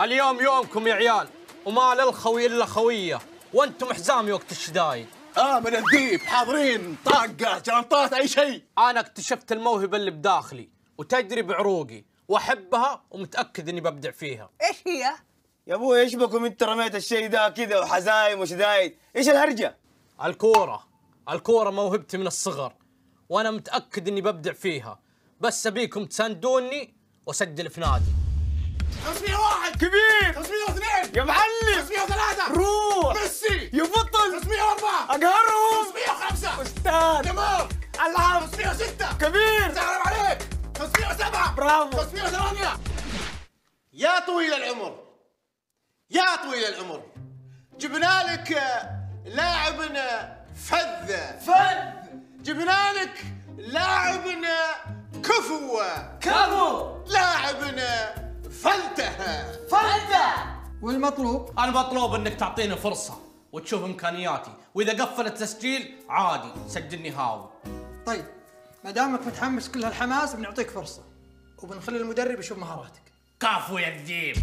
اليوم يومكم يا عيال، وما للخوي الا خويه، وانتم حزامي وقت الشدايد. من الذيب حاضرين، طاقه جلطات اي شيء. انا اكتشفت الموهبه اللي بداخلي وتجري بعروقي، واحبها ومتاكد اني ببدع فيها. ايش هي؟ يا ابوي ايش بكم انت رميت الشيء ذا كذا وحزايم وشدايد؟ ايش الهرجه؟ الكوره، الكوره موهبتي من الصغر، وانا متاكد اني ببدع فيها، بس ابيكم تساندوني واسجل في نادي. 501 كبير، 502 يا معلم، 503 روح ميسي يفطن، 504 اقهرهم، 505 استاذ تمام العب، 506 كبير سلام عليك، 507 برافو، 508. يا طويل العمر يا طويل العمر، جبنا لك لاعبنا فذ، جبنا لك لاعبنا كفو، لاعبنا فلته. والمطلوب؟ المطلوب انك تعطيني فرصة وتشوف امكانياتي، واذا قفل التسجيل عادي سجلني هاوي. طيب ما دامك متحمس كل هالحماس بنعطيك فرصة وبنخلي المدرب يشوف مهاراتك. كفو يا ذيب.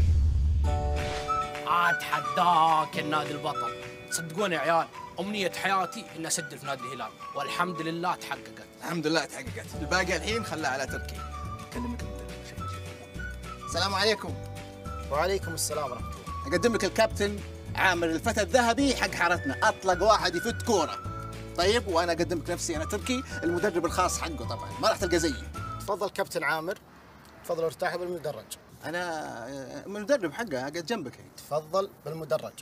اتحداك النادي البطل. صدقوني يا عيال امنية حياتي اني اسجل في نادي الهلال والحمد لله تحققت. الحمد لله تحققت، الباقي الحين خلها على تركي. اكلمك المدرب. السلام عليكم. وعليكم السلام ورحمة الله. اقدم لك الكابتن عامر الفتى الذهبي حق حارتنا، اطلق واحد يفت كورة. طيب وانا اقدم لك نفسي، انا تركي المدرب الخاص حقه طبعا، ما راح تلقى زيي. تفضل كابتن عامر، تفضل ارتاح بالمدرج. انا المدرب حقه قاعد جنبك. تفضل بالمدرج.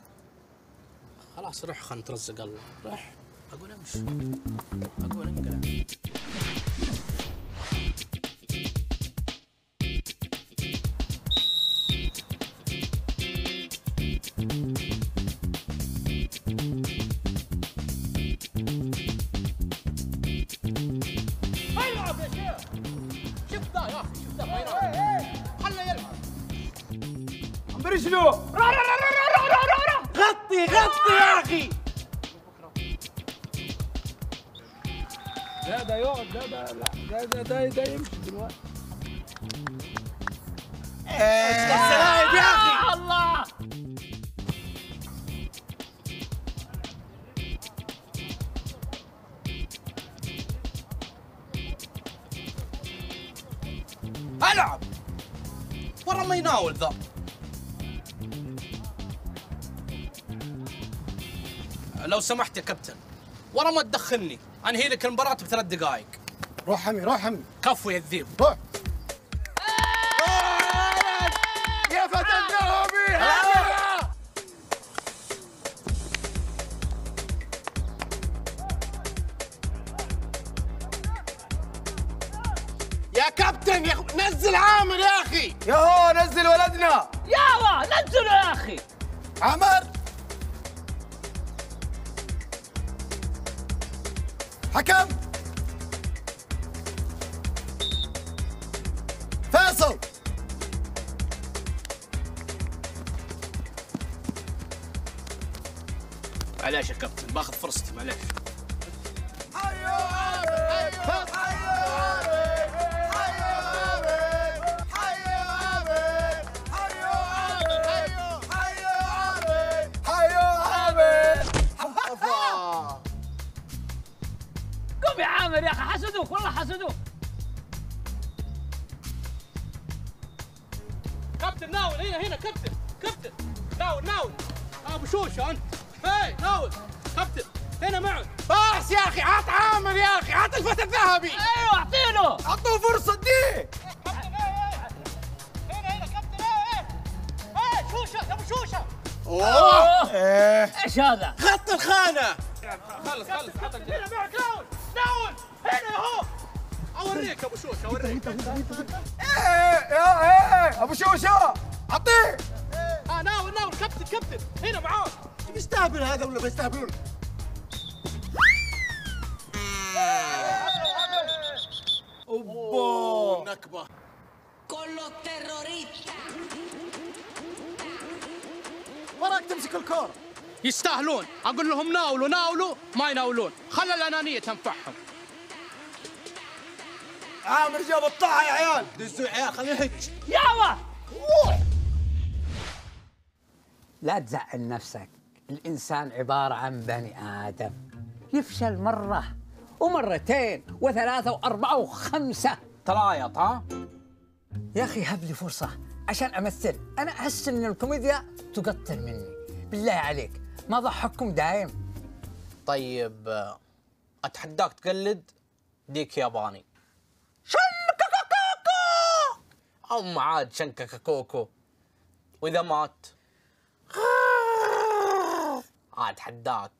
خلاص روح خلنا نترزق الله، روح. اقول امشي، اقول انقلع. العب يا شيخ. شوف ذا يا اخي، شوف ذا وينه، خله يلعب. عم برجله، غطي يا اخي. لا ده يقعد، ده يمشي دلوقتي. السلام يا اخي. الله العب، ورا ما يناول ذا. لو سمحت يا كابتن، ورا ما تدخلني، انهي لك المباراة بثلاث دقائق. روح حمي، روح حمي. كفو يا الذيب. روح. يا فتى الذهبي. يا كابتن يا نزل عامر يا اخي. ياهو نزل ولدنا. ياهو نزله يا اخي. عمر حكم فاصل. معليش يا كابتن باخذ فرصتي، معليش. يا عامر يا اخي حسدوك، والله حسدوك. كابتن ناول، هنا كابتن، ناول ابو شوشه انت. هاي ناول كابتن، هنا معه. بس يا اخي عط عامر يا اخي، عط الفتى الذهبي. ايوه اعطيله، اعطوه فرصه دي. كابتن هنا كابتن. هاي شوشه، ابو شوشه. اوه ايش هذا؟ غطي الخانه. خلص حطك هنا معك. ناول هنا اهو، اوريك ابو شوشه، اوريك. ايه ابو شوشه اعطيه. ناول كابتن، هنا معاك. بيستهبل هذا ولا بيستهبلون؟ اوه نكبه. كله تيروريتا وراك تمسك الكوره. يستاهلون، اقول لهم ناولوا ما يناولون، خلى الانانيه تنفعهم. عامر جاب الطاعه يا عيال، دزوا يا عيال، خليه يهج. يلا لا تزعل نفسك، الانسان عباره عن بني ادم، يفشل مره ومرتين وثلاثه واربعه وخمسه ترايط. ها يا اخي هب لي فرصه عشان امثل، انا احس ان الكوميديا تقتل مني، بالله عليك ما ضحككم دايم. طيب اتحداك تقلد ديك ياباني. شنككا كوكو. أم عاد شنككا كوكو، وإذا مات عاد حداك،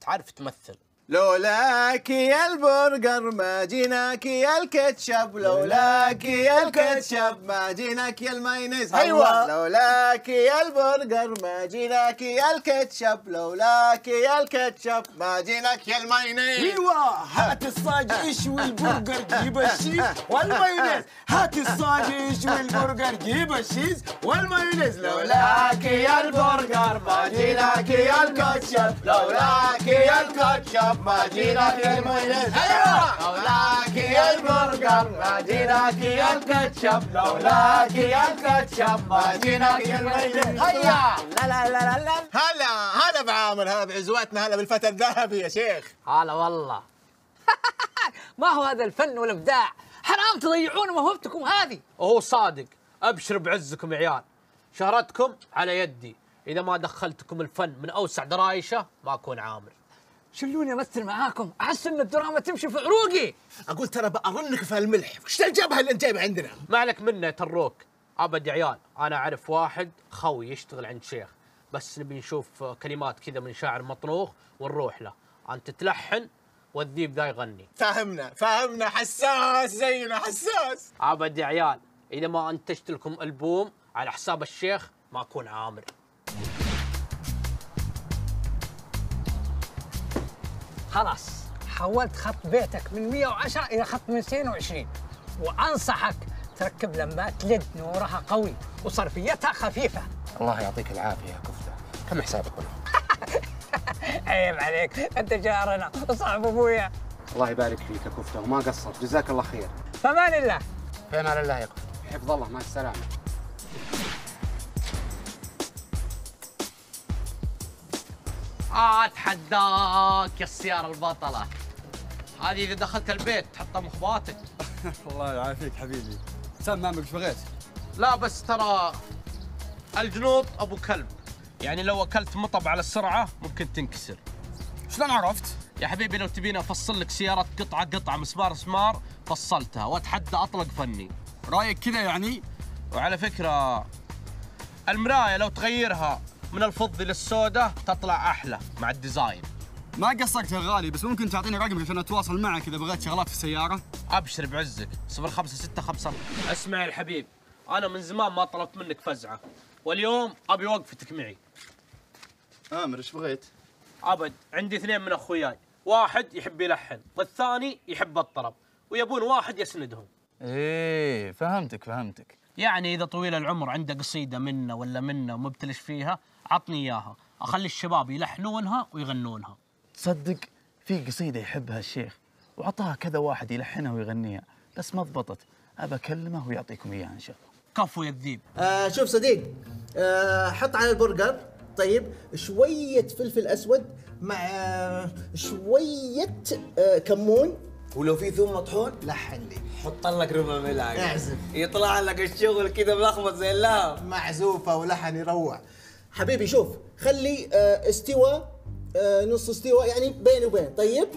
تعرف تمثل لولاكي يا البرجر ما جيناك يا الكاتشب، لولاكي يا الكاتشب ما جيناك يا المايونيز. ايوه لولاكي يا البرجر ما جيناك يا الكاتشب، لولاكي يا الكاتشب ما جيناك يا المايونيز. ايوه هات الصاج اشوي البرجر جيب الشيز والمايونيز، هات الصاج اشوي البرجر جيب الشيز والمايونيز. لولاكي يا البرجر ما جيناك يا الكاتشب، لولاكي يا الكاتشب ما جيناك يا المايونيز. ايوه لولاك يا البرجر ما جيناك يا الكاتشب، لولاك يا الكاتشب ما جيناك يا المايونيز. هيا لا لا لا لا هلا هلا بعامر، هلا بعزوتنا، هلا بالفتى الذهبي يا شيخ. هلا والله. ما هو هذا الفن والابداع، حرام تضيعون موهبتكم هذه. وهو صادق، ابشر بعزكم يا عيال، شهرتكم على يدي، اذا ما دخلتكم الفن من اوسع درايشه ما اكون عامر. شلوني امثل معاكم؟ احس ان الدراما تمشي في عروقي. اقول ترى بأرنك في الملح، وش الجبهه اللي انت جايبها عندنا؟ ما عليك منه تروك، ابد يا عيال، انا اعرف واحد خوي يشتغل عند شيخ، بس نبي نشوف كلمات كذا من شاعر مطروخ ونروح له، انت تلحن والذيب ذا يغني. فهمنا فهمنا، حساس زينا حساس. ابد يا عيال، اذا ما انتجت لكم البوم على حساب الشيخ ما اكون عامر. خلاص حولت خط بيتك من 110 إلى خط 220، وأنصحك تركب لمبات ليد نورها قوي وصرفيتها خفيفة. الله يعطيك العافية يا كفتة، كم حسابك والله؟ عيب عليك، أنت جارنا وصاحب أبويا. الله يبارك فيك يا كفتة، وما قصر، جزاك الله خير. فمان الله. فمان الله يا كفتة، حفظ الله مع السلامة. اتحداك يا السيارة البطلة، هذه إذا دخلت البيت تحطها مخباطك. الله يعافيك حبيبي، سمامك شبغيت؟ لا بس ترى الجنوط أبو كلب، يعني لو أكلت مطب على السرعة ممكن تنكسر. شلون عرفت؟ يا حبيبي لو تبيني أفصل لك سيارة قطعة قطعة مسمار مسمار فصلتها، وأتحدى أطلق فني. رأيك كذا يعني؟ وعلى فكرة المراية لو تغيرها من الفضي للسوداء تطلع احلى مع الديزاين. ما قصرت يا غالي، بس ممكن تعطيني رقمك عشان اتواصل معك اذا بغيت شغلات في السياره؟ ابشر بعزك 05655. اسمع يا الحبيب، انا من زمان ما طلبت منك فزعه، واليوم ابي وقفتك معي. امر ايش بغيت؟ ابد، عندي اثنين من اخوياي، واحد يحب يلحن والثاني يحب الطرب، ويبون واحد يسندهم. ايه فهمتك فهمتك، يعني اذا طويل العمر عنده قصيده منا ولا منا ومبتلش فيها عطني اياها، اخلي الشباب يلحنونها ويغنونها. تصدق في قصيده يحبها الشيخ وعطاها كذا واحد يلحنها ويغنيها، بس ما ضبطت، ابى اكلمه ويعطيكم اياها ان شاء الله. كفو يا الذيب. شوف صديق، حط على البرجر طيب شويه فلفل اسود مع شويه كمون، ولو في ثوم مطحون لحن لي، حط لك ربع ملعقه اعزف، يطلع لك الشغل كذا ملخبط زي اللهب، معزوفه ولحن يروع. حبيبي شوف، خلي استوى نص استوى، يعني بين وبين. طيب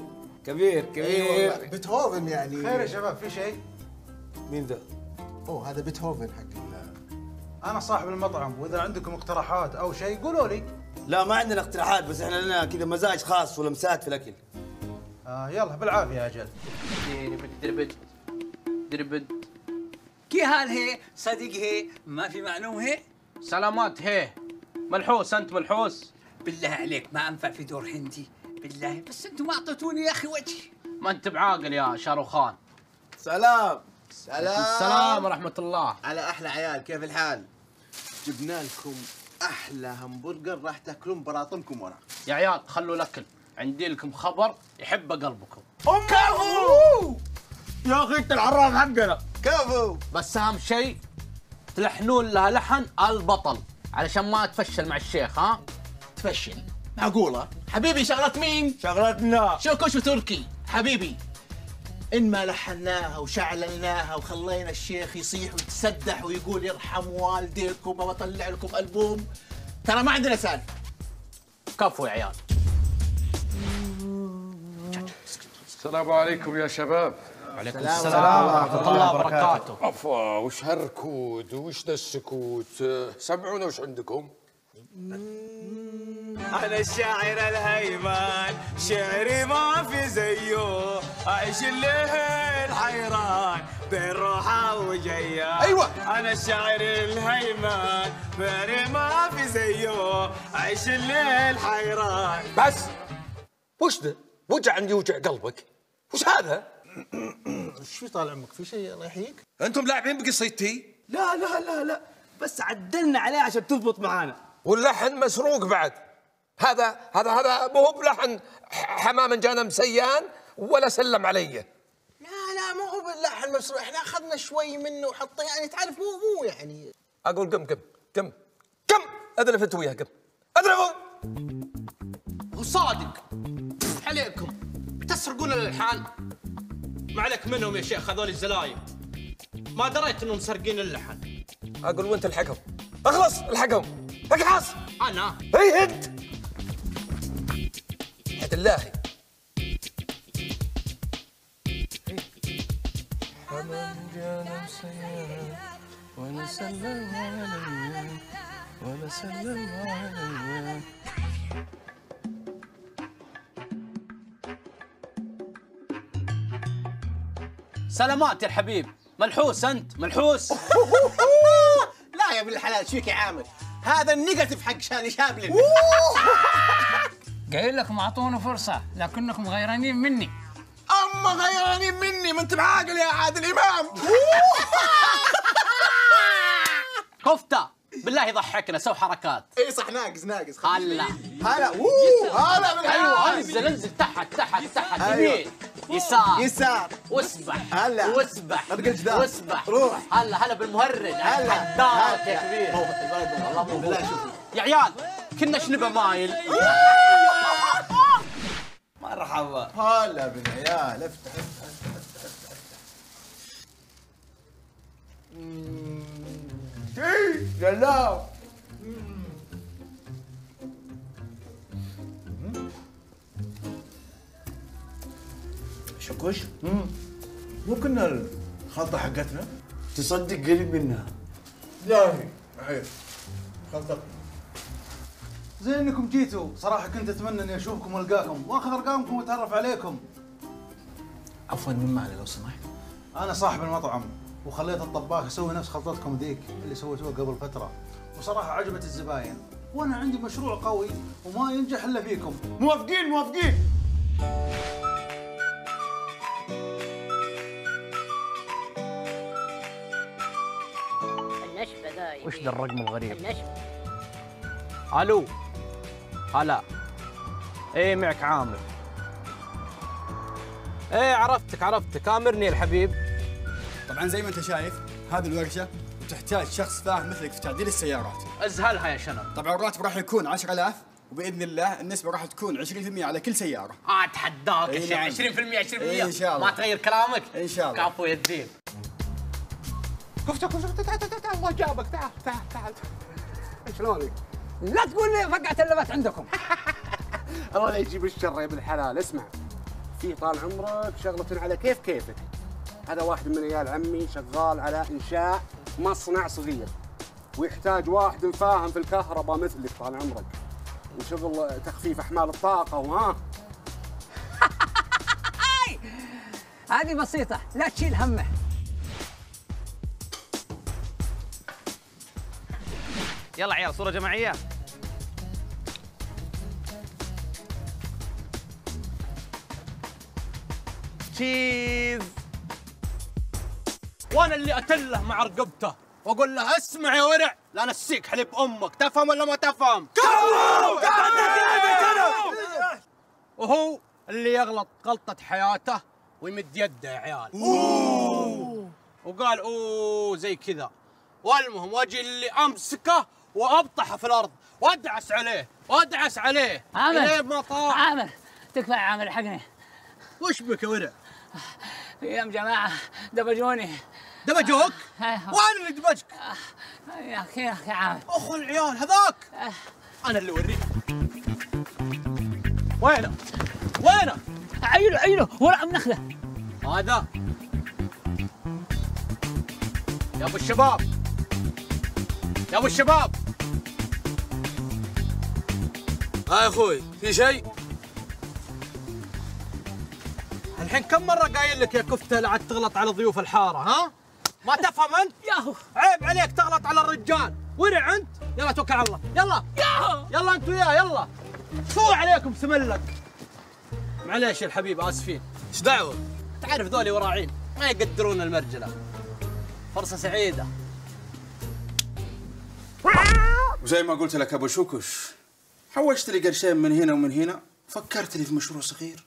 كبير كبير. أيوة بيتهوفن يعني. خير يا شباب، في شيء؟ مين ذا؟ اوه هذا بيتهوفن حق انا صاحب المطعم، واذا عندكم اقتراحات او شيء قولوا لي. لا ما عندنا اقتراحات، بس احنا لنا كذا مزاج خاص ولمسات في الاكل. يلا بالعافيه. اجل دربد دربد كي هال هي صديق هي ما في معلوم هي سلامات هي ملحوس. انت ملحوس بالله عليك، ما انفع في دور هندي بالله، بس انتم ما اعطيتوني يا اخي وجهي. ما انت بعاقل يا شاروخان. سلام سلام السلام ورحمه الله على احلى عيال. كيف الحال؟ جبنا لكم احلى همبرجر راح تاكلون براطمكم ورا. يا عيال خلوا الاكل، عندي لكم خبر يحب قلبكم. كفو يا اخي انت العراف حقنا. كفو بس اهم شيء تلحنون لها لحن البطل علشان ما تفشل مع الشيخ. ها تفشل؟ معقوله؟ حبيبي شغلة مين؟ شغلتنا شوكوش وتركي. حبيبي ان ما لحناها وشعللناها وخلينا الشيخ يصيح ويتسدح ويقول يرحم والديكم وبطلع لكم البوم، ترى ما عندنا سالفه. كفو يا عيال. السلام عليكم يا شباب. وعليكم السلام ورحمة الله وبركاته. أفا وش هالركود وش ذا السكوت؟ سمعونا وش عندكم؟ أنا الشاعر الهيمن شعري ما في زيه، أعيش الليل حيران بين روحه وجيه. أيوة أنا الشاعر الهيمن شعري ما في زيه، أعيش الليل حيران. بس وش ده؟ وجع عندي وجع قلبك، وش هذا؟ وش في طال عمرك؟ في شيء الله يحييك؟ أنتم لاعبين بقصيدتي؟ لا لا لا لا، بس عدلنا عليها عشان تضبط معانا. واللحن مسروق بعد. هذا مو بلحن حمام جانا مسيان ولا سلم علي. لا لا مو هو باللحن مسروق، احنا اخذنا شوي منه وحطينا، يعني تعرف مو يعني. اقول قم قم قم قم ادلف انت وياه، قم ادلفوا. وصادق عليكم تسرقون الالحان. ما عليك منهم يا شيخ، هذول الزلايم ما دريت انهم مسرقين اللحن. اقول وانت الحقهم، اخلص الحقهم، اقحص. انا؟ اي انت. الله حمام جانا مسيان ونسلم عليه ونسلم عليه. سلامات يا الحبيب، ملحوس انت ملحوس. لا يا ابن الحلال شو فيك يا عامر؟ هذا النيجاتيف حق شابلن. قايل لكم اعطونا فرصه لكنكم غيرانين مني. اما غيرانين مني ما انت بعاقل يا عادل امام. كفته بالله يضحكنا، سوي حركات. اي صح، ناقص هلا هلا هلا بالحلوه. انزل انزل تحت تحت تحت، يمين يسار يسار، واسبح هلا واسبح واسبح، روح هلا هلا بالمهرج. هلا يا كبير والله يا عيال كنا شنبه مايل. مرحبا هلا بالعيال، افتح افتح افتح افتح. اي جلاو شكوش. مو كنا الخلطه حقتنا؟ تصدق قريب منها. لا هي خلطه. زين انكم جيتوا، صراحه كنت اتمنى اني اشوفكم والقاكم واخذ ارقامكم واتعرف عليكم. عفوا من معنا لو سمحت؟ انا صاحب المطعم، وخليت الطباخ يسوي نفس خلطتكم ذيك اللي سويتوها قبل فتره، وصراحه عجبت الزباين، وانا عندي مشروع قوي وما ينجح الا فيكم. موافقين موافقين. النشبه ذا وش ذا الرقم الغريب؟ النشبه. الو هلا. ايه معك عامر. ايه عرفتك عرفتك، امرني يا الحبيب. طبعا زي ما انت شايف هذه الورشه وتحتاج شخص فاهم مثلك في تعديل السيارات. ازهلها يا شنب. طبعا الراتب راح يكون 10000، وباذن الله النسبه راح تكون 20% على كل سياره. اتحداك يا شيخ 20%. إيه ان شاء الله ما تغير كلامك ان شاء الله. كفو يا الدين. كفته تعال تعال الله جابك، تعال تعال تعال. شلونك؟ لا تقول لي فقعت اللبات عندكم. الله لا يجيب الشر يا ابن الحلال. اسمع، في طال عمرك شغله على كيف كيفك. هذا واحد من عيال عمي شغال على انشاء مصنع صغير، ويحتاج واحد فاهم في الكهرباء مثلك طال عمرك، وشغل تخفيف احمال الطاقه. وها هذه بسيطه لا تشيل همه. يلا عيال صورة جماعية. تشيز. وانا اللي اتله مع رقبته واقول له اسمع يا ورع لا نسيك حليب امك، تفهم ولا ما تفهم؟ وهو اللي يغلط غلطة حياته ويمد يده يا عيال. وقال اوه زي كذا. والمهم واجي اللي امسكه وابطحه في الارض وادعس عليه وادعس عليه. عامر ما طاح. عامر تكفى يا عامر الحقني. وش بك يا ورع؟ في يوم جماعه دبجوني. دبجوك؟ وانا اللي دبجك. يا اخي يا اخي عامر. اخو العيال هذاك. انا اللي اوريك. وينه؟ وينه؟ عيله عيله ورع منخله. هذا يا ابو الشباب يا ابو الشباب ها يا اخوي في شيء؟ الحين كم مرة قايل لك يا كفتة لا عاد تغلط على ضيوف الحارة ها؟ ما تفهم انت؟ ياهو عيب عليك تغلط على الرجال، ورع انت؟ يلا توكل على الله، يلا ياهو يلا انت وياه يلا فوق عليكم سملك. معليش يا الحبيب اسفين. ايش دعوة؟ تعرف ذولي وراعين ما يقدرون المرجلة. فرصة سعيدة. وزي ما قلت لك ابو شوكش حوشت لي قرشين من هنا ومن هنا، فكرت لي في مشروع صغير،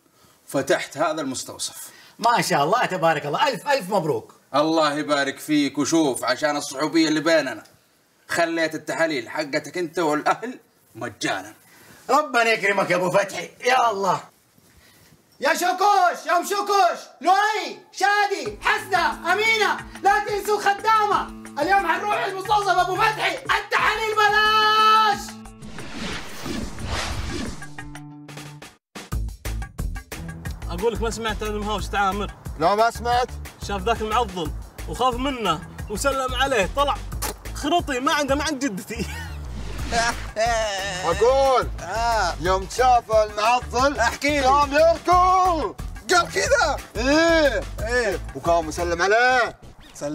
فتحت هذا المستوصف. ما شاء الله تبارك الله، الف الف مبروك. الله يبارك فيك. وشوف عشان الصعوبية اللي بيننا خليت التحاليل حقتك انت والاهل مجانا. ربنا يكرمك يا ابو فتحي، يا الله. يا شوكوش يا ام شوكوش، لوري، شادي، حسنة، امينة، لا تنسوا خدامة، اليوم حنروح المستوصف ابو فتحي، التحاليل بلاش. اقول لك ما سمعت عن المهاوش تعامر. لا ما سمعت. شاف ذاك المعظم وخاف منه وسلم عليه، طلع خرطي ما عند جدتي. اقول يوم شاف المعضل احكي له قام يركض قال كذا ايه وقام وسلم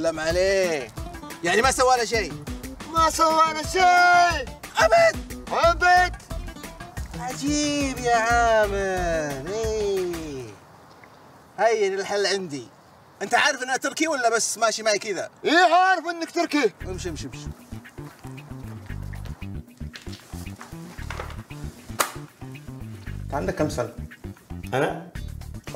عليه يعني ما سوى له شيء ابد عجيب يا عامر. ايه هين الحل عندي. انت عارف انها تركي ولا بس ماشي معي كذا؟ ايه عارف انك تركي. امشي امشي امشي. عندك كم سنة؟ أنا؟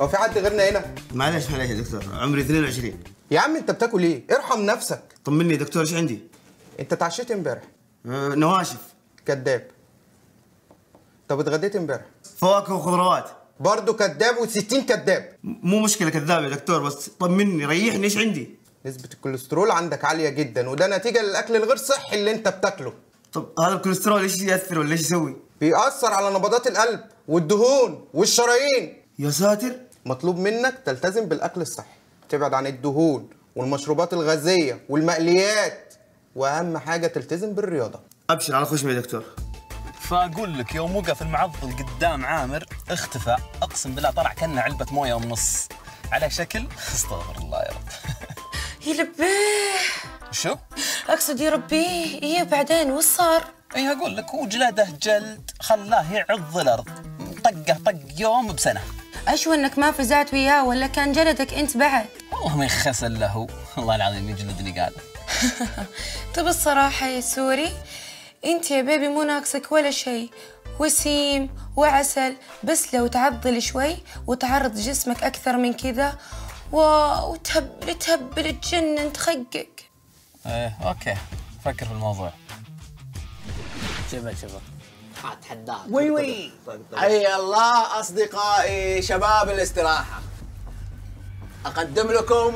هو في حد غيرنا هنا؟ معلش يا دكتور، عمري 22. يا عم أنت بتاكل إيه؟ ارحم نفسك. طمني يا دكتور إيش عندي؟ أنت اتعشيت إمبارح؟ نواشف. كذاب. طب اتغديت إمبارح؟ فواكه وخضروات. برضه كذاب و60 كذاب. مو مشكلة كذاب يا دكتور، بس طمني ريحني إيش عندي؟ نسبة الكوليسترول عندك عالية جدا، وده نتيجة للأكل الغير صحي اللي أنت بتاكله. طب هذا الكوليسترول إيش يأثر ولا إيش يسوي؟ بيأثر على نبضات القلب والدهون والشرايين. يا ساتر. مطلوب منك تلتزم بالاكل الصحي، تبعد عن الدهون والمشروبات الغازيه والمقليات، واهم حاجه تلتزم بالرياضه. ابشر على خشمي يا دكتور. فاقول لك يوم وقف المعضل قدام عامر اختفى، اقسم بالله طلع كانه علبه مويه ونص على شكل استغفر الله يا رب. يا لبيه. شو؟ اقصد يا ربي. ايه بعدين وش صار؟ ايه اقول لك هو جلده جلد خلاه يعض الارض، طقه طق يوم بسنه. اشو انك ما فزعت وياه ولا كان جلدك انت بعد؟ والله ما يخسل له، والله العظيم يجلدني قال. طب الصراحه يا سوري انت يا بيبي مو ناقصك ولا شيء، وسيم وعسل، بس لو تعضل شوي وتعرض جسمك اكثر من كذا وتهبل تهبل تجنن تخقق. ايه اوكي فكر في الموضوع. شباب اتحداك. وي وي. اي الله اصدقائي شباب الاستراحه، اقدم لكم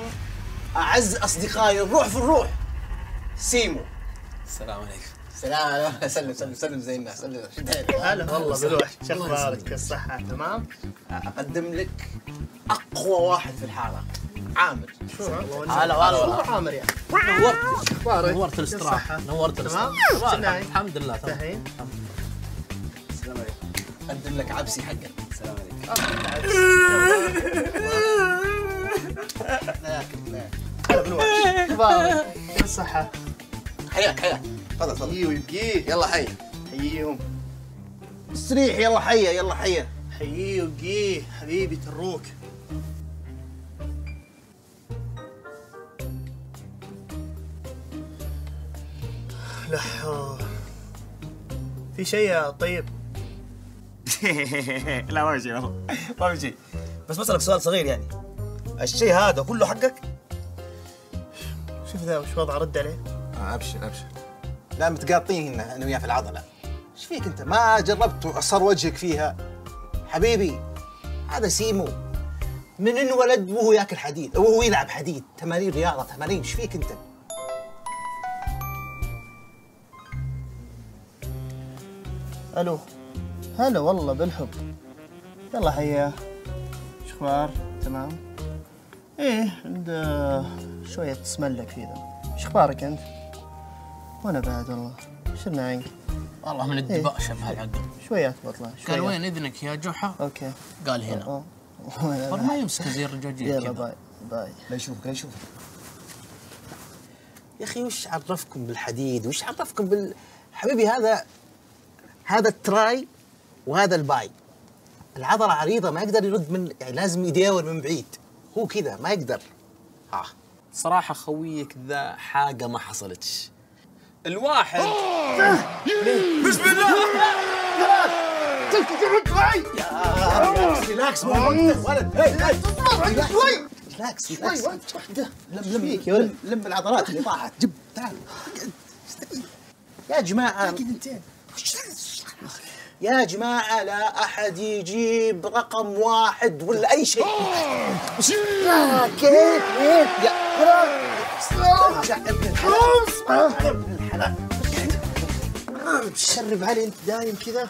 اعز اصدقائي الروح في الروح سيمو. السلام عليكم. السلام عليكم. سلم سلم سلم زي الناس. هلا والله بالوحش، شخبارك؟ الصحه تمام. اقدم لك اقوى واحد في الحاره عامر. هلا والله عامر يا اخي. نورت نورت الاستراحه تمام. الحمد لله تمام. السلام عليكم. اقدم لك عبسي حقك. السلام عليكم. هلا بالوحش. شبابك الصحه. حياك حياك. تفضل تفضل. ايوه يبقيك. يلا حيا حييهم. استريح. يلا حيا يلا حيا. حييه وبقيه حبيبي تروك. لحو في شيء يا طيب؟ لا ما في شيء والله ما في شيء، بس بسألك سؤال صغير يعني. الشيء هذا كله حقك؟ شوف ذا وش وضعه رد عليه؟ ابشر ابشر. لا متقاطين هنا انا وياه في العضله. ايش فيك انت؟ ما جربت اصر وجهك فيها؟ حبيبي هذا سيمو من انولد وهو ياكل حديد وهو يلعب حديد، تمارين رياضه تمارين. ايش فيك انت؟ الو. هلا والله بالحب. يلا حياه. شخبار تمام. ايه عنده شويه تسملك كذا. شخبارك انت؟ وانا بعد والله شلنا عنك. والله من الدباشه بهالعقل شويه اثبط له. قال وين اذنك يا جحا؟ اوكي. قال هنا. والله ما يمسك زي الرجاجيل. يلا باي باي. لا يشوفك لا يشوفك. يا اخي وش عرفكم بالحديد؟ وش عرفكم بال حبيبي هذا التراي وهذا الباي. العضله عريضه ما يقدر يرد من يعني لازم يداور من بعيد. هو كذا ما يقدر. ها. صراحه خويك ذا حاجه ما حصلتش. الواحد بسم الله ريلاكس ولد ريلاكس لم العضلات اللي طاحت جب تعال يا جماعه يا جماعه لا احد يجيب رقم واحد ولا اي شيء كيف يا تشرب علي انت دايم كذا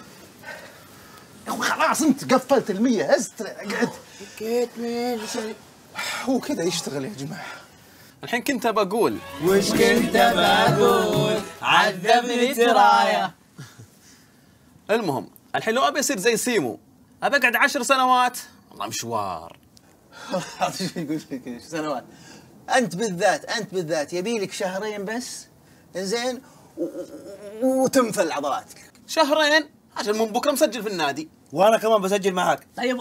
خلاص انت قفلت المية هزت قعدت لقيت مين هو كذا يشتغل يا جماعه الحين كنت بقول وش كنت بقول عذبني ترايا المهم الحين لو ابي اصير زي سيمو ابي اقعد 10 سنوات والله مشوار شو يقول فيك 10 سنوات انت بالذات يبي لك 2 شهرين بس زين وتنفل عضلاتك 2 شهرين عشان من بكره مسجل في النادي وانا كمان بسجل معاك طيب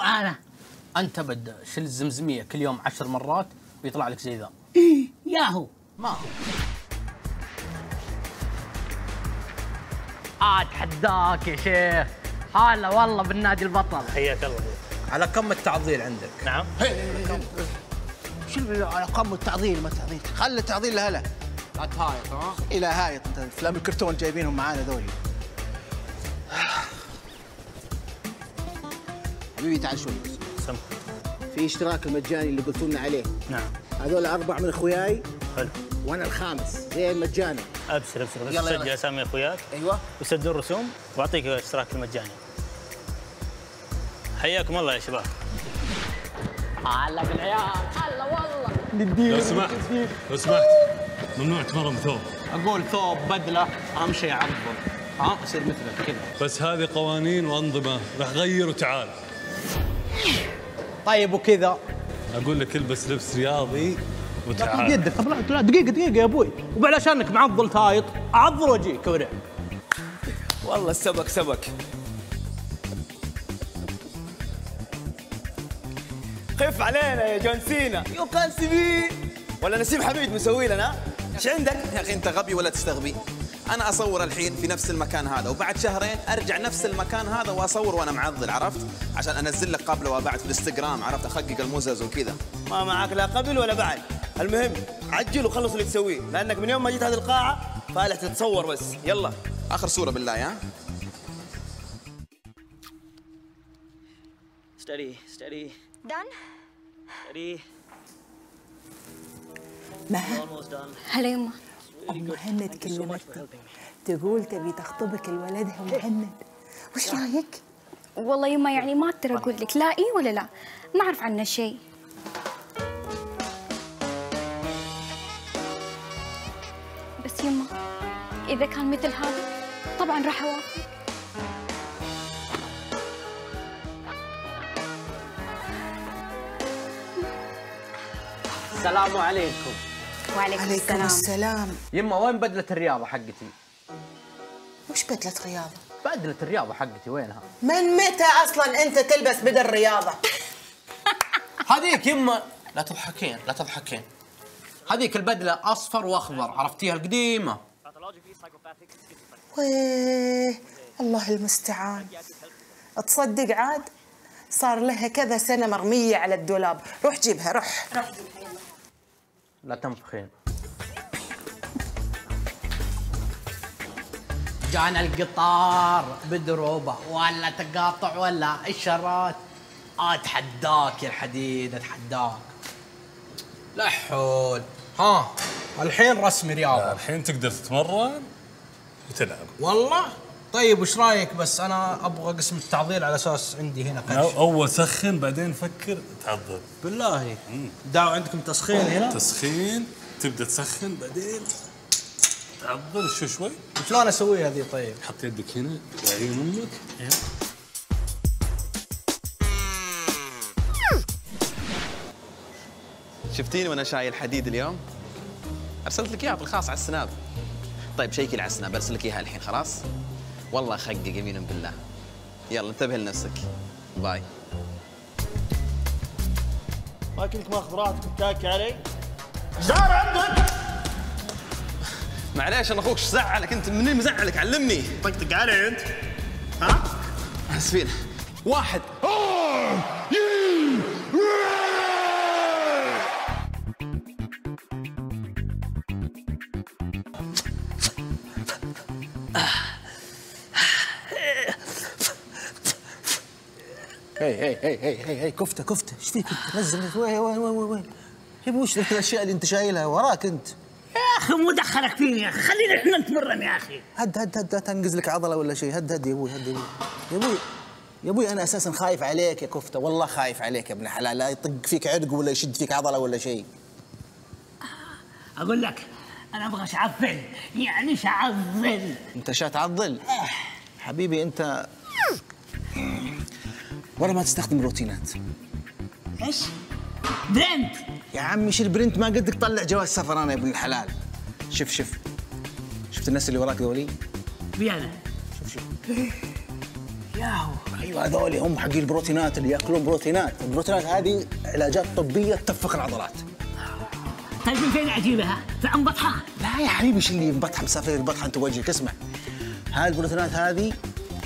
انت بد شل الزمزميه كل يوم 10 مرات ويطلع لك زي ذا ايه ياهو ما هو اتحداك يا شيخ هلا والله بالنادي البطل حياك الله على كم التعضيل عندك؟ نعم شو على كم التعضيل ما تعضيل خلي التعضيل لهلا هايط ها؟ إلى هايط أنت أفلام الكرتون جايبينهم معانا ذولي. حبيبي تعال شوي. سمح. في اشتراك المجاني اللي قلتوا لنا عليه. نعم. هذول 4 من أخوياي. حلو. وأنا الخامس زي المجاني. أبشر بس سجل أسامي أخوياك. أيوه. وسدوا الرسوم وأعطيك الاشتراك المجاني. حياكم الله يا شباب. هلا بالعيال هلا والله. ندير لو سمحت لو سمحت. ممنوع تمرم ثوب اقول ثوب بدله اهم شيء اعبر ها اصير مثلك كذا بس هذه قوانين وانظمه راح غير وتعال طيب وكذا اقول لك البس لبس رياضي وتعال يدك طب دقيقه يا ابوي وعلشانك معضل تايط اعضل واجيك ورع والله سبك خف علينا يا جون سينا يو كان سي ولا نسيم حميد مسوي لنا ايش عندك؟ يا اخي انت غبي ولا تستغبي؟ انا اصور الحين في نفس المكان هذا وبعد 2 شهرين ارجع نفس المكان هذا واصور وانا معضل عرفت؟ عشان انزل لك قبل وبعد في الانستغرام عرفت اخقق الموزز وكذا. ما معك لا قبل ولا بعد، المهم عجل وخلص اللي تسويه لانك من يوم ما جيت هذه القاعه فالح تتصور بس، يلا اخر صوره بالله ها؟ steady done steady مها هلا يما أم مهند كلمتني تقول تبي تخطبك لولدها مهند وش رايك؟ والله يما يعني ما أقدر أقول لك لا إيه ولا لا ما أعرف عنه شيء بس يما إذا كان مثل هذا طبعا راح أوافق السلام عليكم وعليكم السلام يما وين بدلة الرياضة حقتي؟ وش بدلة رياضة؟ بدلة الرياضة حقتي وينها؟ من متى أصلاً أنت تلبس بدل رياضة؟ هذيك يما لا تضحكين هذيك البدلة أصفر وأخضر عرفتيها القديمة ويه الله المستعان تصدق عاد صار لها كذا سنة مرمية على الدولاب روح جيبها روح جيبها يلا لا تنفخين جانا القطار بدروبه ولا تقاطع ولا اشارات اتحداك يا الحديد اتحداك لا حول ها الحين رسمي رياضة الحين تقدر تتمرن وتلعب والله طيب وش رايك بس انا ابغى قسم التعضيل على اساس عندي هنا قش اول سخن بعدين فكر تعضل بالله دعوا عندكم تسخين هنا تسخين تبدا تسخن بعدين تعضل شو شوي. شلون اسويها هذه طيب؟ حط يدك هنا بعين امك. شفتيني وانا شايل حديد اليوم؟ ارسلت لك اياها بالخاص على السناب. طيب شيكي على السناب ارسل لك اياها الحين خلاص؟ والله خقق يمينا بالله. يلا انتبه لنفسك. باي. ما كنت ماخذ راحتك وتاكي علي؟ زار عندك! معليش انا اخوك زعلك انت مني مزعلك علمني. طقطق علي انت. ها؟ اسفين. واحد. هي هي هي هي هي كفته كفته ايش فيك نزل وين وين وين وين وش ذيك الاشياء اللي انت شايلها وراك انت يا اخي مو دخلك فيني يا اخي خلينا احنا نتمرن يا اخي هد هد هد تنقز لك عضله ولا شيء هد هد يا ابوي هد يا ابوي يا ابوي انا اساسا خايف عليك يا كفته والله خايف عليك يا ابن حلال لا يطق فيك عرق ولا يشد فيك عضله ولا شيء اقول لك انا ابغى اشعضل يعني شعضل انت شاتعضل حبيبي انت ولا ما تستخدم الروتينات ايش؟ برنت يا عمي شيل برنت ما قدك طلع جواز سفر انا يا ابن الحلال شوف شوف شفت الناس اللي وراك ذولي؟ بيانا شوف شوف ياهو ايوه هذولي هم حقين البروتينات اللي ياكلون بروتينات، البروتينات هذه علاجات طبيه تنفخ العضلات طيب من فين اجيبها؟ في ام بطحه؟ لا يا حبيبي شو اللي بطحه مسافرين بطحه انت وجهك اسمع هاي البروتينات هذه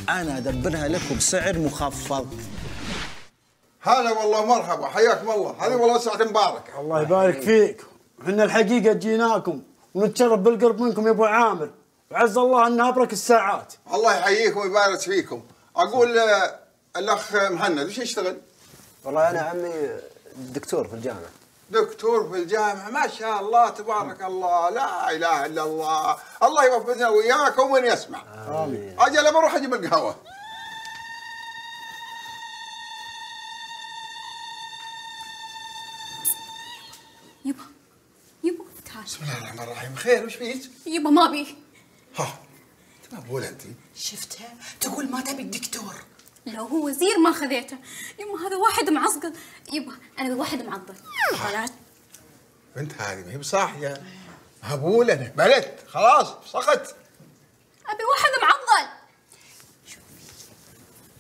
انا ادبرها لكم بسعر مخفض هلا والله مرحبا حياكم الله هذه والله ساعة مباركة الله يبارك فيك احنا الحقيقة جيناكم ونتشرف بالقرب منكم يا ابو عامر وعز الله ان ابرك الساعات الله يحييكم ويبارك فيكم اقول الاخ مهند وش يشتغل؟ والله انا عمي دكتور في الجامعة دكتور في الجامعة ما شاء الله تبارك الله لا اله الا الله الله يوفقنا وياكم ومن يسمع امين اجل بروح اجيب القهوة بسم الله الرحمن الرحيم خير وش فيك؟ يبا ما بي ها انت مقبولة انت شفتها تقول ما تبي الدكتور لو هو وزير ما خذيته يما هذا واحد معصقل يبا انا ابي واحد معضل بلات بنت هذه ما هي بصاحية مهبولة بلت خلاص سقط ابي واحد معضل شوفي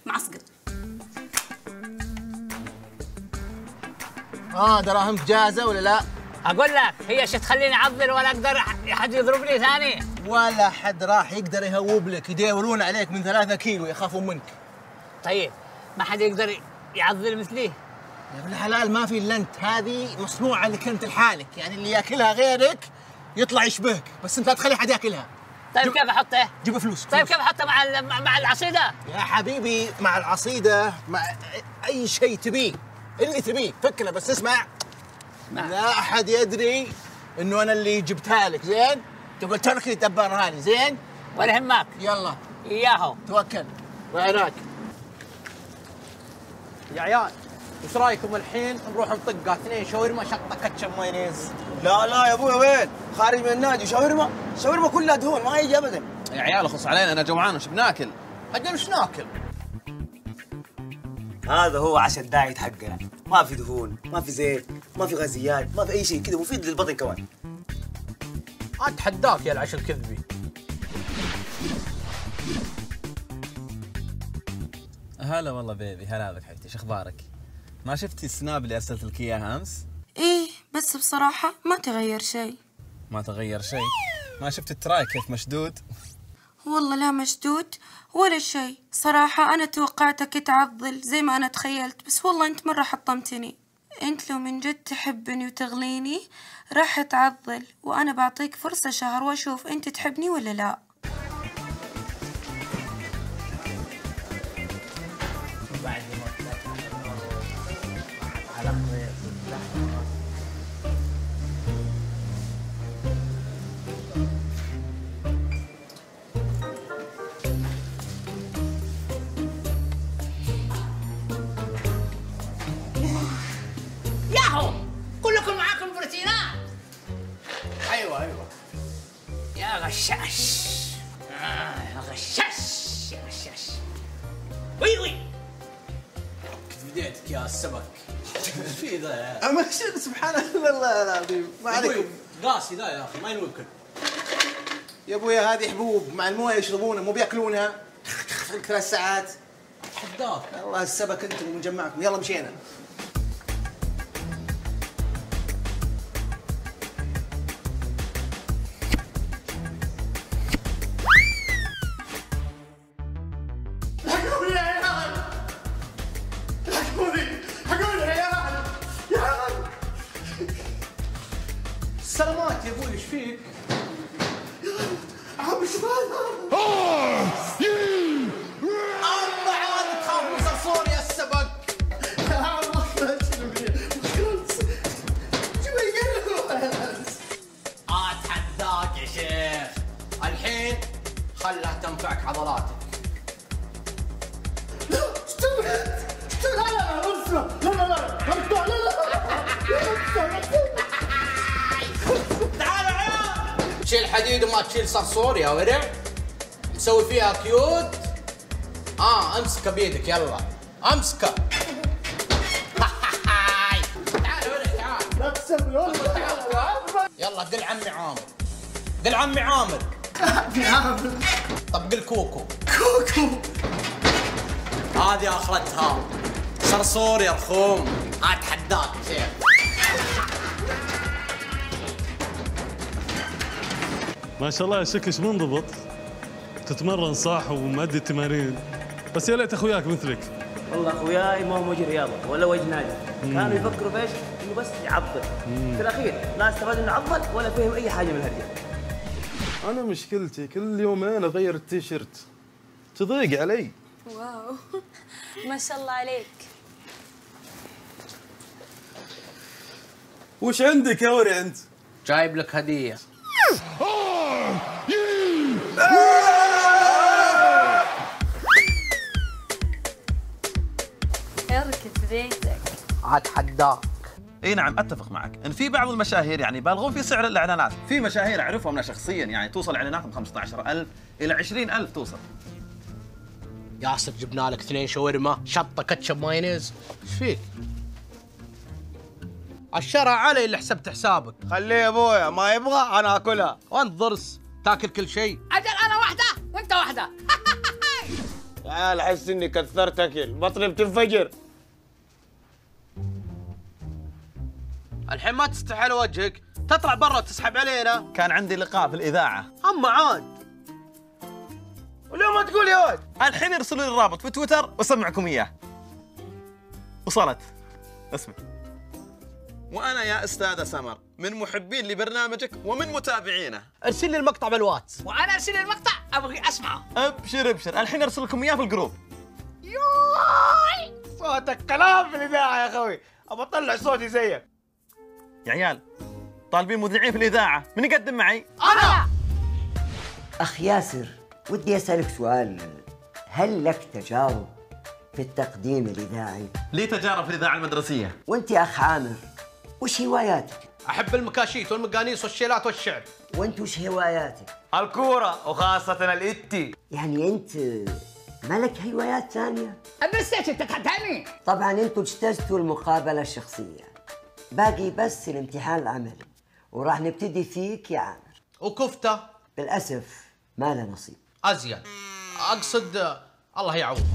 معصقل دراهمك جاهزة ولا لا؟ اقول لك هي شو تخليني اعضل ولا اقدر حد يضربني ثاني ولا حد راح يقدر يهوب لك يداولون عليك من 3 كيلو يخافون منك طيب ما حد يقدر يعضل مثلي يا ابن الحلال ما في الا انت هذه مصنوعه لك انت لحالك يعني اللي ياكلها غيرك يطلع يشبهك بس انت لا تخلي حد ياكلها طيب كيف احطه جيب فلوس طيب كيف احطه مع العصيده يا حبيبي مع العصيده مع اي شيء تبيه اللي تبيه فكله بس اسمع لا احد يدري انه انا اللي جبتها لك زين؟ تبغى تركي تدبرها لي زين؟ ولا يهمك يلا اياهو توكل وعراك يا عيال ايش رايكم الحين نروح نطق 2 شاورما شطه كاتشب مايونيز لا لا يا ابوي وين؟ خارج من النادي شاورما شاورما كلها دهون ما يجي ابدا يا عيال خص علينا انا جوعان وش بناكل؟ اجل وش ناكل؟ هذا هو عشان الدايت حقنا ما في دهون ما في زيت ما في غازيات ما في اي شيء كذا مفيد للبطن كمان اتحداك يا العش الكذبي هلا والله بيبي هلا بك حبيبتي شخبارك ما شفتي السناب اللي ارسلت لك اياها امس ايه بس بصراحه ما تغير شيء ما تغير شيء ما شفت التراي كيف مشدود والله لا مشدود ولا شيء صراحة أنا توقعتك تعضل زي ما أنا تخيلت بس والله أنت مرة حطمتني أنت لو من جد تحبني وتغليني راح تعضل وأنا بعطيك فرصة شهر وأشوف أنت تحبني ولا لا غشاش غشاش غشاش. وي وي بديتك يا السمك. ايش في ذا؟ اما سبحان الله العظيم ما عليكم. قاسي ذا يا اخي ما ينوبكم. يا ابويا هذه حبوب مع المويه يشربونها مو بياكلونها. تخفخ 3 ساعات. حداك الله السبك انتم ومجمعكم. يلا مشينا. سلامات يا ابوي ايش فيك؟ يا عم ايش هذا؟ الله عاد تخاف صرصور يا السبك. يا عم الله شو بيقلبوا؟ اتحداك يا شيخ الحين خلها تنفعك عضلاتك. لا ايش تبغى؟ ايش تبغى؟ لا لا لا لا لا تشيل حديد وما تشيل صرصور يا ورع. مسوي فيها كيوت. امسكه بيدك يلا امسكه. تعال ورع تعال. لا تسوي والله تعال. يلا دل عمي عامر. دل عمي عامر. طب قل كوكو. كوكو. هذه اخرتها صرصور يا رخوم. اتحداك يا شيخ. ما شاء الله شكلك منضبط، تتمرن صح ومؤدي التمارين، بس يا ليت اخوياك مثلك. والله اخوياي ما هو وجه رياضه ولا وجه نادي، كانوا يفكروا بايش؟ انه بس يعضل، في الاخير لا استفاد انه عضل ولا فهم اي حاجه من الهرجه. انا مشكلتي كل يومين اغير التيشيرت، تضيق علي. واو ما شاء الله عليك. وش عندك يا وري انت؟ جايب لك هديه. اركض بيتك اتحداك. اي نعم اتفق معك ان في بعض المشاهير يعني يبالغون في سعر الاعلانات، في مشاهير اعرفهم انا شخصيا يعني توصل اعلاناتهم 15000 الى 20000 توصل. ياسر جبنا لك 2 شاورما، شطه، كاتشب، مايونيز، ايش فيك؟ الشرع علي اللي حسبت حسابك. خليه يا ابويا ما يبغى انا اكلها. وانت ضرس تاكل كل شيء. اجل انا واحده وانت واحده. يا عيال احس اني كثرت اكل، بطني بتنفجر. الحين ما تستحي على وجهك، تطلع برا وتسحب علينا. كان عندي لقاء في الاذاعه. اما عاد. ولو ما تقول يا ولد. الحين ارسلوا لي الرابط في تويتر واسمعكم اياه. وصلت. اسمع. وانا يا استاذه سمر من محبين لبرنامجك ومن متابعينه. ارسل لي المقطع بالواتس وانا ارسل لي المقطع ابغي اسمعه. ابشر ابشر الحين ارسل لكم اياه في الجروب. يوي صوتك كلام في الاذاعه يا اخوي، ابى اطلع صوتي زيك. يا عيال طالبين مذيعين في الاذاعه، من يقدم معي؟ انا. اخ ياسر ودي اسالك سؤال، هل لك تجارب في التقديم الاذاعي؟ لي تجارب في الاذاعه المدرسيه. وانت يا اخ عامر وش هواياتك؟ أحب المكاشيت والمقانيس والشيلات والشعر. وأنت وش هواياتك؟ الكورة وخاصة الإتي. يعني أنت ما لك هوايات ثانية؟ البلايستيشن أنت تحداني؟ طبعاً أنتوا اجتزتوا المقابلة الشخصية. باقي بس الامتحان العملي وراح نبتدي فيك يا عامر. وكفتة؟ للأسف ما له نصيب. أزيد أقصد الله يعوض.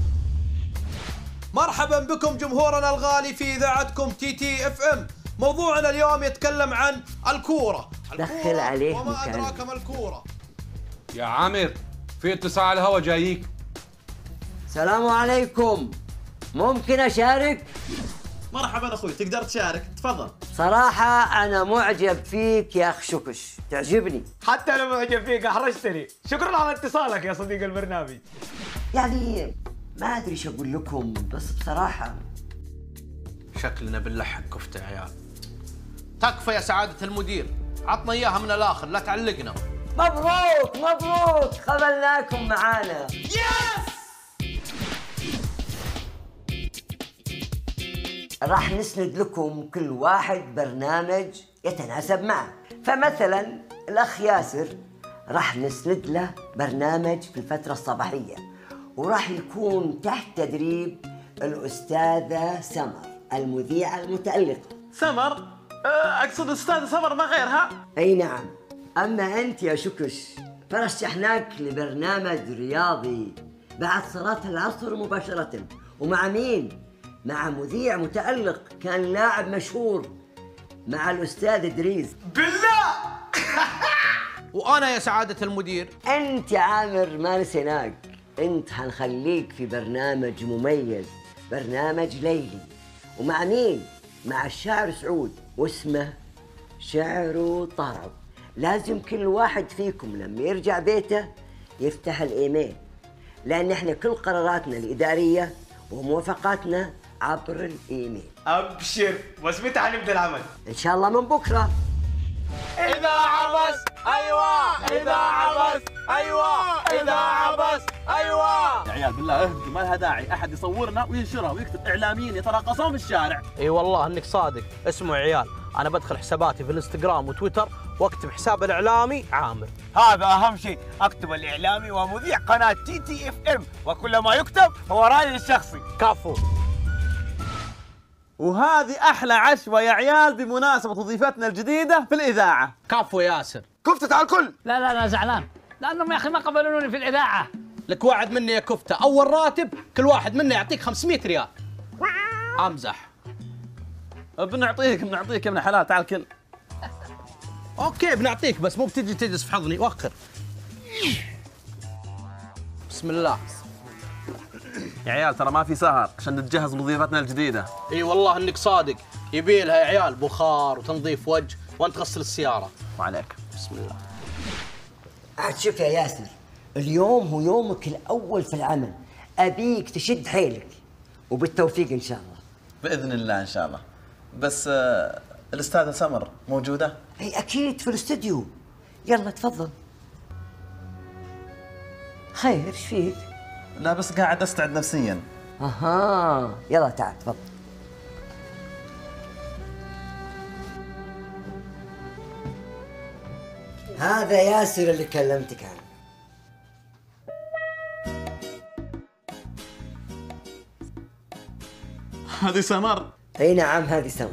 مرحباً بكم جمهورنا الغالي في إذاعتكم تي اف ام. موضوعنا اليوم يتكلم عن الكورة. دخل عليك وما أدراك ما الكورة. يا عامر في اتصال على الهوا جاييك. السلام عليكم، ممكن أشارك؟ مرحبا أخوي، تقدر تشارك تفضل. صراحة أنا معجب فيك يا أخ شكش، تعجبني. حتى أنا معجب فيك، أحرجتني. شكرا على اتصالك يا صديق البرنامج. يعني ما أدري شو أقول لكم، بس بصراحة شكلنا بنلحق كفتة يا عيال. تكفى يا سعادة المدير، عطنا إياها من الآخر لا تعلقنا. مبروك مبروك خذلناكم معانا. يس! راح نسند لكم كل واحد برنامج يتناسب معه، فمثلا الأخ ياسر راح نسند له برنامج في الفترة الصباحية، وراح يكون تحت تدريب الأستاذة سمر المذيعة المتألقة. سمر؟ أقصد أستاذة سمر ما غيرها؟ أي نعم. أما أنت يا شكش فرشحناك لبرنامج رياضي بعد صلاة العصر مباشرة. ومع مين؟ مع مذيع متألق كان لاعب مشهور، مع الأستاذ إدريس. بالله! وأنا يا سعادة المدير أنت يا عامر ما نسيناك، أنت هنخليك في برنامج مميز، برنامج ليلي. ومع مين؟ مع الشاعر سعود، واسمه شعر طرب. لازم كل واحد فيكم لما يرجع بيته يفتح الإيميل، لأن إحنا كل قراراتنا الإدارية وموافقاتنا عبر الإيميل. أبشر، بس متى هنبدأ العمل؟ إن شاء الله من بكرة. إذا عبس أيوة، إذا عبس أيوة، إذا عبس أيوة. يا عيال بالله اهدوا، ما لها داعي أحد يصورنا وينشرها ويكتب إعلاميين يتراقصون في الشارع. إي والله إنك صادق. اسمعوا يا عيال، أنا بدخل حساباتي في الانستغرام وتويتر واكتب حساب الإعلامي عامر، هذا أهم شيء. أكتب الإعلامي ومذيع قناة TTFM، وكل ما يكتب هو رأيي الشخصي. كفو. وهذه أحلى عشوة يا عيال بمناسبة وظيفتنا الجديدة في الإذاعة. كفو ياسر، كفتة على الكل. لا لا لا، زعلان لأنهم يا أخي ما قبلوني في الإذاعة. لك وعد مني يا كفتة، أول راتب كل واحد منا يعطيك 500 ريال. أمزح. بنعطيك يا ابن حلال، تعال كل. أوكي بنعطيك، بس مو بتجي تجلس في حضني. وقر. بسم الله. يا عيال ترى ما في سهر عشان نتجهز لوظيفتنا الجديدة. اي والله انك صادق، يبيلها يا عيال بخار وتنظيف وجه وانت تغسل السيارة. ما عليك، بسم الله. عاد شوف يا ياسر، اليوم هو يومك الأول في العمل، أبيك تشد حيلك وبالتوفيق إن شاء الله. بإذن الله إن شاء الله. بس الأستاذة سمر موجودة؟ اي أكيد في الاستديو. يلا تفضل. خير، ايش فيك؟ لا بس قاعد استعد نفسيا. اها يلا تعال تفضل. هذا ياسر اللي كلمتك عنه. هذه سمر؟ اي نعم هذه سمر.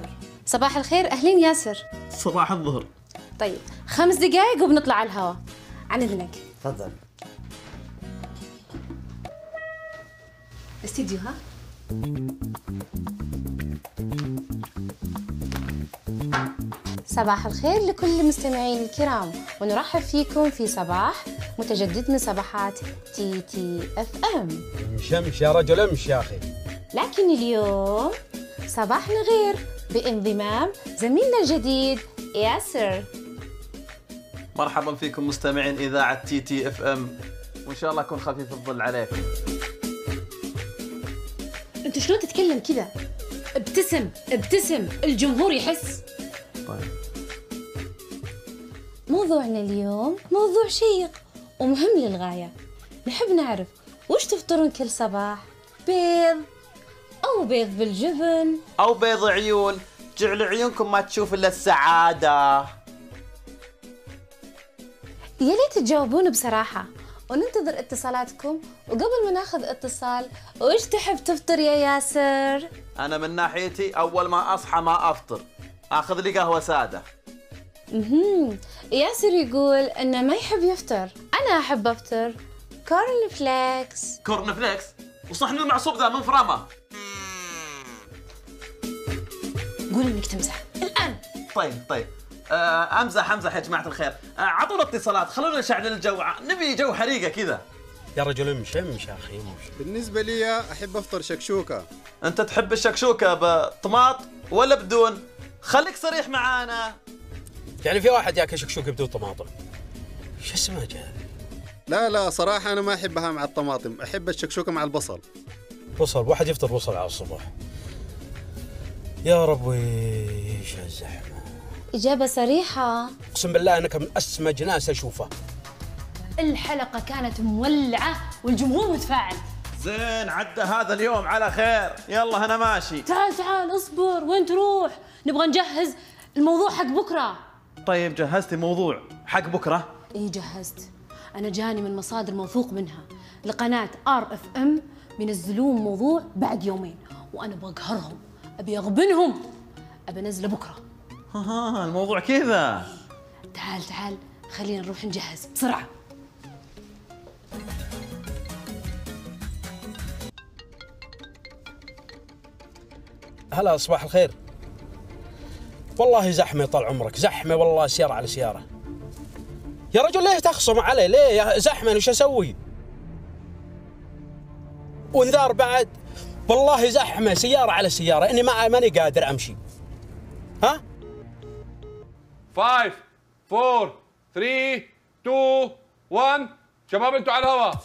صباح الخير. اهلين ياسر. صباح الظهر. طيب 5 دقائق وبنطلع على الهواء، عن اذنك. تفضل. استديو ها؟ صباح الخير لكل مستمعين الكرام، ونرحب فيكم في صباح متجدد من صباحات TTFM. شمش يا رجل امش يا أخي. لكن اليوم صباحنا غير، بانضمام زميلنا الجديد ياسر. مرحبا فيكم مستمعين إذاعة TTFM، وإن شاء الله أكون خفيف الظل عليكم. انت شلون تتكلم كذا؟ ابتسم ابتسم، الجمهور يحس. طيب موضوعنا اليوم موضوع شيق ومهم للغاية. نحب نعرف وش تفطرون كل صباح؟ بيض أو بيض بالجبن أو بيض عيون، جعل عيونكم ما تشوف إلا السعادة. يا ليت تجاوبون بصراحة، وننتظر اتصالاتكم. وقبل ما ناخذ اتصال، وش تحب تفطر يا ياسر؟ أنا من ناحيتي أول ما أصحى ما أفطر، آخذ لي قهوة سادة. ياسر يقول إنه ما يحب يفطر، أنا أحب أفطر كورن فليكس. كورن فليكس؟ وصحن المعصوب ذا من فرامة. قول إنك تمزح الآن. طيب امزح يا جماعه الخير. عطونا اتصالات، خلونا نشعل الجو، نبي جو حريقه كذا. يا رجل امشي امشي يا اخي امشي. بالنسبه لي احب افطر شكشوكه. انت تحب الشكشوكه بطماط ولا بدون؟ خليك صريح معانا. يعني في واحد ياكل شكشوكه بدون طماطم؟ شو اسمه جاي؟ لا صراحه انا ما احبها مع الطماطم، احب الشكشوكه مع البصل. بصل؟ واحد يفطر بصل على الصبح؟ يا رب ايش هالزحمه. إجابة صريحة. أقسم بالله أنا من أسمج ناس أشوفه. الحلقة كانت مولعة والجمهور متفاعل. زين، عدى هذا اليوم على خير. يلا أنا ماشي. تعال اصبر، وين تروح؟ نبغى نجهز الموضوع حق بكرة. طيب جهزتي موضوع حق بكرة؟ اي جهزت، انا جاني من مصادر موثوق منها لقناه RFM بينزلون موضوع بعد يومين، وانا بقهرهم، ابي اغبنهم، ابي انزله بكره. ها الموضوع كذا. تعال تعال خلينا نروح نجهز بسرعه. هلا صباح الخير. والله زحمه طال عمرك، زحمه والله، سياره على سياره. يا رجل ليه تخصم علي؟ ليه يا زحمه؟ وش اسوي؟ وانذار بعد، والله زحمه سياره على سياره، اني ماني قادر امشي. ها؟ 5 4 3 2 1 شباب انتوا على الهواء.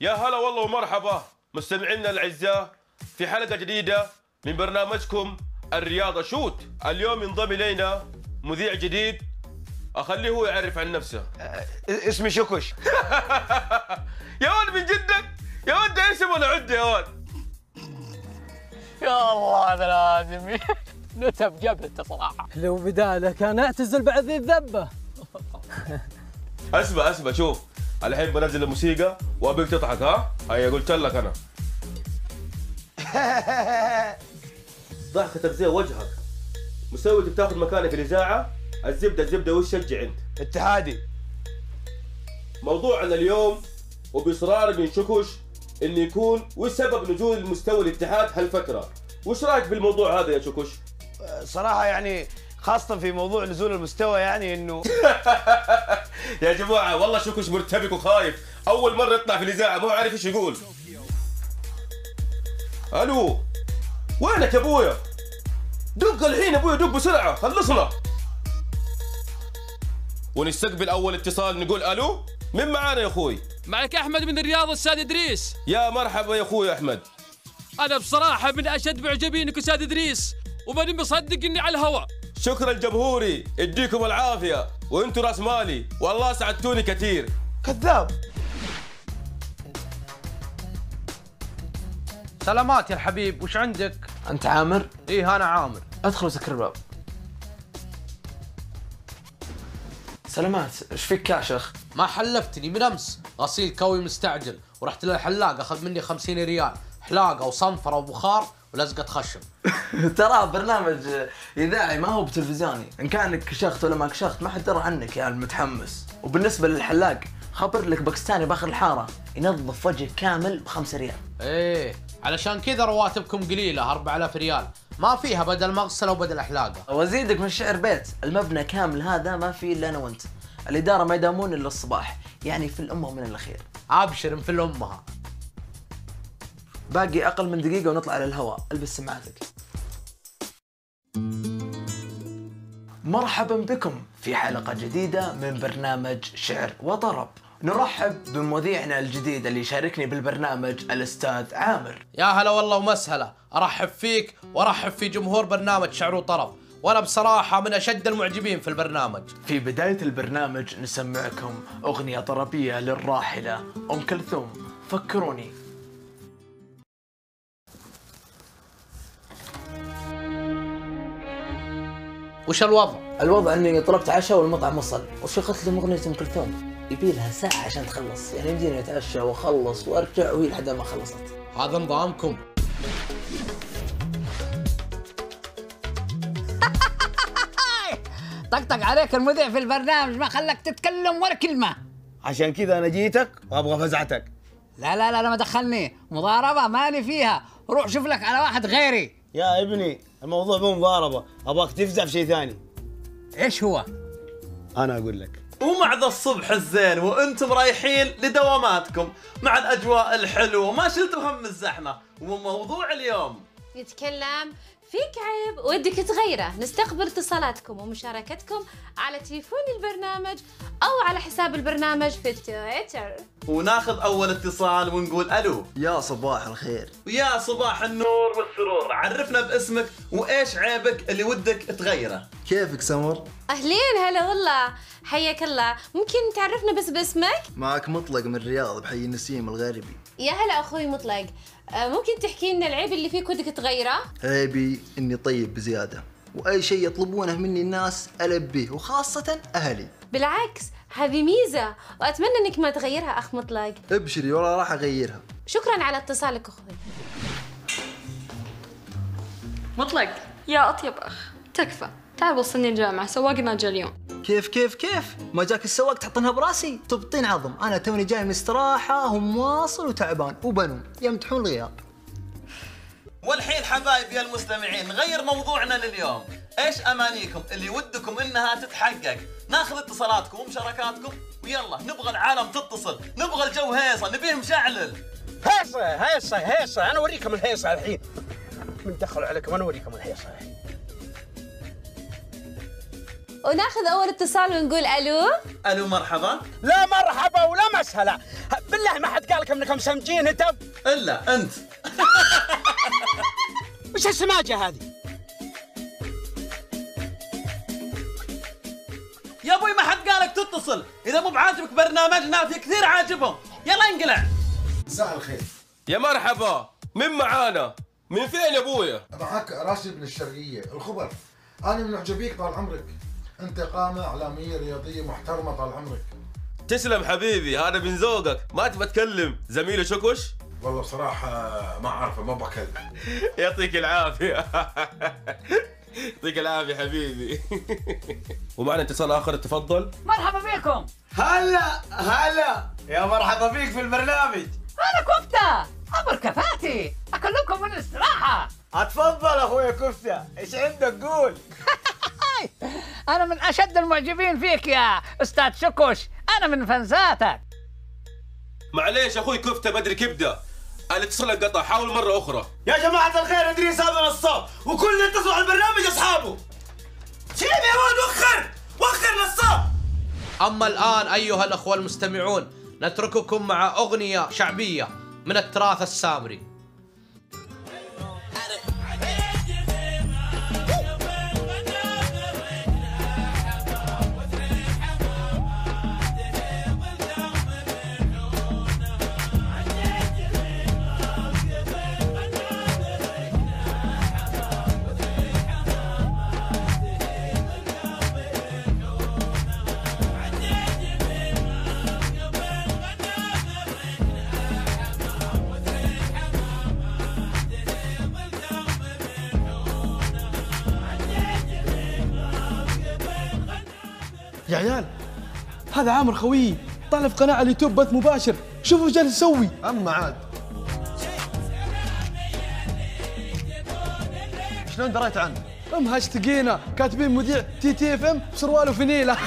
يا هلا والله ومرحبا مستمعينا الاعزاء في حلقه جديده من برنامجكم الرياضه شوت. اليوم ينضم الينا مذيع جديد، اخليه هو يعرف عن نفسه. اسمي شكش. يا ولد من جدك؟ يا ولد ده اسم ولا عده يا ولد؟ يا الله هذا لازم نتب جبهته صراحه. لو بداله كان اعتزل بعد ذي الذبه. اسمع اسمع، شوف الحين بنزل الموسيقى وابيك تضحك. ها؟ هيا قلت لك انا. ضحكتك زي وجهك، مسويتك تاخذ مكاني في الاذاعه. الزبده الزبده، وش تشجع انت؟ اتحادي. موضوعنا اليوم وبإصرار من شكوش انه يكون وش سبب نزول مستوى الاتحاد هالفتره؟ وش رايك بالموضوع هذا يا شكوش؟ صراحه يعني خاصه في موضوع نزول المستوى، يعني انه يا جماعه والله شكوش مرتبك وخايف، اول مره يطلع في الاذاعه مو عارف ايش يقول. الو وينك يا ابويا؟ دق الحين ابويا، دق بسرعه خلصنا. ونستقبل اول اتصال، نقول الو. مين معانا يا اخوي؟ معك احمد من الرياض، استاذ ادريس. يا مرحبا يا اخوي احمد. انا بصراحه من اشد معجبينك انك استاذ ادريس، وماني مصدق اني على الهواء. شكرا جمهوري، يديكم العافيه، وانتم راس مالي، والله سعدتوني كثير. كذاب. سلامات يا الحبيب، وش عندك؟ انت عامر؟ ايه انا عامر. ادخل وسكر الباب. سلامات، ايش فيك يا شيخ؟ ما حلفتني من امس، غسيل كوي مستعجل، ورحت للحلاق اخذ مني 50 ريال، حلاقه وصنفره وبخار ولزقه خشم. ترى برنامج اذاعي ما هو بتلفزيوني، ان كانك كشخت ولا ما كشخت ما حد درى عنك يا المتحمس. وبالنسبه للحلاق خبر لك باكستاني باخر الحاره ينظف وجهك كامل ب5 ريال. ايه علشان كذا رواتبكم قليله، 4000 ريال ما فيها بدل مغسله وبدل حلاقه. وازيدك من الشعر بيت، المبنى كامل هذا ما فيه الا انا وانت. الاداره ما يداومون الا الصباح، يعني في الامه من الاخير. ابشر في الامها. باقي اقل من دقيقه ونطلع للهواء، البس سماعتك. مرحبا بكم في حلقه جديده من برنامج شعر وطرب. نرحب بمذيعنا الجديد اللي يشاركني بالبرنامج الاستاذ عامر. يا هلا والله ومسهلا، ارحب فيك وارحب في جمهور برنامج شعر وطرب، وانا بصراحه من اشد المعجبين في البرنامج. في بدايه البرنامج نسمعكم اغنيه طربيه للراحله ام كلثوم، فكروني. وش الوضع؟ الوضع اني طلبت عشاء والمطعم وصل، وشغلت لهم اغنيه ام كلثوم. يبي لها ساعة عشان تخلص، يعني يمديني اتعشى واخلص وارجع وهي لحد ما خلصت. هذا نظامكم. طقطق عليك المذيع في البرنامج، ما خلاك تتكلم ولا كلمة. عشان كذا انا جيتك وابغى فزعتك. لا لا لا ما دخلني، مضاربة ماني فيها، روح شوف لك على واحد غيري. يا ابني الموضوع مو مضاربة، ابغاك تفزع بشيء ثاني. ايش هو؟ انا اقول لك. ومع ذا الصبح الزين وانتم رايحين لدواماتكم مع الاجواء الحلوه، ما شلتوا هم الزحمه. وموضوع اليوم يتكلم فيك عيب ودك تغيره. نستقبل اتصالاتكم ومشاركتكم على تليفون البرنامج او على حساب البرنامج في تويتر. وناخذ اول اتصال ونقول الو. يا صباح الخير. ويا صباح النور والسرور، عرفنا باسمك وايش عيبك اللي ودك تغيره. كيفك سمر؟ اهلين، هلا والله، حياك الله. ممكن تعرفنا بس باسمك؟ معك مطلق من الرياض بحي النسيم الغاربي. يا هلا اخوي مطلق، ممكن تحكي لنا العيب اللي فيك ودك تغيره؟ عيبي اني طيب بزياده. واي شيء يطلبونه مني الناس البيه، وخاصه اهلي. بالعكس هذه ميزه، واتمنى انك ما تغيرها اخ مطلق. ابشري والله راح اغيرها. شكرا على اتصالك اخوي مطلق. يا اطيب اخ، تكفى تعال وصلني الجامعه، سواقي ما جاء اليوم. كيف كيف كيف ما جاك السواق تحطنها براسي؟ تبطين عظم، انا توني جاي من استراحه هم واصل وتعبان وبنوم يمتحون الغياب. والحين حبايبي يا المستمعين نغير موضوعنا لليوم، ايش امانيكم اللي ودكم انها تتحقق؟ ناخذ اتصالاتكم ومشاركاتكم، ويلا نبغى العالم تتصل، نبغى الجو هيصه، نبيه مشعلل. هيصه هيصه هيصه، انا اوريكم الهيصه الحين. من دخلوا عليكم انا اوريكم الهيصه الحين. وناخذ اول اتصال ونقول الو. الو مرحبا. لا مرحبا ولا مسهلا، بالله ما حد قال لكم انكم سمجين انتم الا انت. وش السماجه هذه؟ يا ابوي ما حد قالك تتصل، اذا مو بعاجبك برنامجنا في كثير عاجبهم، يلا انقلع. مساء الخير. يا مرحبا، من معانا؟ من فين يا ابويا؟ معك راشد من الشرقيه، الخبر. انا من معجبيك طال عمرك، انت قامه اعلاميه رياضيه محترمه طال عمرك. تسلم حبيبي، هذا من ذوقك. ما تبى تكلم زميله شكوش؟ والله بصراحة ما أعرفه، ما بكلمه. يعطيك العافية. يعطيك العافية حبيبي. ومعنا اتصال آخر، تفضل. مرحبا بكم. هلا هلا، يا مرحبا بيك في البرنامج. أنا كفتة أمر كفاتي، أكلمكم من الاستراحة. اتفضل أخويا كفتة، إيش عندك قول؟ أنا من أشد المعجبين فيك يا أستاذ شكوش، أنا من فنزاتك. معليش أخوي كفتة بدري كبدة، الاتصال انقطع، حاول مرة أخرى. يا جماعة الخير إدريس هذا نصاب، وكل اللي اتصلوا على البرنامج أصحابه. شيل يا ولد، وخر وخر نصاب. أما الآن أيها الأخوة المستمعون، نترككم مع أغنية شعبية من التراث السامري. يا عيال هذا عامر خويي طالع في قناة اليوتيوب بث مباشر، شوفوا ايش جالس يسوي. اما عاد شلون دريت عنه؟ ام هاشتقينا كاتبين مذيع TTFM بسروال وفنيله.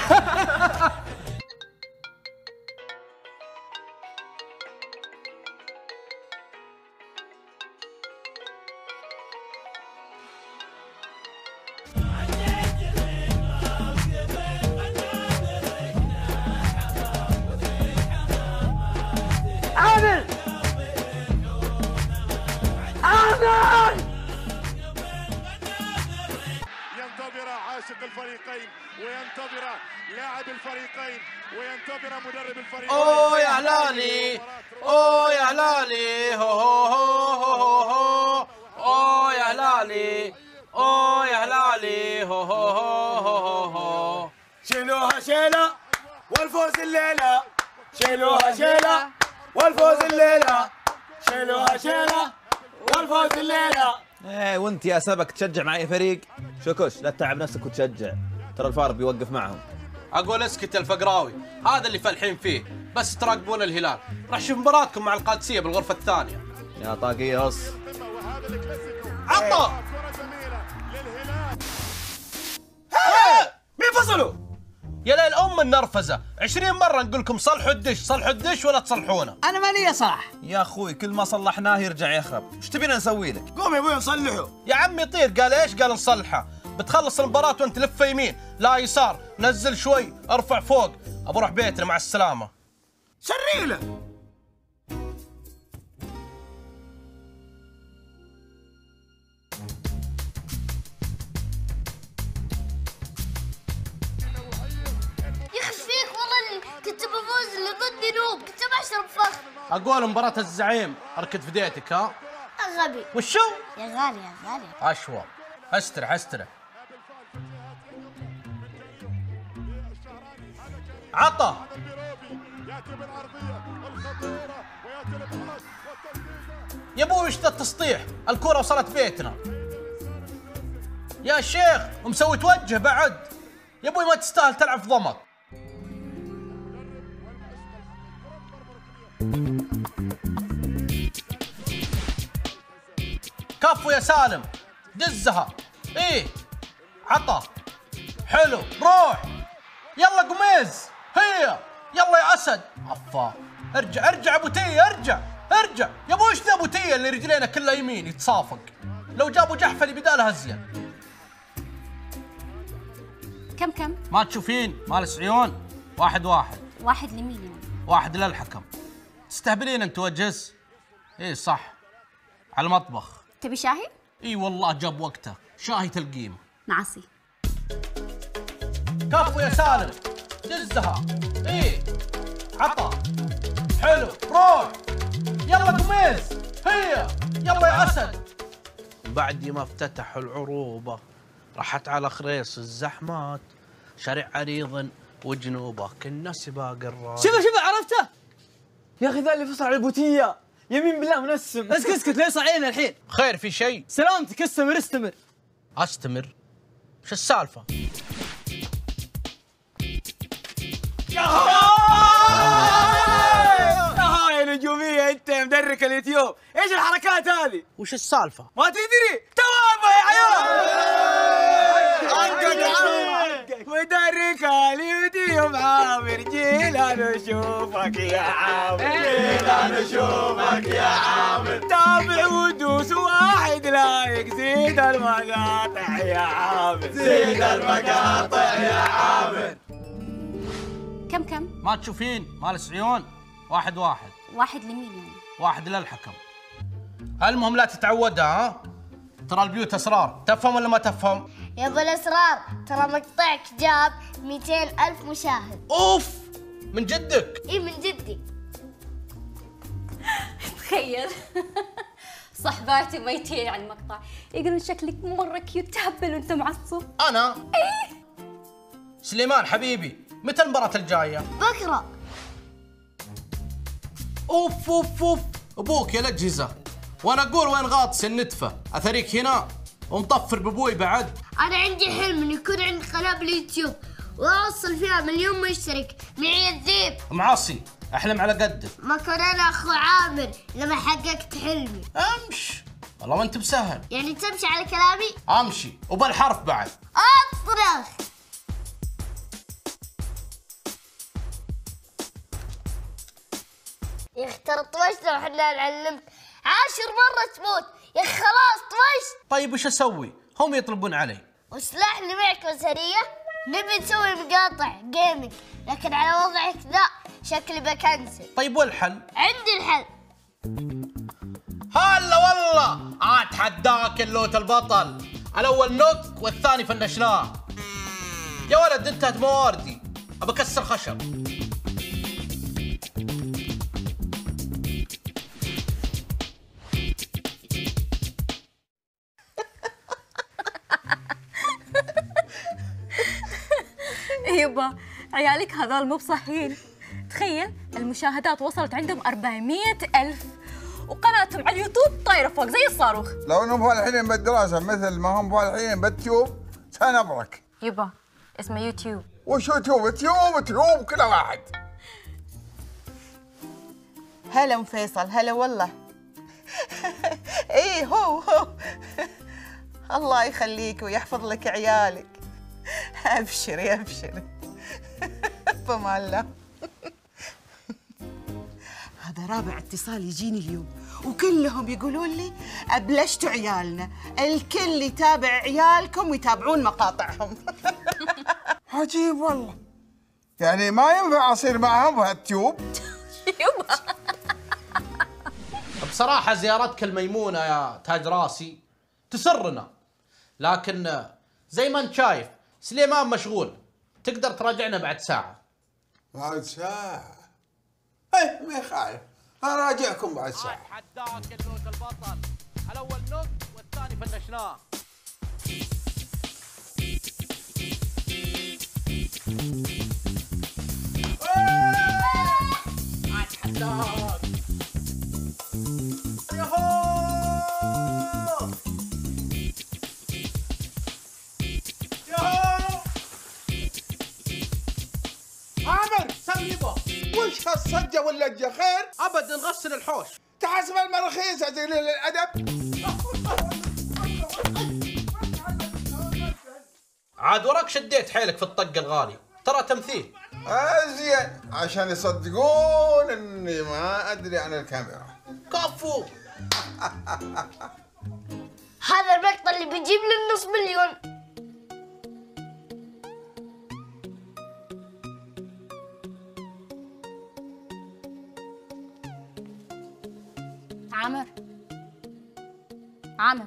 يا سبك تشجع مع اي فريق؟ شكوش لا تتعب نفسك وتشجع، ترى الفار بيوقف معهم. اقول اسكت الفقراوي، هذا اللي فالحين فيه، بس تراقبون الهلال، راح شوف مباراتكم مع القادسيه بالغرفه الثانيه. يا طاقيه هص. عطوا! مين فصلوا؟ يا ليل ام النرفزه، 20 مره نقول لكم صلحوا الدش، صلحوا الدش ولا تصلحونه. انا مالي صلح. يا اخوي كل ما صلحناه يرجع يخرب، ايش تبينا نسوي لك؟ قوم يا ابوي نصلحه. يا عمي طير، قال ايش؟ قال نصلحه. بتخلص المباراه وانت لفه يمين، لا يسار، نزل شوي، ارفع فوق، بروح بيتنا مع السلامه. سريله. اقول مباراة الزعيم اركد في ديتك. ها غبي وشو؟ يا غالي يا غالي، اشوى استرح استرح. عطى يا ابوي، وش ذا التسطيح؟ الكرة وصلت بيتنا يا شيخ، ومسوي توجه بعد يا ابوي، ما تستاهل تلعب في ضمط. كفو يا سالم، دزها. ايه عطى، حلو، روح يلا قميز، هيا يلا يا اسد. افا ارجع ارجع ابو تيه، ارجع ارجع يا ابوي. ايش ذا ابو تيه اللي رجلينا كلها يمين يتصافق؟ لو جابوا جحفلي بدالها ازين. كم ما تشوفين مالس عيون؟ 1-1. 1 لمين؟ 1 للحكم. تستهبلين انت وجز. ايه صح، على المطبخ. تبي شاهي؟ اي والله جاب وقته، شاهي تلقيمه. نعسي. كفو يا سالم، دزها. ايه عطا، حلو، روح يلا قميص، هيا يلا يا اسد. بعد ما افتتحوا العروبه راحت على خريص الزحمات، شارع عريض وجنوبه كنا سباق الراي. شوف عرفته يا اخي، ذا اللي فصل على البوتيه يمين بالله منسم. اسكت ليش صاعين الحين؟ خير في شيء؟ سلامتك، استمر استمر استمر. شو السالفه؟ يا نجومية انت يا مدرك اليوتيوب، ايش الحركات هذه؟ وش السالفة؟ ما تدري؟ توافى يا عيال، حقك مدرك اليوتيوب عامر، جينا نشوفك يا عامر، جينا نشوفك يا عامر، تابع ودوس واحد لايك، زيد المقاطع يا عامر، زيد المقاطع يا عامر. كم ما تشوفين مالس عيون؟ 1-1. 1 لمين يعني؟ 1 للحكم. المهم لا تتعودها، ها؟ ترى البيوت اسرار، تفهم ولا ما تفهم؟ يا ابو الاسرار، ترى مقطعك جاب 200,000 مشاهد. اوف، من جدك؟ اي من جدي. تخيل صحباتي ميتين على المقطع، يقولون شكلك مره كيوت، تهبل وانت معصب. انا؟ اي سليمان حبيبي، متى المباراة الجاية؟ بكرة. اوف اوف اوف، ابوك يا الاجهزة، وانا اقول وين غاطس النتفة، اثريك هنا ومطفر بابوي بعد. انا عندي حلم ان يكون عندي قناة باليوتيوب واوصل فيها 1,000,000 مشترك. معي الذيب معاصي، احلم على قدك. ما كان انا اخو عامر لما حققت حلمي. امش، والله ما انت بسهل. يعني تمشي على كلامي؟ امشي وبالحرف بعد. اطرخ. يا اخي ترى طفشت، لو احنا نعلمك 10 مرات تموت يا اخي، خلاص طفشت. طيب وش اسوي؟ هم يطلبون علي. وسلاح اللي معك مزهريه؟ نبي نسوي مقاطع جيمنج، لكن على وضعك ذا شكلي بكنسل. طيب والحل؟ عندي الحل. هلا والله، اتحداك اللوت البطل، الاول نوك والثاني فنشناه. يا ولد انتهت مواردي، ابى اكسر خشب. يبا عيالك هذول مو بصحيين، تخيل المشاهدات وصلت عندهم 400,000 وقناتهم على اليوتيوب طايره فوق زي الصاروخ. لو انهم فالحين بالدراسه مثل ما هم فالحين بالتيوب كان ابرك. يبا اسمه يوتيوب. وش يوتيوب؟ تيوب كل واحد. هلا ام فيصل، هلا والله. ايه هو الله يخليك ويحفظ لك عيالك. ابشري ابشري بما الله. هذا رابع اتصال يجيني اليوم وكلهم يقولون لي ابلشتوا عيالنا، الكل يتابع عيالكم ويتابعون مقاطعهم. عجيب والله، يعني ما ينفع اصير معهم بهالتيوب. بصراحه زيارتك الميمونه يا تاج راسي تسرنا، لكن زي ما انت شايف سليمان مشغول، تقدر تراجعنا بعد ساعة. بعد ساعة؟ ايه ما يخالف، اراجعكم بعد ساعة. اتحداك اللوت البطل، الاول نوك والثاني فنشناه. الهجه واللجه خير؟ ابدا نغسل الحوش. تحاسب المرخيص يا قليل الادب. عاد وراك شديت حيلك في الطق الغالي، ترى تمثيل. ازين عشان يصدقون اني ما ادري عن الكاميرا. كفو. هذا المقطع اللي بيجيب لي النص مليون. عمر عمر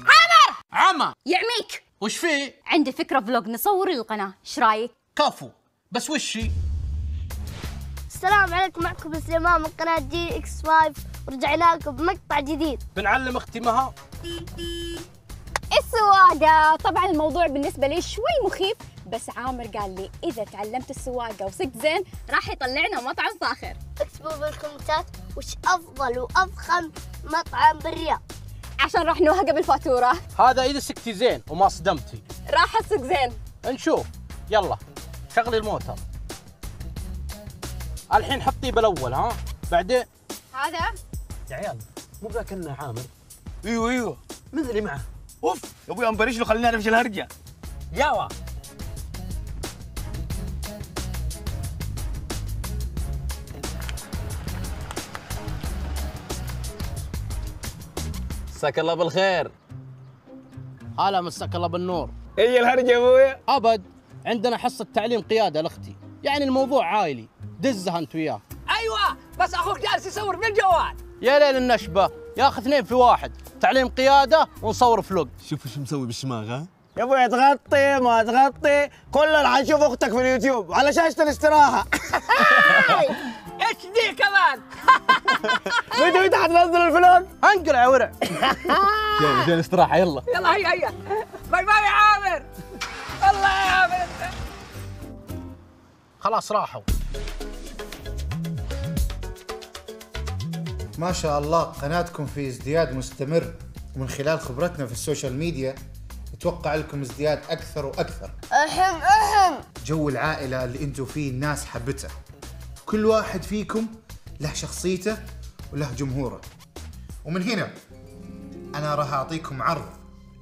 عمر عمر يعميك. وش فيه؟ عندي فكرة فلوج نصور للقناة، ايش رايك؟ كفو، بس وش هي؟ السلام عليكم، معكم سليمان من قناة دي اكس وايف، ورجعنا لكم بمقطع جديد. بنعلم اختي مها السواقة. طبعا الموضوع بالنسبة لي شوي مخيف، بس عامر قال لي إذا تعلمت السواقة وصرت زين راح يطلعنا مطعم فاخر. اكتبوا بالكومنتات وش أفضل وأضخم مطعم بالرياض عشان راح نوهق بالفاتورة. هذا إذا سكتي زين وما صدمتي. راح أسوق زين، نشوف. يلا شغلي الموتر الحين، حطيه بالأول. ها بعدين هذا يا عيال مو ذاك إنه عامر؟ ايوه ايوه من اللي معه. اوف يا ابوي انبريش له، خلينا نعرف ايش الهرجة. يلا مساك الله بالخير. هلا مساك الله بالنور. اي الهرجه يا ابويا؟ ابد، عندنا حصه تعليم قياده لاختي، يعني الموضوع عائلي، دزها انت وياه. ايوه بس اخوك جالس يصور بالجوال. يا ليل النشبه، ياخذ اثنين في واحد، تعليم قياده ونصور فلوق. شوف شو مسوي بالشماغ. ها؟ يا ابويا تغطي ما تغطي كلنا حنشوف اختك في اليوتيوب على شاشه الاستراحه. ايش دي كمان؟ فيديو انت حتنزل الفلوق؟ انقلع يا ورع. زين استراحه. يلا يلا هيا هيا. باي باي يا عامر. والله يا عامر خلاص راحوا. ما شاء الله قناتكم في ازدياد مستمر، ومن خلال خبرتنا في السوشيال ميديا اتوقع لكم ازدياد اكثر واكثر. جو العائله اللي انتم فيه الناس حبته، كل واحد فيكم له شخصيته وله جمهوره. ومن هنا انا راح اعطيكم عرض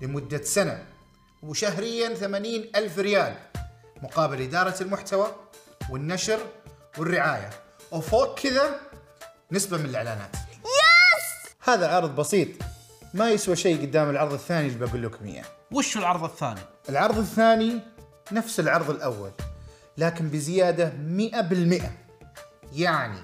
لمده سنه وشهريا 80,000 ريال مقابل اداره المحتوى والنشر والرعايه، وفوق كذا نسبه من الاعلانات. يس! هذا عرض بسيط ما يسوى شيء قدام العرض الثاني اللي بقول لكم اياه. وش العرض الثاني؟ العرض الثاني نفس العرض الاول لكن بزياده 100%، يعني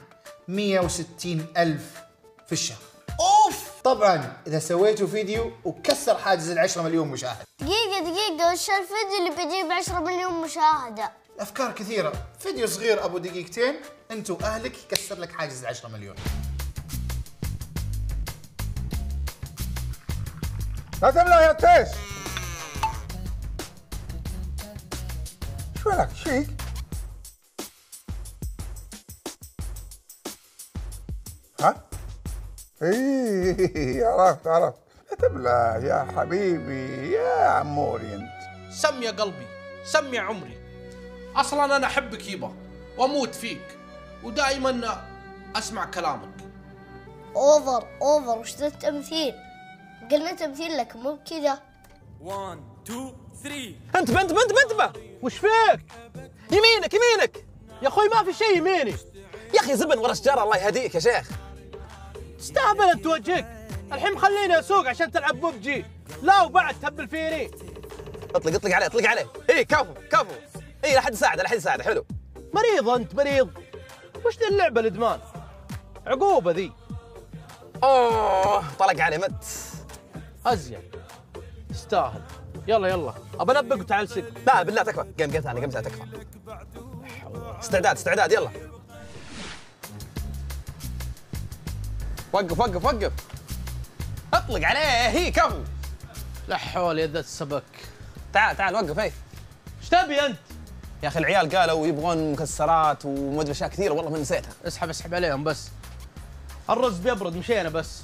160,000 في الشهر. اوف! طبعا اذا سويتوا فيديو وكسر حاجز ال10 مليون مشاهده. دقيقه وش الفيديو اللي بيجيب 10 مليون مشاهده؟ الافكار كثيره، فيديو صغير ابو دقيقتين انت واهلك يكسر لك حاجز ال10 مليون. لا تملا يا تيس. شو لك شيك؟ ها؟ ايه عرفت عرفت. لا تملا يا حبيبي يا عموري انت. سمي قلبي سمي عمري، اصلا انا احبك يبا واموت فيك ودائما اسمع كلامك. اوفر اوفر وش ذا التمثيل؟ قلنا تمثيل لك مو كذا. 1 2 3. انتبه انتبه انتبه انتبه. وش فيك؟ يمينك يمينك يا اخوي. ما في شيء يميني يا اخي. زبن ورا الشجره الله يهديك يا شيخ. استهبلت وجهك الحين، خليني اسوق عشان تلعب ببجي. لا وبعد تهبل فيني. اطلق اطلق عليه اطلق عليه. اي كفو كفو. اي لا حد يساعده لا حد يساعده. حلو. مريض انت مريض. وش ذي اللعبه الادمان؟ عقوبه ذي. اوه طلق علي مت. ازين تستاهل. يلا يلا ابى انبق وتعال سق. لا بالله تكفى. قم ثاني قم ثاني تكفى. استعداد استعداد. يلا وقف وقف وقف. اطلق عليه. هي كفو. لا حول يا ذا السبك. تعال تعال وقف. اي ايش تبي انت؟ يا اخي العيال قالوا يبغون مكسرات وما ادري اشياء كثيره والله ما نسيتها. اسحب اسحب عليهم بس. الرز بيبرد مشينا بس.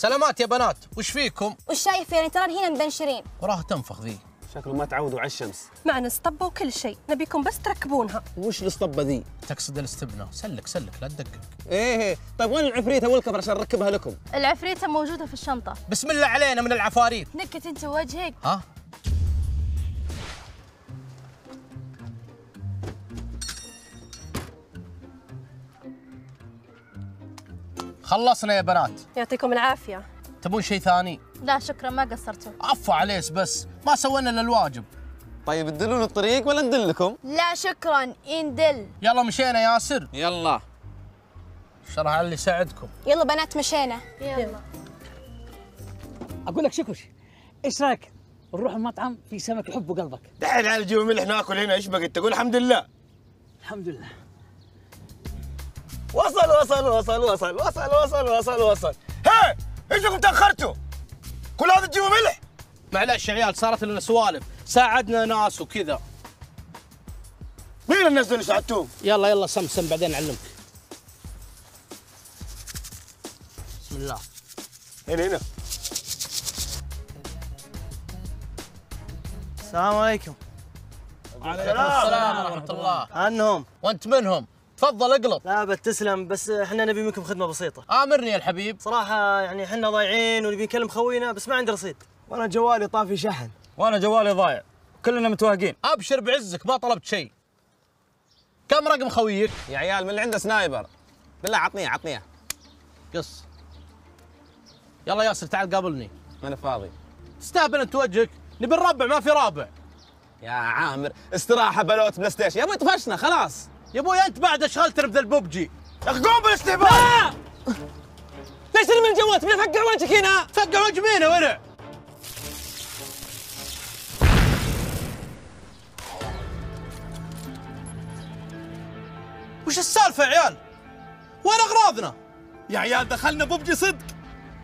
سلامات يا بنات، وش فيكم؟ وش شايف يعني ترى هنا مبنشرين وراه تنفخ ذي، شكله ما تعودوا على الشمس. معنا اسطبه وكل شيء، نبيكم بس تركبونها. وش الاسطبه ذي؟ تقصد الاستبنه. سلك سلك لا تدقق. ايه طيب وين العفريته والكبر عشان نركبها لكم؟ العفريته موجوده في الشنطه. بسم الله علينا من العفاريت. نكت انت وجهك. ها؟ خلصنا يا بنات. يعطيكم العافيه. تبون شيء ثاني؟ لا شكرا ما قصرتوا. عفوا عليك بس ما سوينا الا الواجب. طيب تدلون الطريق ولا ندلكم؟ لا شكرا ندل. يلا مشينا ياسر. يلا. شرح اللي يساعدكم. يلا بنات مشينا. يلا. اقول لك شكوش، ايش رايك نروح المطعم في سمك يحب قلبك؟ دحين على الجو ملح ناكل هنا ايش بقيت تقول الحمد لله. الحمد لله. وصل وصل وصل وصل وصل وصل وصل وصل. هاي ايش لكم تاخرتوا؟ كل هذا تجيبوا ملح؟ معلش يا عيال صارت لنا سوالف، ساعدنا ناس وكذا. مين الناس اللي ساعدتوهم؟ يلا يلا سمسم بعدين نعلمك. بسم الله. هنا هنا. السلام عليكم. وعليكم السلام ورحمة الله. عنهم. وأنت منهم. تفضل اقلب. لا بس تسلم، بس احنا نبي منكم خدمه بسيطه. امرني يا الحبيب. صراحه يعني احنا ضايعين ونبي نكلم خوينا بس ما عندي رصيد، وانا جوالي طافي شحن، وانا جوالي ضايع، كلنا متوهقين. ابشر بعزك ما طلبت شيء. كم رقم خويك يا عيال؟ من اللي عنده سنايبر بالله عطنيه عطنيه. قص. يلا ياسر تعال قابلني. ماني فاضي. تستهبل انت وجهك، نبي الربع ما في رابع. يا عامر استراحه بلوت بلاي ستيشن، يا ابوي طفشنا خلاص. يا ابوي انت بعد اشغلتنا بذا الببجي. يا اخي قوم بالاستهبال. لا ليش ترمي الجوات؟ فقع وجهك هنا. فقع وجه مين يا ورع؟ وش السالفه يا عيال؟ وين اغراضنا؟ يا عيال دخلنا ببجي صدق.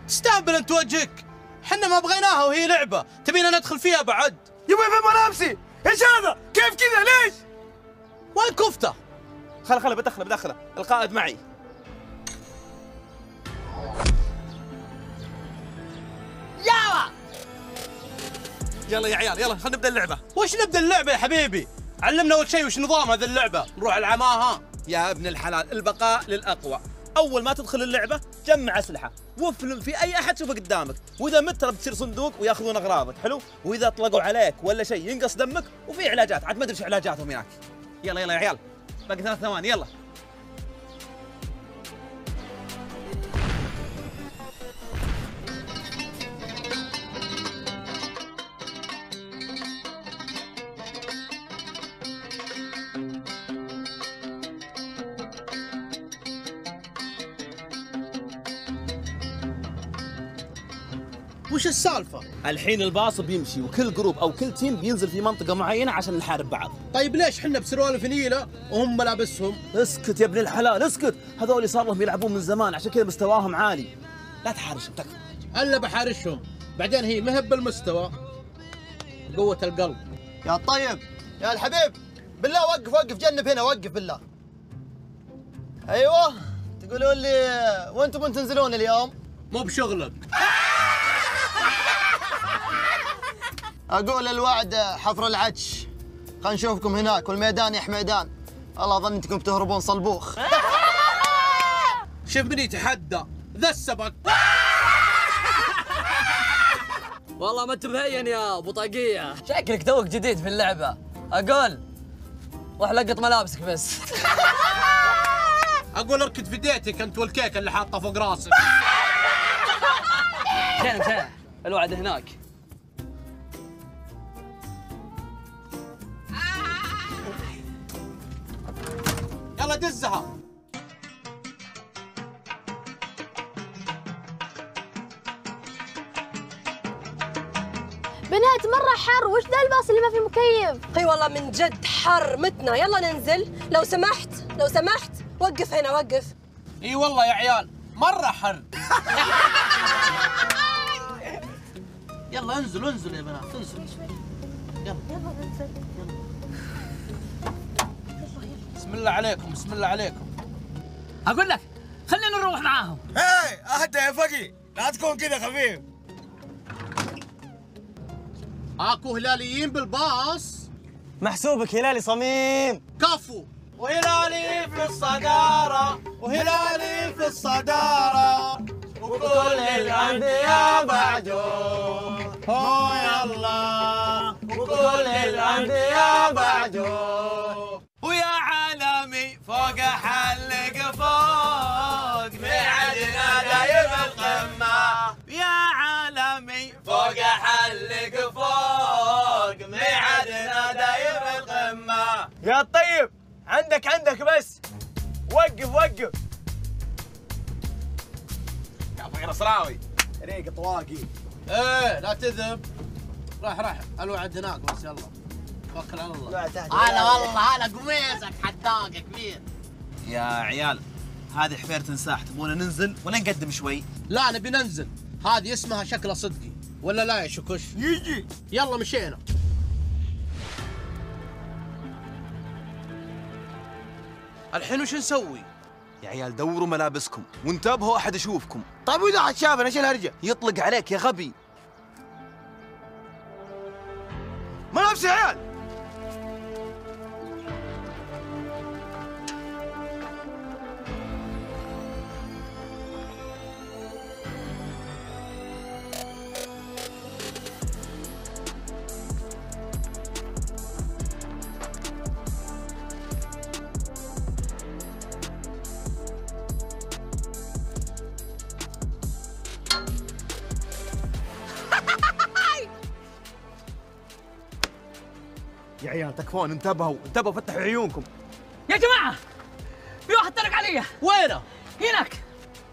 تستهبل انت وجهك، احنا ما بغيناها وهي لعبه تبينا ندخل فيها بعد. يا ابوي في ملابسي، ايش هذا؟ كيف كذا ليش؟ وين كفته؟ خلا بدخله القائد معي. يلا يلا يا عيال يلا خلينا نبدا اللعبه. وش نبدا اللعبه يا حبيبي؟ علمنا اول شيء وش نظام هذه اللعبه. نروح العماها يا ابن الحلال. البقاء للاقوى. اول ما تدخل اللعبه جمع اسلحه وافلم في اي احد تشوفه قدامك، واذا مت ترى بتصير صندوق وياخذون اغراضك. حلو. واذا اطلقوا عليك ولا شيء ينقص دمك، وفي علاجات عاد ما ادري ايش علاجاتهم هناك. يلا يلا يا عيال باقي 3 ثواني. يلا وش السالفة؟ الحين الباص بيمشي وكل جروب أو كل تيم بينزل في منطقة معينة عشان نحارب بعض. طيب ليش حنا بسروال فنيلة وهم ملابسهم؟ اسكت يا ابن الحلال اسكت، هذول صار لهم يلعبون من زمان عشان كذا مستواهم عالي. لا تحارشهم تكفى. ألا بحارشهم، بعدين هي مهب المستوى قوة القلب. يا طيب يا الحبيب بالله وقف وقف جنب هنا وقف بالله. أيوه تقولون لي وين تبون تنزلون اليوم؟ مو بشغلك. أقول الوعد حفر العتش، خلينا نشوفكم هناك. والميدان يا حميدان الله ظني انكم بتهربون صلبوخ. شوف من يتحدى ذا السبق. والله ما انت مهين يا ابو طاقيه، شكلك توك جديد في اللعبه. اقول روح لقط ملابسك بس. اقول اركد في ديتك انت والكيك اللي حاطه فوق راسك. مشينا الوعد هناك. يلا دزها. بنات مرة حر، وش ذا الباص اللي ما في مكيف؟ اي والله من جد حر متنا. يلا ننزل لو سمحت لو سمحت. وقف هنا وقف. اي والله يا عيال مرة حر. يلا انزلوا انزلوا يا بنات انزلوا. يلا يلا ننزل. بسم الله عليكم بسم الله عليكم. اقول لك خلينا نروح معاهم. اي اهدى يا فقي لا تكون كده خفيف. اكو هلاليين بالباص. محسوبك هلالي صميم. كفو. وهلالي في الصدارة، وهلالي في الصدارة، وكل الأندية بعده، هو يلا، وكل الأندية بعده، ويا عالمي فوق حلق فوق، بعدنا دايم القمة، يا عالمي فوق حلق فوق، بعدنا دايم القمة. يا طيب عندك بس وقف يا فقير صراوي ريق طواقي. ايه لا تذب، راح الوعد هناك بس. يلا توكل على الله. هلا والله هلا قميصك حداقك مين يا عيال. هذه حفيرة تنساح، تبونا ننزل ولا نقدم شوي؟ لا نبي ننزل، هذه اسمها شكله صدقي ولا لا يا شكوش؟ يجي يلا مشينا. الحين وش نسوي؟ يا عيال دوروا ملابسكم وانتبهوا احد يشوفكم. طيب واذا احد شافنا ايش الهرجه؟ يطلق عليك يا غبي. ملابس يا عيال. يا عيال تكفون، انتبهوا فتحوا عيونكم يا جماعة. في واحد طلق علي. وينه؟ هناك.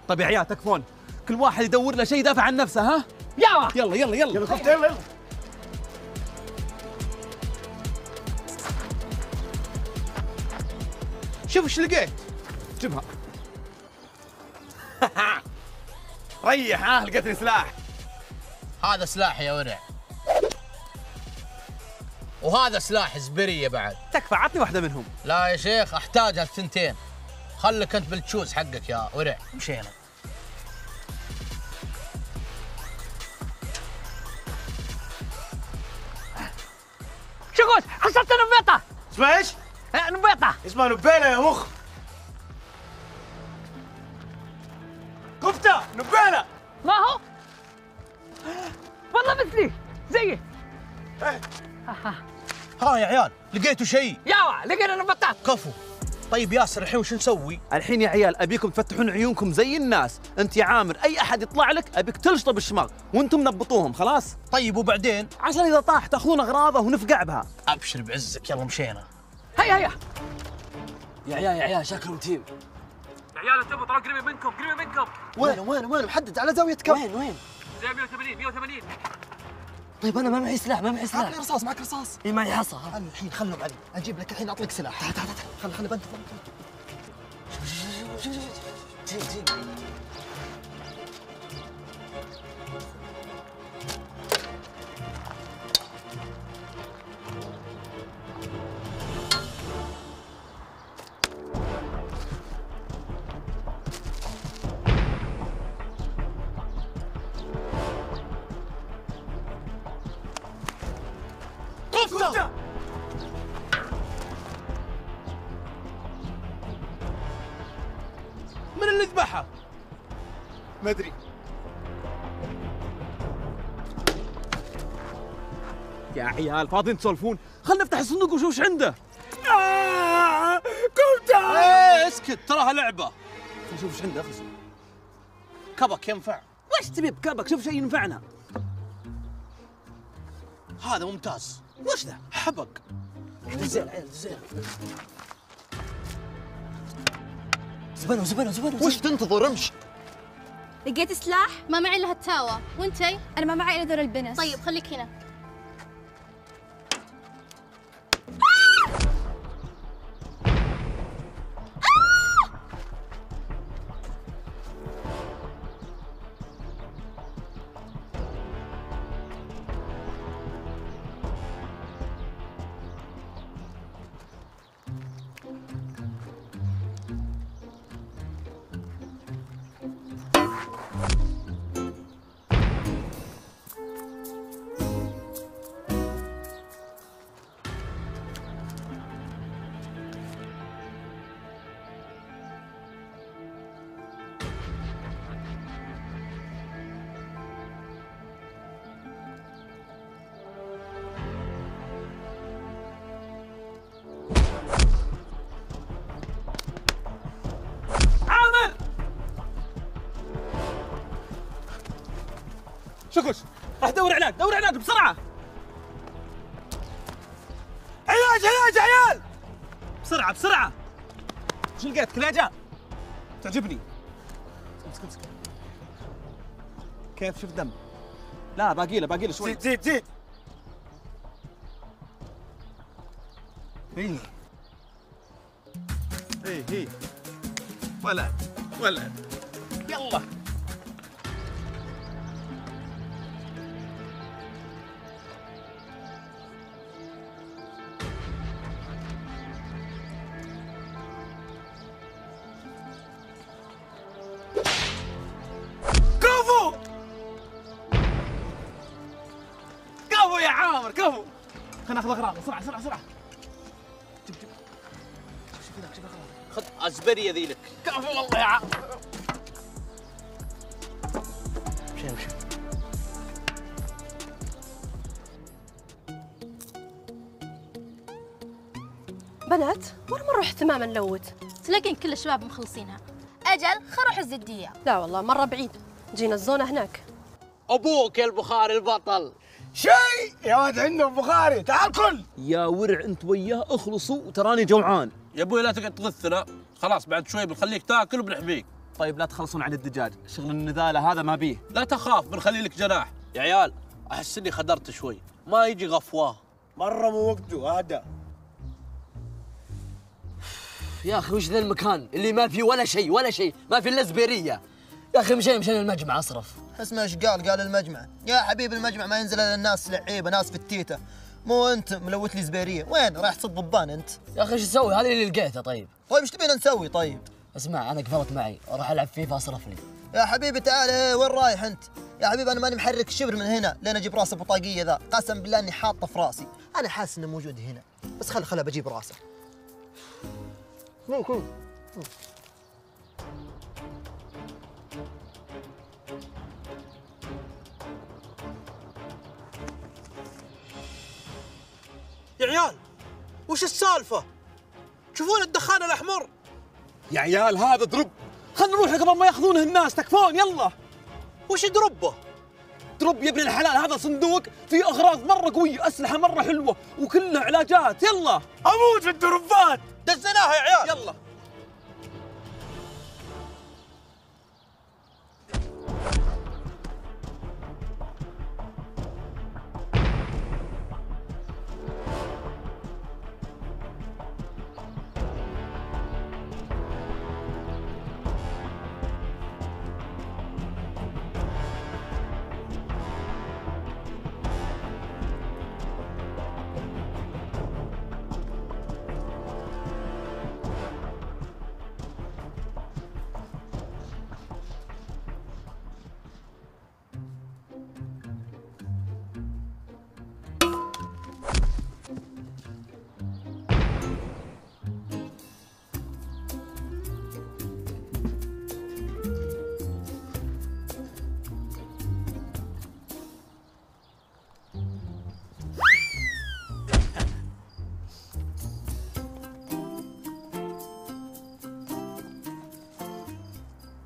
طيب يا عيال تكفون، كل واحد يدور له شيء يدافع عن نفسه. ها؟ يلا يلا يلا يلا يلا يلا يلا. شوف ايش لقيت. جبها. ريح. ها لقيت لي سلاح. هذا سلاح يا ورع، وهذا سلاح زبريه بعد. تكفى عطني واحده منهم. لا يا شيخ احتاجها الثنتين، خلك انت بالتشوز حقك يا ورع. مشينا. شقوش حصلت نبيطه. اسمها ايش؟ نبيطه. اسمها نبيله يا مخ. كفته نبيله. ما هو؟ والله مثلي زيه. ها يا عيال لقيتوا شيء؟ يا لقينا نبطات. كفو. طيب ياسر الحين وش نسوي؟ الحين يا عيال ابيكم تفتحون عيونكم زي الناس. انت يا عامر اي احد يطلع لك ابيك تلشطه بالشماغ وانتم نبطوهم. خلاص؟ طيب وبعدين؟ عشان اذا طاح تاخذون اغراضه ونفقع بها. ابشر بعزك. يلا مشينا. هيا هيا يا عيال شكلهم تيم. يا عيال انتبهوا ترى قريبين منكم وين وين محدد على زاويه كم؟ وين؟ زاويه 180 180. طيب انا ما معي سلاح معك رصاص. اي معي حصى. انا الحين خلهم علي، اجيب لك الحين اطلق سلاح. تعال تعال خلي بنت. شوف من اللي ذبحها؟ ما ادري يا عيال. فاضيين تسولفون؟ خلنا نفتح الصندوق ونشوف ايش عنده. كوبتا. اسكت تراها لعبه. نشوف ايش عنده. اخذ كبك ينفع. وش تبي بكبك؟ شوف شيء ينفعنا. هذا ممتاز. وش ذا؟ حبق. زين زبنوا وش تنتظر؟ امشي. لقيت سلاح ما معي الا هالتاوه، وانتي؟ انا ما معي الا ذول البنس. طيب خليك هنا. شكوش راح دور علاج، دور علاج بسرعة. علاج علاج عيال، بسرعة بسرعة. شو لقيت؟ كلاجة تعجبني. امسك امسك. كيف؟ شوف دم. لا باقي له، باقي له شوي. زيد زيد زيد. ايه ايه ايه. ولد ولد يلا. خلنا ناخذ اغراض بسرعه بسرعه بسرعه. جيب جيب شوف هناك، شوف اغراض. خذ ازبريه ذي لك. كفو والله يا عامر. مشي مشي. بنات وين مرة اهتمام نلوت؟ تلاقين كل الشباب مخلصينها. اجل خل نروح الزديه. لا والله مرة بعيد، جينا الزونة هناك. ابوك يا البخاري البطل. شيء يا ولد عنده بخاري، تعال كل يا ورع انت وياه اخلصوا وتراني جوعان. يا ابوي لا تقعد تغثنا، خلاص بعد شوي بنخليك تاكل وبنحميك. طيب لا تخلصون عن الدجاج، شغل النذاله هذا ما بيه. لا تخاف بنخلي لك جناح. يا عيال احس اني خدرت شوي، ما يجي غفواه. مره مو وقته هذا. يا اخي وش ذا المكان اللي ما فيه ولا شيء ولا شيء، ما في الا زبيريه. يا اخي مشينا المجمع اصرف. اسمع ايش قال، قال المجمع يا حبيبي المجمع ما ينزل الا الناس لعيبه، ناس في التيته. مو انت ملوت لي زبيريه، وين رايح تصد ضبان انت؟ يا اخي ايش تسوي؟ هذا اللي لقيته. طيب طيب ايش تبينا نسوي طيب؟ اسمع انا قفلت معي، راح العب فيفا اصرف لي. يا حبيبي تعال. ايه وين رايح انت؟ يا حبيبي انا ماني محرك شبر من هنا لين اجيب راس البطاقيه ذا، قسم بالله اني حاطه في راسي، انا حاسس انه موجود هنا، بس خله بجيب راسه. يا عيال وش السالفة؟ تشوفون الدخان الأحمر؟ يا عيال هذا دروب، خلنا نروح قبل ما ياخذونه الناس. تكفون يلا. وش دروبه؟ دروب يا ابن الحلال، هذا صندوق فيه أغراض مرة قوية، أسلحة مرة حلوة وكلها علاجات. يلا أموت في الدروبات، دزناها يا عيال يلا.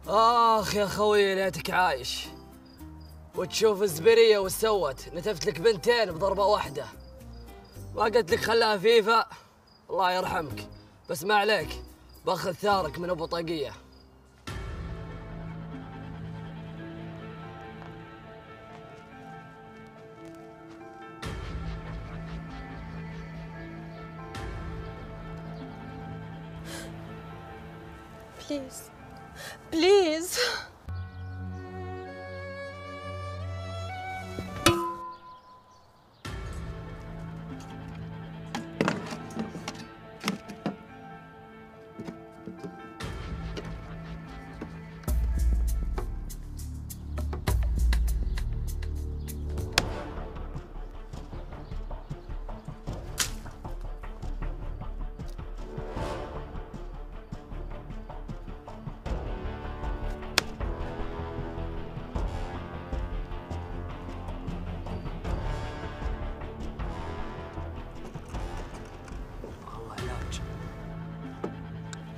اخ يا خوي ليتك عايش وتشوف الزبريه وش سوت، نتفت لك بنتين بضربه واحده. ما قلت لك خلاها فيفا؟ الله يرحمك، بس ما عليك باخذ ثارك من ابو طاقيه. بليز بليز.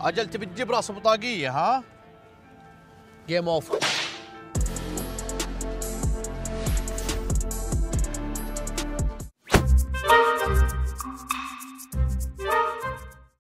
اجل تبي تجيب راس بطاقيه ها؟ جيم اوفر.